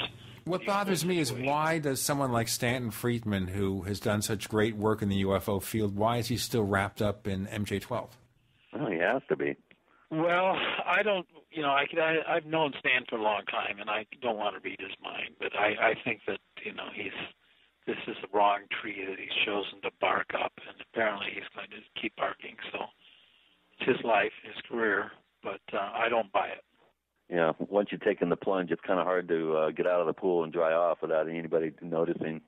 What bothers me is, why does someone like Stanton Friedman, who has done such great work in the U F O field, why is he still wrapped up in M J twelve? Well, he has to be. Well, I don't, you know, I, I, I've known Stan for a long time, and I don't want to read his mind, but I, I think that, you know, he's, this is the wrong tree that he's chosen to bark up, and apparently he's going to keep barking, so it's his life, his career. But uh, I don't buy it. Yeah, once you've taken the plunge, it's kind of hard to uh, get out of the pool and dry off without anybody noticing.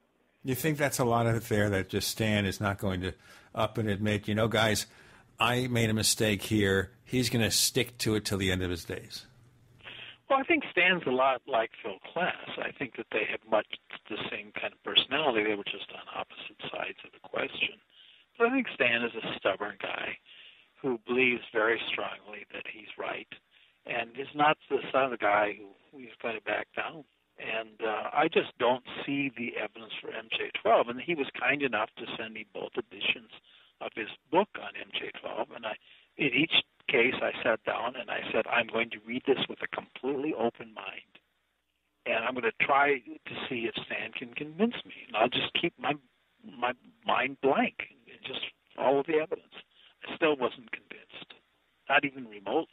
You think that's a lot of it there, that just Stan is not going to up and admit, you know, guys, I made a mistake here. He's going to stick to it till the end of his days. Well, I think Stan's a lot like Phil Klass. I think that they have much the same kind of personality. They were just on opposite sides of the question. But I think Stan is a stubborn guy who believes very strongly that he's right, and is not the sort of guy who is going to back down. And uh, I just don't see the evidence for M J twelve. And he was kind enough to send me both editions of his book on M J twelve. And I, in each case, I sat down and I said, I'm going to read this with a completely open mind. And I'm going to try to see if Stan can convince me. And I'll just keep my my mind blank and just follow the evidence. I still wasn't convinced, not even remotely.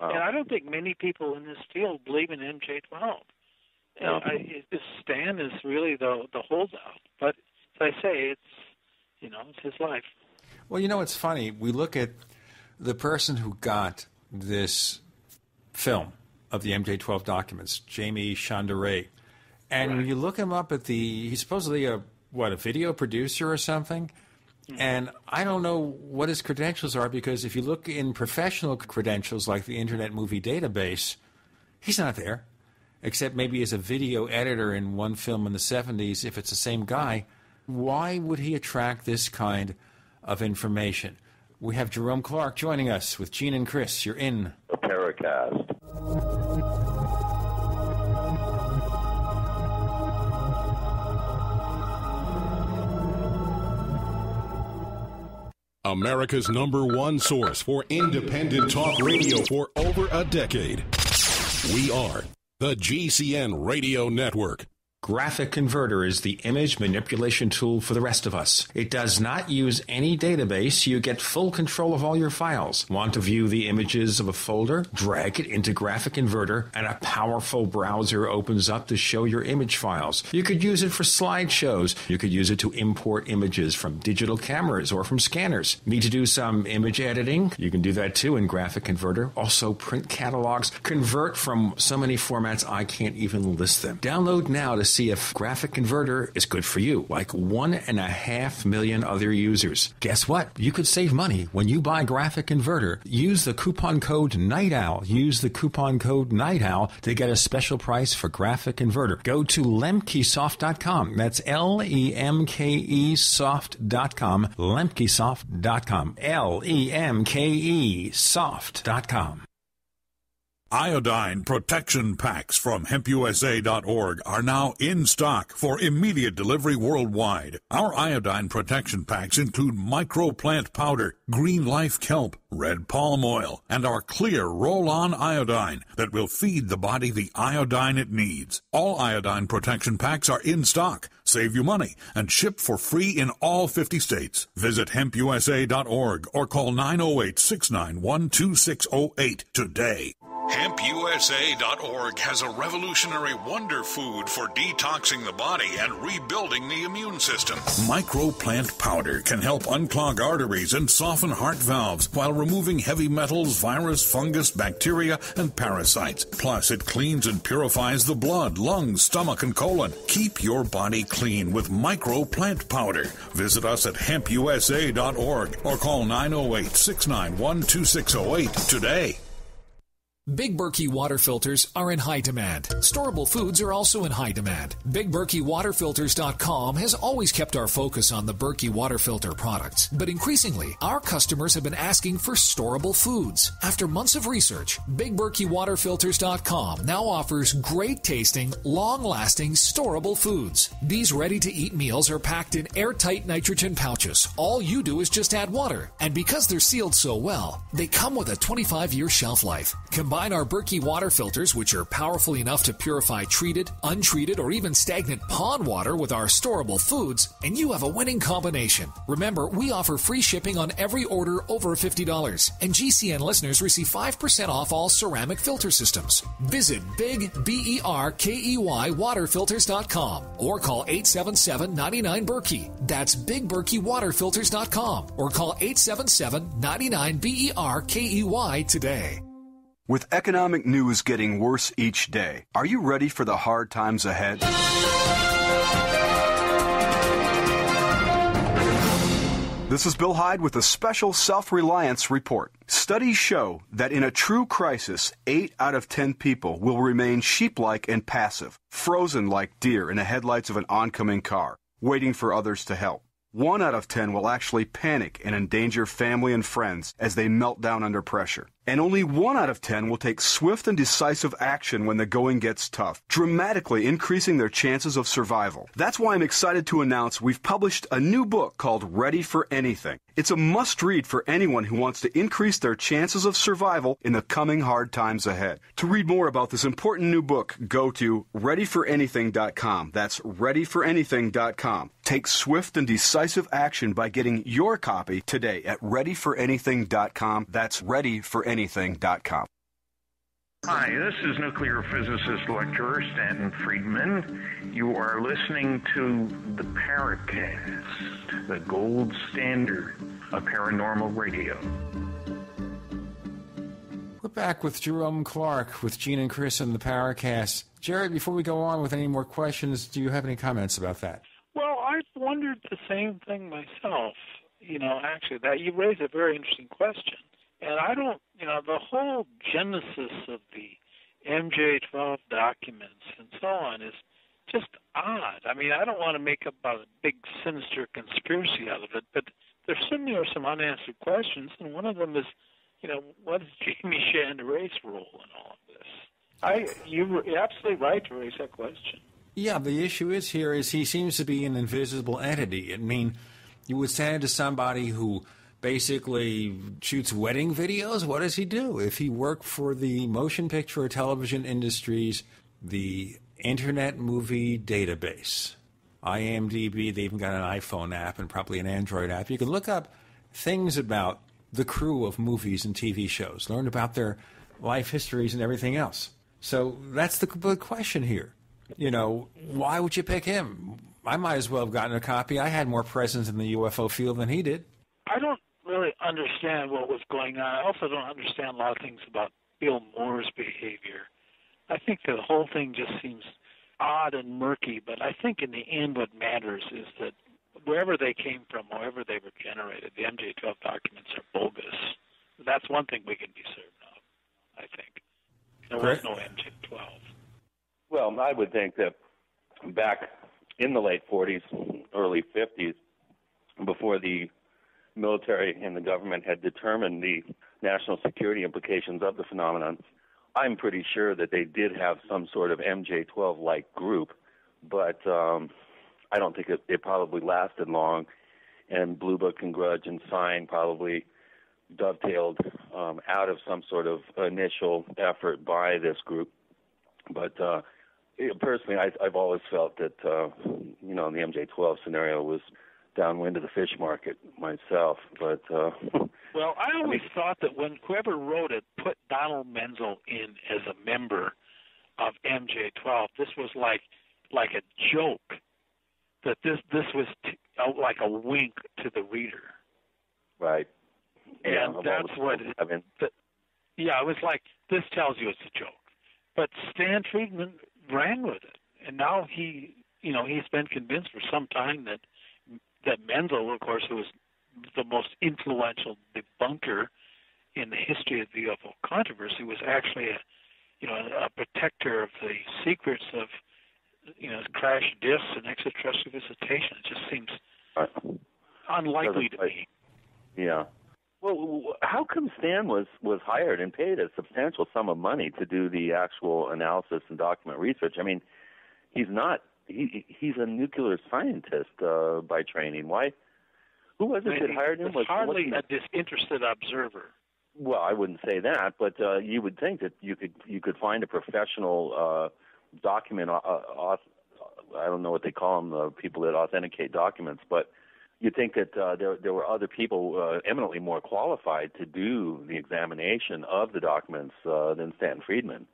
Wow. And I don't think many people in this field believe in M J twelve. No. Stan is really the the holdout. But as I say, it's, you know, it's his life. Well, you know, it's funny. We look at the person who got this film of the M J twelve documents, Jamie Chandray, and right. You look him up at the, he's supposedly a, what, a video producer or something? And I don't know what his credentials are, because if you look in professional credentials like the Internet Movie Database, he's not there, except maybe as a video editor in one film in the seventies, if it's the same guy. Why would he attract this kind of information? We have Jerome Clark joining us with Gene and Chris. You're in The Paracast. America's number one source for independent talk radio for over a decade. We are the G C N Radio Network. Graphic Converter is the image manipulation tool for the rest of us. It does not use any database. You get full control of all your files. Want to view the images of a folder? Drag it into Graphic Converter, and a powerful browser opens up to show your image files. You could use it for slideshows. You could use it to import images from digital cameras or from scanners. Need to do some image editing? You can do that too in Graphic Converter. Also, print catalogs. Convert from so many formats I can't even list them. Download now to see if Graphic Converter is good for you, like one and a half million other users. Guess what? You could save money when you buy Graphic Converter. Use the coupon code NIGHTOWL. Use the coupon code NIGHTOWL to get a special price for Graphic Converter. Go to lemke soft dot com. That's L E M K E soft dot com. lemke soft dot com. L E M K E soft dot com. Iodine protection packs from hemp U S A dot org are now in stock for immediate delivery worldwide. Our iodine protection packs include microplant powder, green life kelp, red palm oil, and our clear roll-on iodine that will feed the body the iodine it needs. All iodine protection packs are in stock, save you money, and ship for free in all fifty states. Visit hemp U S A dot org or call nine oh eight, six nine one, two six oh eight today. hemp U S A dot org has a revolutionary wonder food for detoxing the body and rebuilding the immune system. Microplant powder can help unclog arteries and soften heart valves while removing heavy metals, virus, fungus, bacteria, and parasites. Plus, it cleans and purifies the blood, lungs, stomach, and colon. Keep your body clean with microplant powder. Visit us at hemp U S A dot org or call nine oh eight, six nine one, two six oh eight today. Big Berkey water filters are in high demand. Storable foods are also in high demand. Big Berkey Water Filters dot com has always kept our focus on the Berkey water filter products, but increasingly, our customers have been asking for storable foods. After months of research, Big Berkey Water Filters dot com now offers great-tasting, long-lasting, storable foods. These ready-to-eat meals are packed in airtight nitrogen pouches. All you do is just add water, and because they're sealed so well, they come with a twenty-five year shelf life. Combined Combine our Berkey water filters, which are powerful enough to purify treated, untreated, or even stagnant pond water with our storable foods, and you have a winning combination. Remember, we offer free shipping on every order over fifty dollars, and G C N listeners receive five percent off all ceramic filter systems. Visit Big, B E R K E Y, water filters dot com or call eight seven seven, nine nine, Berkey. That's Big Berkey Water Filters dot com or call eight seven seven, nine nine, B E R K E Y today. With economic news getting worse each day, are you ready for the hard times ahead? This is Bill Hyde with a special self-reliance report. Studies show that in a true crisis, eight out of ten people will remain sheep-like and passive, frozen like deer in the headlights of an oncoming car, waiting for others to help. one out of ten will actually panic and endanger family and friends as they melt down under pressure. And only one out of ten will take swift and decisive action when the going gets tough, dramatically increasing their chances of survival. That's why I'm excited to announce we've published a new book called Ready for Anything. It's a must-read for anyone who wants to increase their chances of survival in the coming hard times ahead. To read more about this important new book, go to ready for anything dot com. That's ready for anything dot com. Take swift and decisive action by getting your copy today at ready for anything dot com. That's ready for anything dot com. Hi, this is nuclear physicist lecturer Stan Friedman. You are listening to The Paracast, the gold standard of paranormal radio. We're back with Jerome Clark, with Gene and Chris in The Paracast. Jared, before we go on with any more questions, do you have any comments about that? Well, I've wondered the same thing myself. You know, actually, that you raise a very interesting question. And I don't, you know, the whole genesis of the M J twelve documents and so on is just odd. I mean, I don't want to make up a big sinister conspiracy out of it, but there certainly are some unanswered questions, and one of them is, you know, what is Jamie Chandray's role in all of this? I, you were absolutely right to raise that question. Yeah, the issue is here is he seems to be an invisible entity. I mean, you would say to somebody who basically shoots wedding videos? What does he do? If he worked for the motion picture or television industries, the Internet Movie Database, I M D B, they even got an iPhone app and probably an Android app. You can look up things about the crew of movies and T V shows, learn about their life histories and everything else. So that's the big question here. You know, why would you pick him? I might as well have gotten a copy. I had more presence in the U F O field than he did. I don't really understand what was going on. I also don't understand a lot of things about Bill Moore's behavior. I think the whole thing just seems odd and murky, but I think in the end what matters is that wherever they came from, wherever they were generated, the M J twelve documents are bogus. That's one thing we can be certain of, I think. There was no M J twelve. Well, I would think that back in the late forties, early fifties, before the military and the government had determined the national security implications of the phenomenon, I'm pretty sure that they did have some sort of M J twelve-like group, but um, I don't think it, it probably lasted long, and Blue Book and Grudge and Sign probably dovetailed um, out of some sort of initial effort by this group. But uh, personally, I, I've always felt that, uh, you know, the M J twelve scenario was downwind of the fish market myself. But uh, Well, I always I mean, thought that when whoever wrote it put Donald Menzel in as a member of M J twelve, this was like like a joke, that this, this was t like a wink to the reader. Right. Yeah, and that's what it, I mean. the, yeah, it was like, this tells you it's a joke. But Stan Friedman ran with it, and now he, you know, he's been convinced for some time that that Menzel, of course, who was the most influential debunker in the history of the U F O controversy, was actually a, you know, a protector of the secrets of, you know, crash discs and extraterrestrial visitation. It just seems right. unlikely to me. Yeah. Well, how come Stan was, was hired and paid a substantial sum of money to do the actual analysis and document research? I mean, he's not he, – he's a nuclear scientist uh, by training. Why – who was it that hired him? He was hardly a disinterested observer. Well, I wouldn't say that, but uh, you would think that you could, you could find a professional uh, document uh, – uh, I don't know what they call them, the people that authenticate documents, but – you'd think that uh, there, there were other people uh, eminently more qualified to do the examination of the documents uh, than Stan Friedman.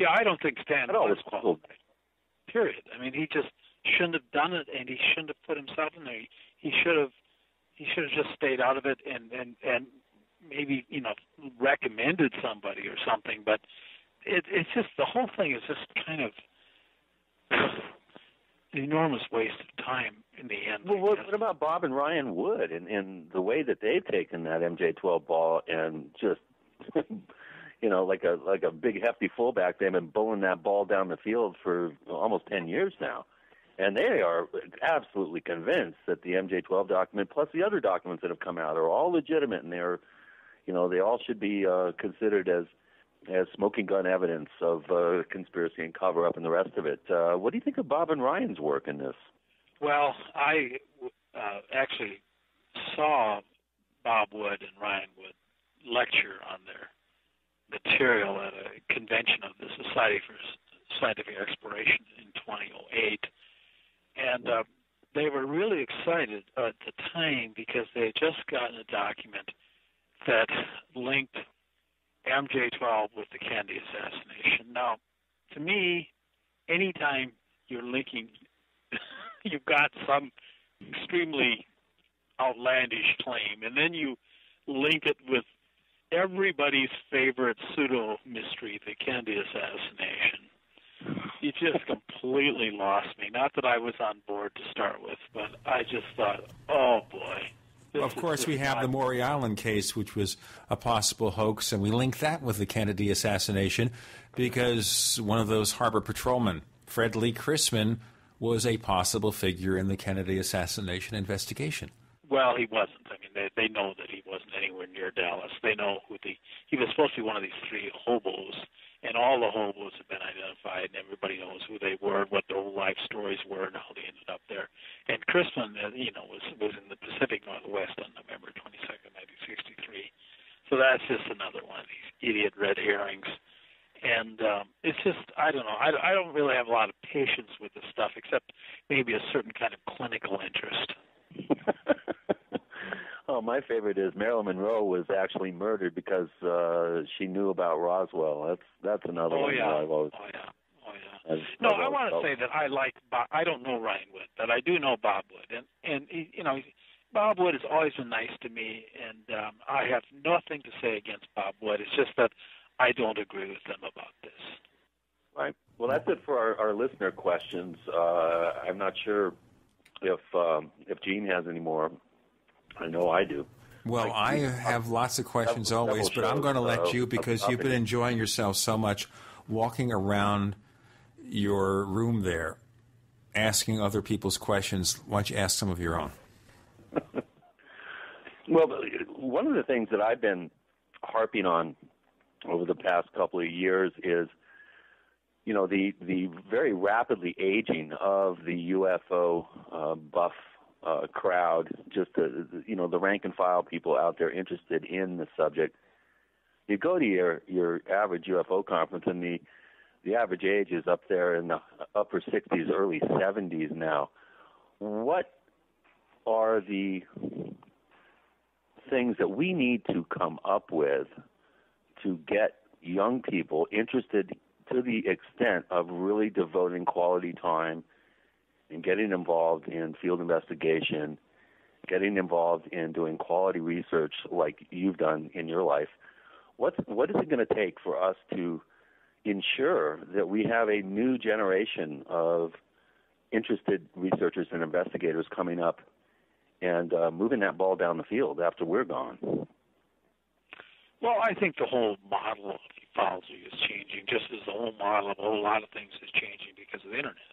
Yeah, I don't think Stan was qualified, period. I mean, he just shouldn't have done it, and he shouldn't have put himself in there. He, he should have he should have just stayed out of it and, and, and maybe, you know, recommended somebody or something. But it, it's just the whole thing is just kind of an enormous waste of time. In the end, well, what, what about Bob and Ryan Wood and, and the way that they've taken that M J twelve ball and just, you know, like a like a big hefty fullback, they've been bowling that ball down the field for almost ten years now, and they are absolutely convinced that the M J twelve document plus the other documents that have come out are all legitimate, and they're, you know, they all should be uh, considered as as smoking gun evidence of uh, conspiracy and cover up and the rest of it. Uh, what do you think of Bob and Ryan's work in this? Well, I uh, actually saw Bob Wood and Ryan Wood lecture on their material at a convention of the Society for Scientific Exploration in two thousand eight, and uh, they were really excited at the time because they had just gotten a document that linked M J twelve with the Kennedy assassination. Now, to me, anytime you're linking you've got some extremely outlandish claim, and then you link it with everybody's favorite pseudo-mystery, the Kennedy assassination. You just completely lost me. Not that I was on board to start with, but I just thought, oh, boy. Of course, we have the Maury Island case, which was a possible hoax, and we link that with the Kennedy assassination because one of those harbor patrolmen, Fred Lee Chrisman, was a possible figure in the Kennedy assassination investigation. Well, he wasn't. I mean, they, they know that he wasn't anywhere near Dallas. They know who the – he was supposed to be one of these three hobos, and all the hobos have been identified, and everybody knows who they were and what their whole life stories were and how they ended up there. And Chrisman, you know, was, was in the Pacific Northwest on November twenty-second, that's just another one of these idiot red herrings. And um, it's just, I don't know, I, I don't really have a lot of patience with this stuff, except maybe a certain kind of clinical interest. Oh, my favorite is Marilyn Monroe was actually murdered because uh, she knew about Roswell. That's that's another oh, one yeah. that I've always... Oh, yeah. Oh, yeah. No, I want to say that I like Bob. I don't know Ryan Wood, but I do know Bob Wood. And, and he, you know, Bob Wood has always been nice to me, and um, I have nothing to say against Bob Wood. It's just that I don't agree with them about this. Right. Well, that's it for our, our listener questions. Uh, I'm not sure if um, if Gene has any more. I know I do. Well, like, I have lots of questions double, always, double but shows, I'm going to let uh, you, because you've been enjoying yourself so much walking around your room there, asking other people's questions. Why don't you ask some of your own? Well, one of the things that I've been harping on over the past couple of years is, you know, the, the very rapidly aging of the U F O uh, buff Uh, crowd, just the, you know, the rank and file people out there interested in the subject. You go to your your average U F O conference, and the the average age is up there in the upper sixties, early seventies now. What are the things that we need to come up with to get young people interested to the extent of really devoting quality time and getting involved in field investigation, getting involved in doing quality research like you've done in your life? What's, what is it going to take for us to ensure that we have a new generation of interested researchers and investigators coming up and uh, moving that ball down the field after we're gone? Well, I think the whole model of ufology is changing, just as the whole model of a whole lot of things is changing because of the Internet.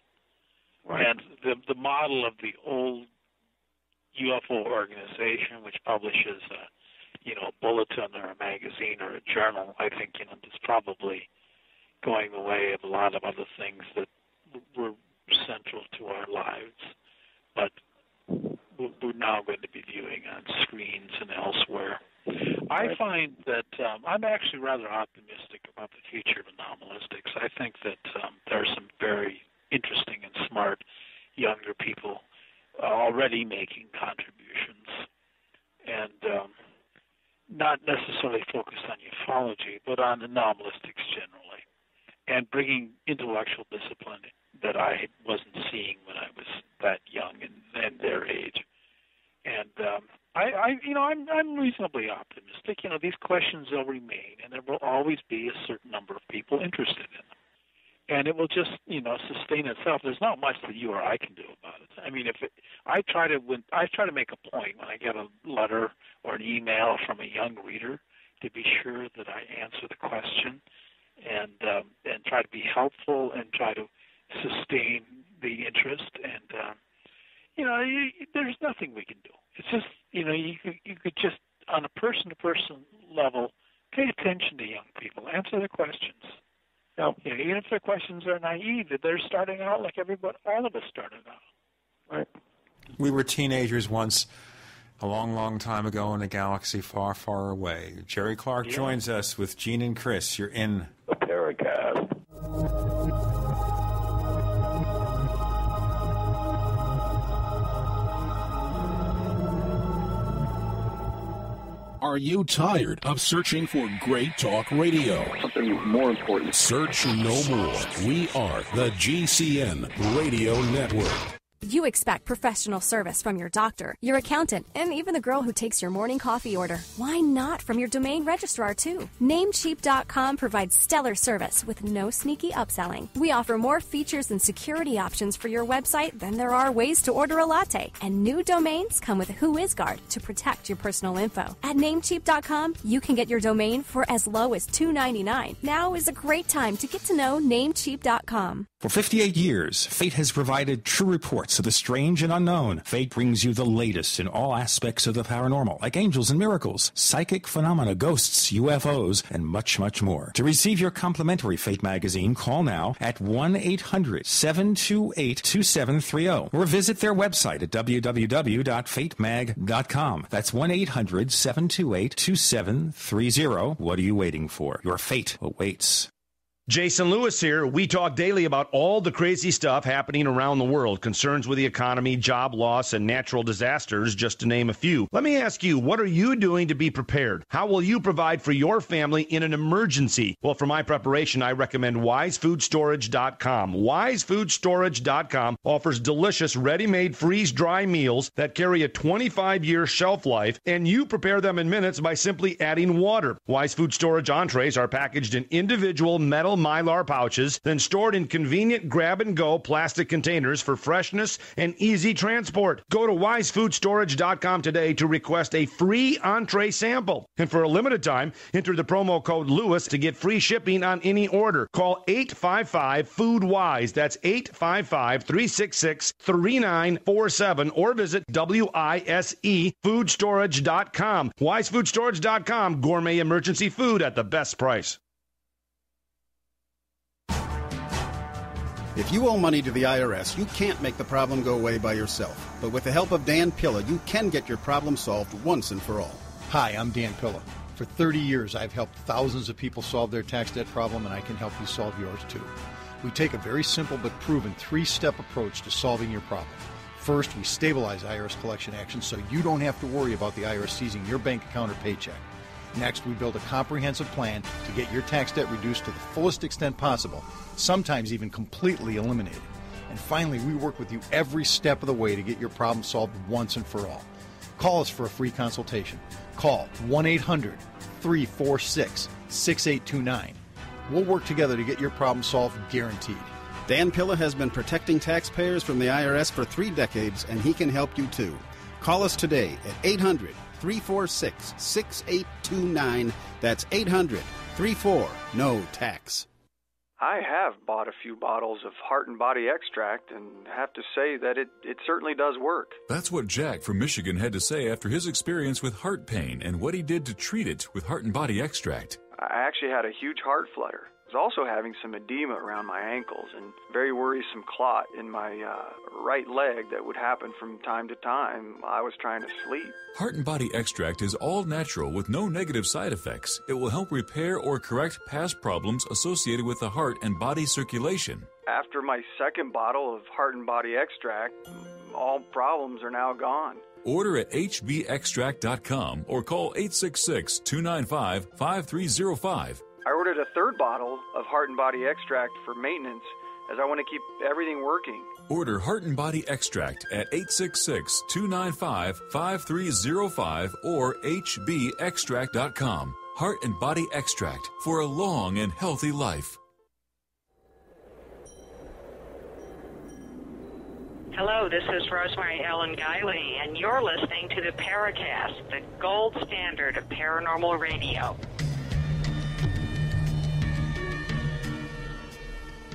Right. And the the model of the old U F O organization, which publishes a, you know, a bulletin or a magazine or a journal, I think, you know, is probably going the way of a lot of other things that were central to our lives, but we're now going to be viewing on screens and elsewhere. Right. I find that um, I'm actually rather optimistic about the future of anomalistics. I think that um, there are some very interesting and smart younger people uh, already making contributions, and um, not necessarily focused on ufology, but on anomalistics generally, and bringing intellectual discipline that I wasn't seeing when I was that young and, and their age. And um, I, I, you know, I'm, I'm reasonably optimistic. You know, these questions will remain, and there will always be a certain number of people interested in them. And it will just, you know, sustain itself. There's not much that you or I can do about it. I mean, if it, I try to, when I try to make a point when I get a letter or an email from a young reader to be sure that I answer the question, and um, and try to be helpful and try to sustain the interest. And uh, you know, you, there's nothing we can do. It's just, you know, you you could just on a person-to-person level pay attention to young people, answer their questions. Now, you know, even if their questions are naive, they're starting out like everybody, all of us started out. Right. We were teenagers once, a long, long time ago, in a galaxy far, far away. Jerry Clark yeah. joins us with Gene and Chris. You're in The Paracast. Are you tired of searching for great talk radio? Something more important. Search no more. We are the G C N Radio Network. You expect professional service from your doctor, your accountant, and even the girl who takes your morning coffee order. Why not from your domain registrar, too? Namecheap dot com provides stellar service with no sneaky upselling. We offer more features and security options for your website than there are ways to order a latte. And new domains come with WhoisGuard to protect your personal info. At Namecheap dot com, you can get your domain for as low as two ninety-nine. Now is a great time to get to know Namecheap dot com. For fifty-eight years, Fate has provided true reports of the strange and unknown. Fate brings you the latest in all aspects of the paranormal, like angels and miracles, psychic phenomena, ghosts, U F Os, and much, much more. To receive your complimentary Fate magazine, call now at one eight hundred, seven two eight, two seven three zero or visit their website at w w w dot fate mag dot com. That's one eight hundred, seven two eight, two seven three zero. What are you waiting for? Your fate awaits. Jason Lewis here. We talk daily about all the crazy stuff happening around the world. Concerns with the economy, job loss, and natural disasters, just to name a few. Let me ask you, what are you doing to be prepared? How will you provide for your family in an emergency? Well, for my preparation, I recommend wise food storage dot com. wise food storage dot com offers delicious, ready-made, freeze-dry meals that carry a twenty-five year shelf life, and you prepare them in minutes by simply adding water. Wise Food Storage entrees are packaged in individual metal Mylar pouches, then stored in convenient grab-and-go plastic containers for freshness and easy transport. Go to wise food storage dot com today to request a free entree sample. And for a limited time, enter the promo code Lewis to get free shipping on any order. Call eight five five, food wise. That's eight five five, three six six, three nine four seven or visit wise food storage dot com. wise food storage dot com, gourmet emergency food at the best price. If you owe money to the I R S, you can't make the problem go away by yourself. But with the help of Dan Pilla, you can get your problem solved once and for all. Hi, I'm Dan Pilla. For thirty years, I've helped thousands of people solve their tax debt problem, and I can help you solve yours too. We take a very simple but proven three-step approach to solving your problem. First, we stabilize I R S collection actions so you don't have to worry about the I R S seizing your bank account or paycheck. Next, we build a comprehensive plan to get your tax debt reduced to the fullest extent possible, sometimes even completely eliminated. And finally, we work with you every step of the way to get your problem solved once and for all. Call us for a free consultation. Call one eight hundred, three four six, six eight two nine. We'll work together to get your problem solved guaranteed. Dan Pilla has been protecting taxpayers from the I R S for three decades, and he can help you too. Call us today at eight hundred, three four six, six eight two nine. That's eight hundred, three four, N O T A X. I have bought a few bottles of Heart and Body Extract and have to say that it, it certainly does work. That's what Jack from Michigan had to say after his experience with heart pain and what he did to treat it with Heart and Body Extract. I actually had a huge heart flutter. I was also having some edema around my ankles and very worrisome clot in my uh, right leg that would happen from time to time while I was trying to sleep. Heart and Body Extract is all natural with no negative side effects. It will help repair or correct past problems associated with the heart and body circulation. After my second bottle of Heart and Body Extract, all problems are now gone. Order at h b extract dot com or call eight six six, two nine five, five three zero five. I ordered a third bottle of Heart and Body Extract for maintenance as I want to keep everything working. Order Heart and Body Extract at eight six six, two nine five, five three zero five or h b extract dot com. Heart and Body Extract for a long and healthy life. Hello, this is Rosemary Ellen Guiley, and you're listening to The Paracast, the gold standard of paranormal radio.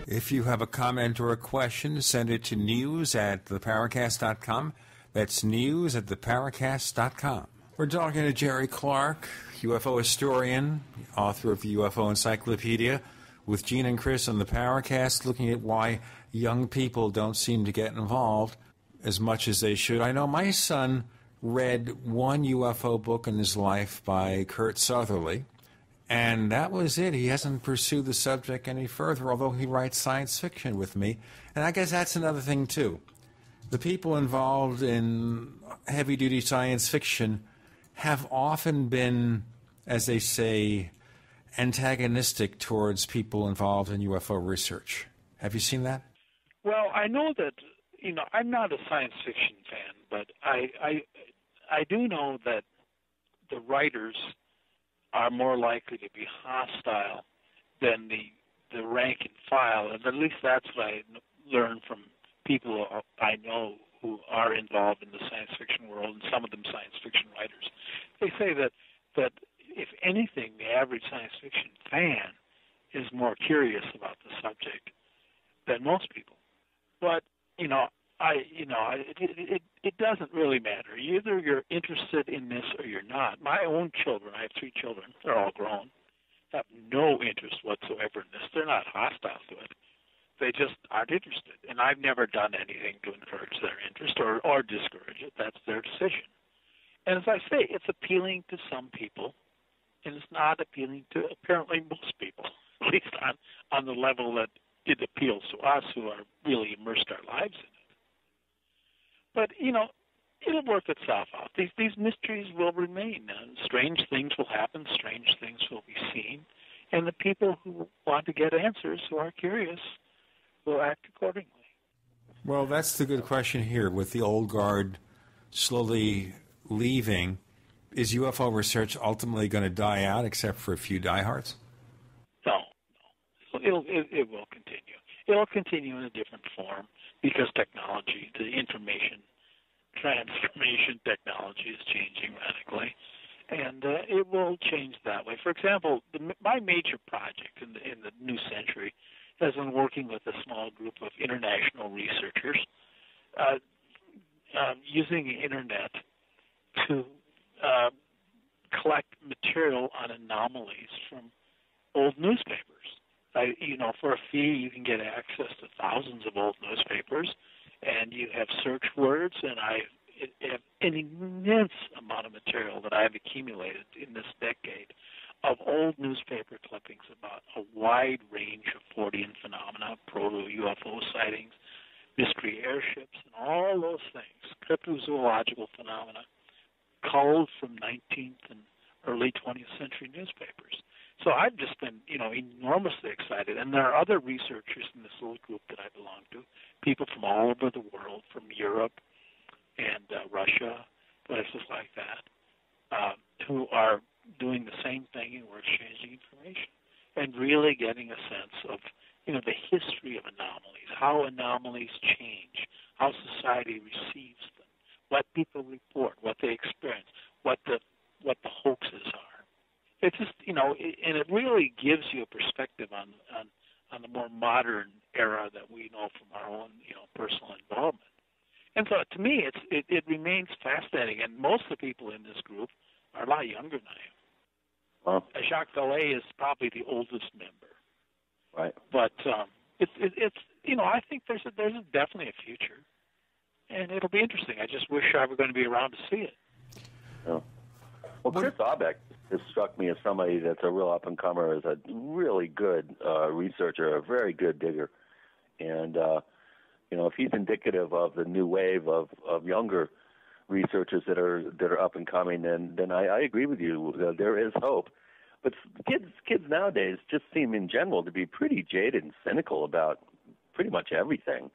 If you have a comment or a question, send it to news at the paracast dot com. That's news at the paracast dot com. We're talking to Jerry Clark, U F O historian, author of the U F O Encyclopedia, with Gene and Chris on the Paracast, looking at why young people don't seem to get involved as much as they should. I know my son read one U F O book in his life by Kurt Southerly. And that was it. He hasn't pursued the subject any further, although he writes science fiction with me. And I guess that's another thing, too. The people involved in heavy-duty science fiction have often been, as they say, antagonistic towards people involved in U F O research. Have you seen that? Well, I know that, you know, I'm not a science fiction fan, but I, I, I do know that the writers are more likely to be hostile than the the rank and file, and at least that's what I learned from people I know who are involved in the science fiction world, and some of them science fiction writers. They say that that if anything, the average science fiction fan is more curious about the subject than most people. But, you know, I, you know, it, it it doesn't really matter. Either you're interested in this or you're not. My own children, I have three children, they're all grown, have no interest whatsoever in this. They're not hostile to it. They just aren't interested. And I've never done anything to encourage their interest or, or discourage it. That's their decision. And as I say, it's appealing to some people, and it's not appealing to apparently most people, at least on, on the level that it appeals to us who are really immersed our lives in it. But, you know, it'll work itself out. These these mysteries will remain. And strange things will happen. Strange things will be seen. And the people who want to get answers, who are curious, will act accordingly. Well, that's the good question here. With the old guard slowly leaving, is U F O research ultimately going to die out except for a few diehards? No. no. It'll, it, it will continue. It'll continue in a different form. Because technology, the information transformation technology is changing radically, and uh, it will change that way. For example, the, my major project in the, in the new century has been working with a small group of international researchers uh, uh, using the Internet to uh, collect material on anomalies from old newspapers. I, you know, for a fee, you can get access to thousands of old newspapers, and you have search words, and I have an immense amount of material that I have accumulated in this decade of old newspaper clippings about a wide range of Fortean phenomena, proto-U F O sightings, mystery airships, and all those things, cryptozoological phenomena, culled from nineteenth and early twentieth century newspapers. So I've just been, you know, enormously excited. And there are other researchers in this little group that I belong to, people from all over the world, from Europe and uh, Russia, places like that, uh, who are doing the same thing, and we're exchanging information and really getting a sense of, you know, the history of anomalies, how anomalies change, how society receives them, what people report, what they experience, what the what the hoaxes are. It's just, you know, it, and it really gives you a perspective on, on on the more modern era that we know from our own, you know, personal involvement. And so, to me, it's it, it remains fascinating. And most of the people in this group are a lot younger than I am. Wow. Jacques Vallée is probably the oldest member. Right. But um, it's it, it's you know, I think there's a, there's a definitely a future, and it'll be interesting. I just wish I were going to be around to see it. Yeah. Well, Chris Aubeck has struck me as somebody that's a real up-and-comer, as a really good uh, researcher, a very good digger. And, uh, you know, if he's indicative of the new wave of, of younger researchers that are that are up-and-coming, then, then I, I agree with you. Uh, there is hope. But kids kids nowadays just seem in general to be pretty jaded and cynical about pretty much everything.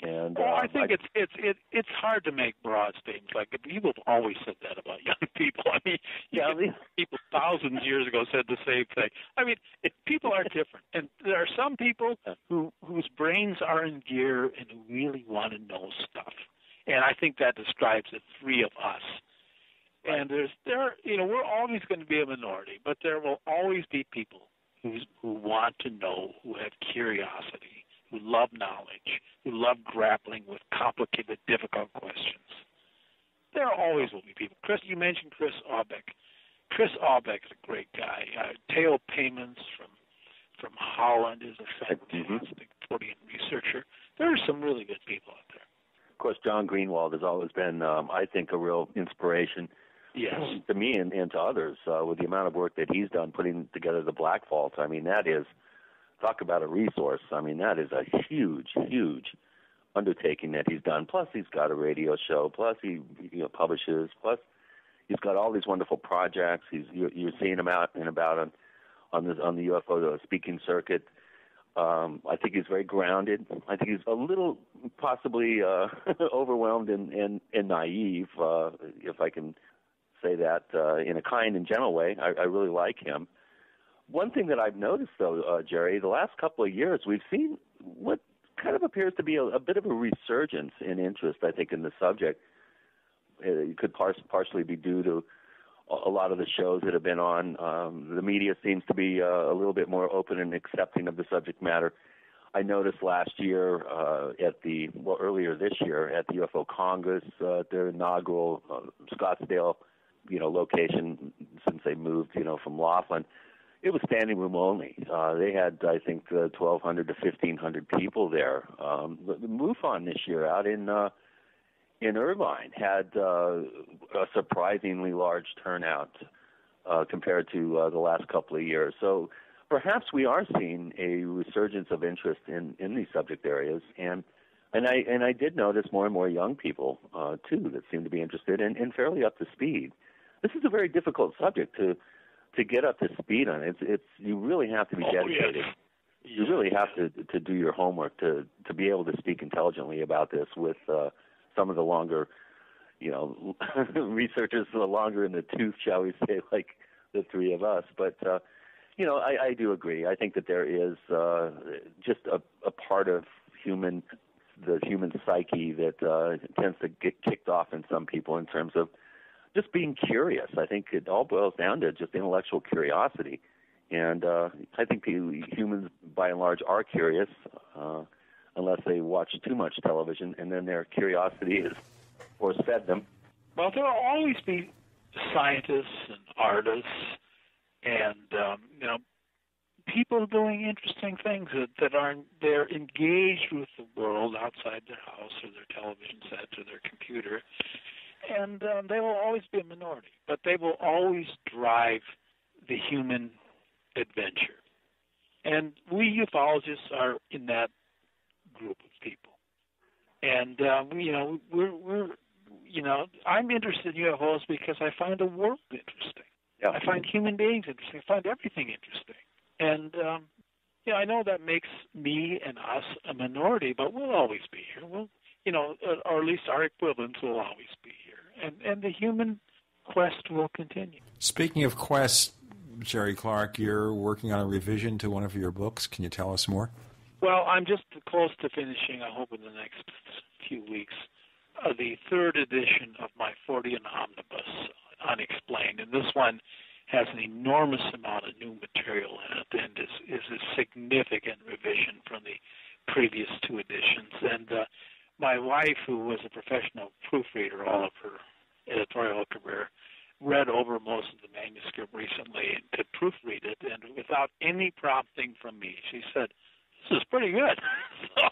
And, uh, well, I think I, it's it's it, it's hard to make broad statements. Like, people have always said that about young people. I mean, yeah, you know, people thousands of years ago said the same thing. I mean, it, people are different, and there are some people who whose brains are in gear and who really want to know stuff. And I think that describes the three of us. Right. And there's there you know we're always going to be a minority, but there will always be people who who want to know, who have curiosity, who love knowledge, who love grappling with complicated, difficult questions. There always will be people. Chris, you mentioned Chris Aubeck. Chris Aubeck is a great guy. Uh, Theo Paymans from from Holland is a fantastic Fortean researcher. There are some really good people out there. Of course, John Greenwald has always been, um, I think, a real inspiration yes. to me and, and to others uh, with the amount of work that he's done putting together the Black Vault. I mean, that is... Talk about a resource. I mean, that is a huge, huge undertaking that he's done. Plus, he's got a radio show. Plus, he you know, publishes. Plus, he's got all these wonderful projects. He's you're, you're seeing him out and about on on, this, on the U F O speaking circuit. Um, I think he's very grounded. I think he's a little possibly uh, overwhelmed and and, and naive, uh, if I can say that uh, in a kind and gentle way. I, I really like him. One thing that I've noticed, though, uh, Jerry, the last couple of years, we've seen what kind of appears to be a, a bit of a resurgence in interest, I think, in the subject. It could par- partially be due to a lot of the shows that have been on. Um, the media seems to be uh, a little bit more open and accepting of the subject matter. I noticed last year uh, at the, well, earlier this year at the U F O Congress, uh, their inaugural uh, Scottsdale, you know, location since they moved, you know, from Laughlin, it was standing room only. Uh, they had, I think, uh, twelve hundred to fifteen hundred people there. Um, the, the MUFON this year out in uh, in Irvine had uh, a surprisingly large turnout uh, compared to uh, the last couple of years. So perhaps we are seeing a resurgence of interest in, in these subject areas, and and I and I did notice more and more young people uh, too that seem to be interested and, and fairly up to speed. This is a very difficult subject to to get up to speed on. It's it's you really have to be dedicated. Oh, yes. You really have to to do your homework to to be able to speak intelligently about this with uh, some of the longer, you know, researchers the longer in the tooth, shall we say, like the three of us. But uh, you know, I, I do agree. I think that there is uh, just a, a part of human the human psyche that uh, tends to get kicked off in some people in terms of just being curious. I think it all boils down to just intellectual curiosity. And uh, I think humans, by and large, are curious uh, unless they watch too much television, and then their curiosity is force-fed them. Well, there will always be scientists and artists and, um, you know, people doing interesting things that, that aren't, they're engaged with the world outside their house or their television set or their computer. And um, they will always be a minority, but they will always drive the human adventure. And we ufologists are in that group of people. And um, you know, we're, we're, you know, I'm interested in U F Os because I find the world interesting. Yeah. I find human beings interesting. I find everything interesting. And um, yeah, I know that makes me and us a minority, but we'll always be here. We'll, you know, or at least our equivalents will always be here. And and the human quest will continue. Speaking of quests, Jerry Clark, you're working on a revision to one of your books. Can you tell us more? Well, I'm just close to finishing, I hope in the next few weeks, uh, the third edition of my Fortean Omnibus, Unexplained. And this one has an enormous amount of new material in it and is, is a significant revision from the previous two editions. And uh, my wife, who was a professional proofreader all of her editorial career, read over most of the manuscript recently and could proofread it, and without any prompting from me, she said, "This is pretty good." so,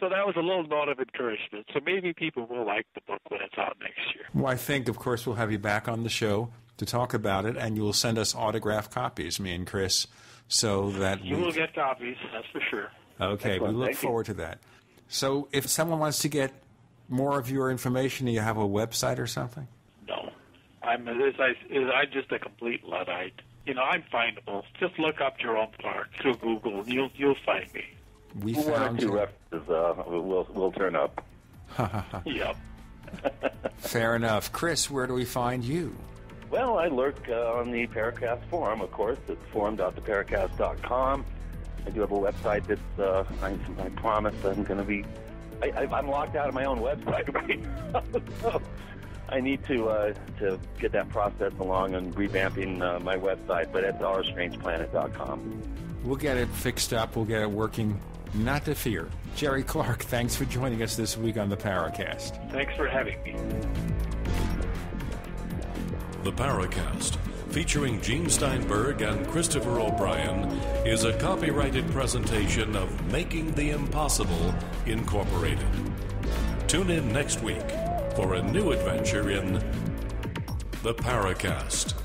so that was a little note of encouragement. So maybe people will like the book when it's out next year. Well, I think, of course, we'll have you back on the show to talk about it, and you will send us autographed copies, me and Chris, so that you we... will get copies, that's for sure. Okay, excellent. We look Thank forward you. to that. So if someone wants to get more of your information, do you have a website or something? No. I'm, as I, as I'm just a complete Luddite. You know, I'm findable. Just look up Jerome Clark through Google. And you'll, you'll find me. We found One or two references uh, will will turn up. Yep. Fair enough. Chris, where do we find you? Well, I lurk uh, on the Paracast forum, of course. It's forum dot the paracast dot com. I do have a website that's, uh, I, I promise I'm going to be, I, I, I'm locked out of my own website right now, so I need to uh, to get that process along and revamping uh, my website, but it's our strange planet dot com. We'll get it fixed up, we'll get it working, not to fear. Jerry Clark, thanks for joining us this week on The Paracast. Thanks for having me. The Paracast, featuring Gene Steinberg and Christopher O'Brien, is a copyrighted presentation of Making the Impossible, Incorporated. Tune in next week for a new adventure in The Paracast.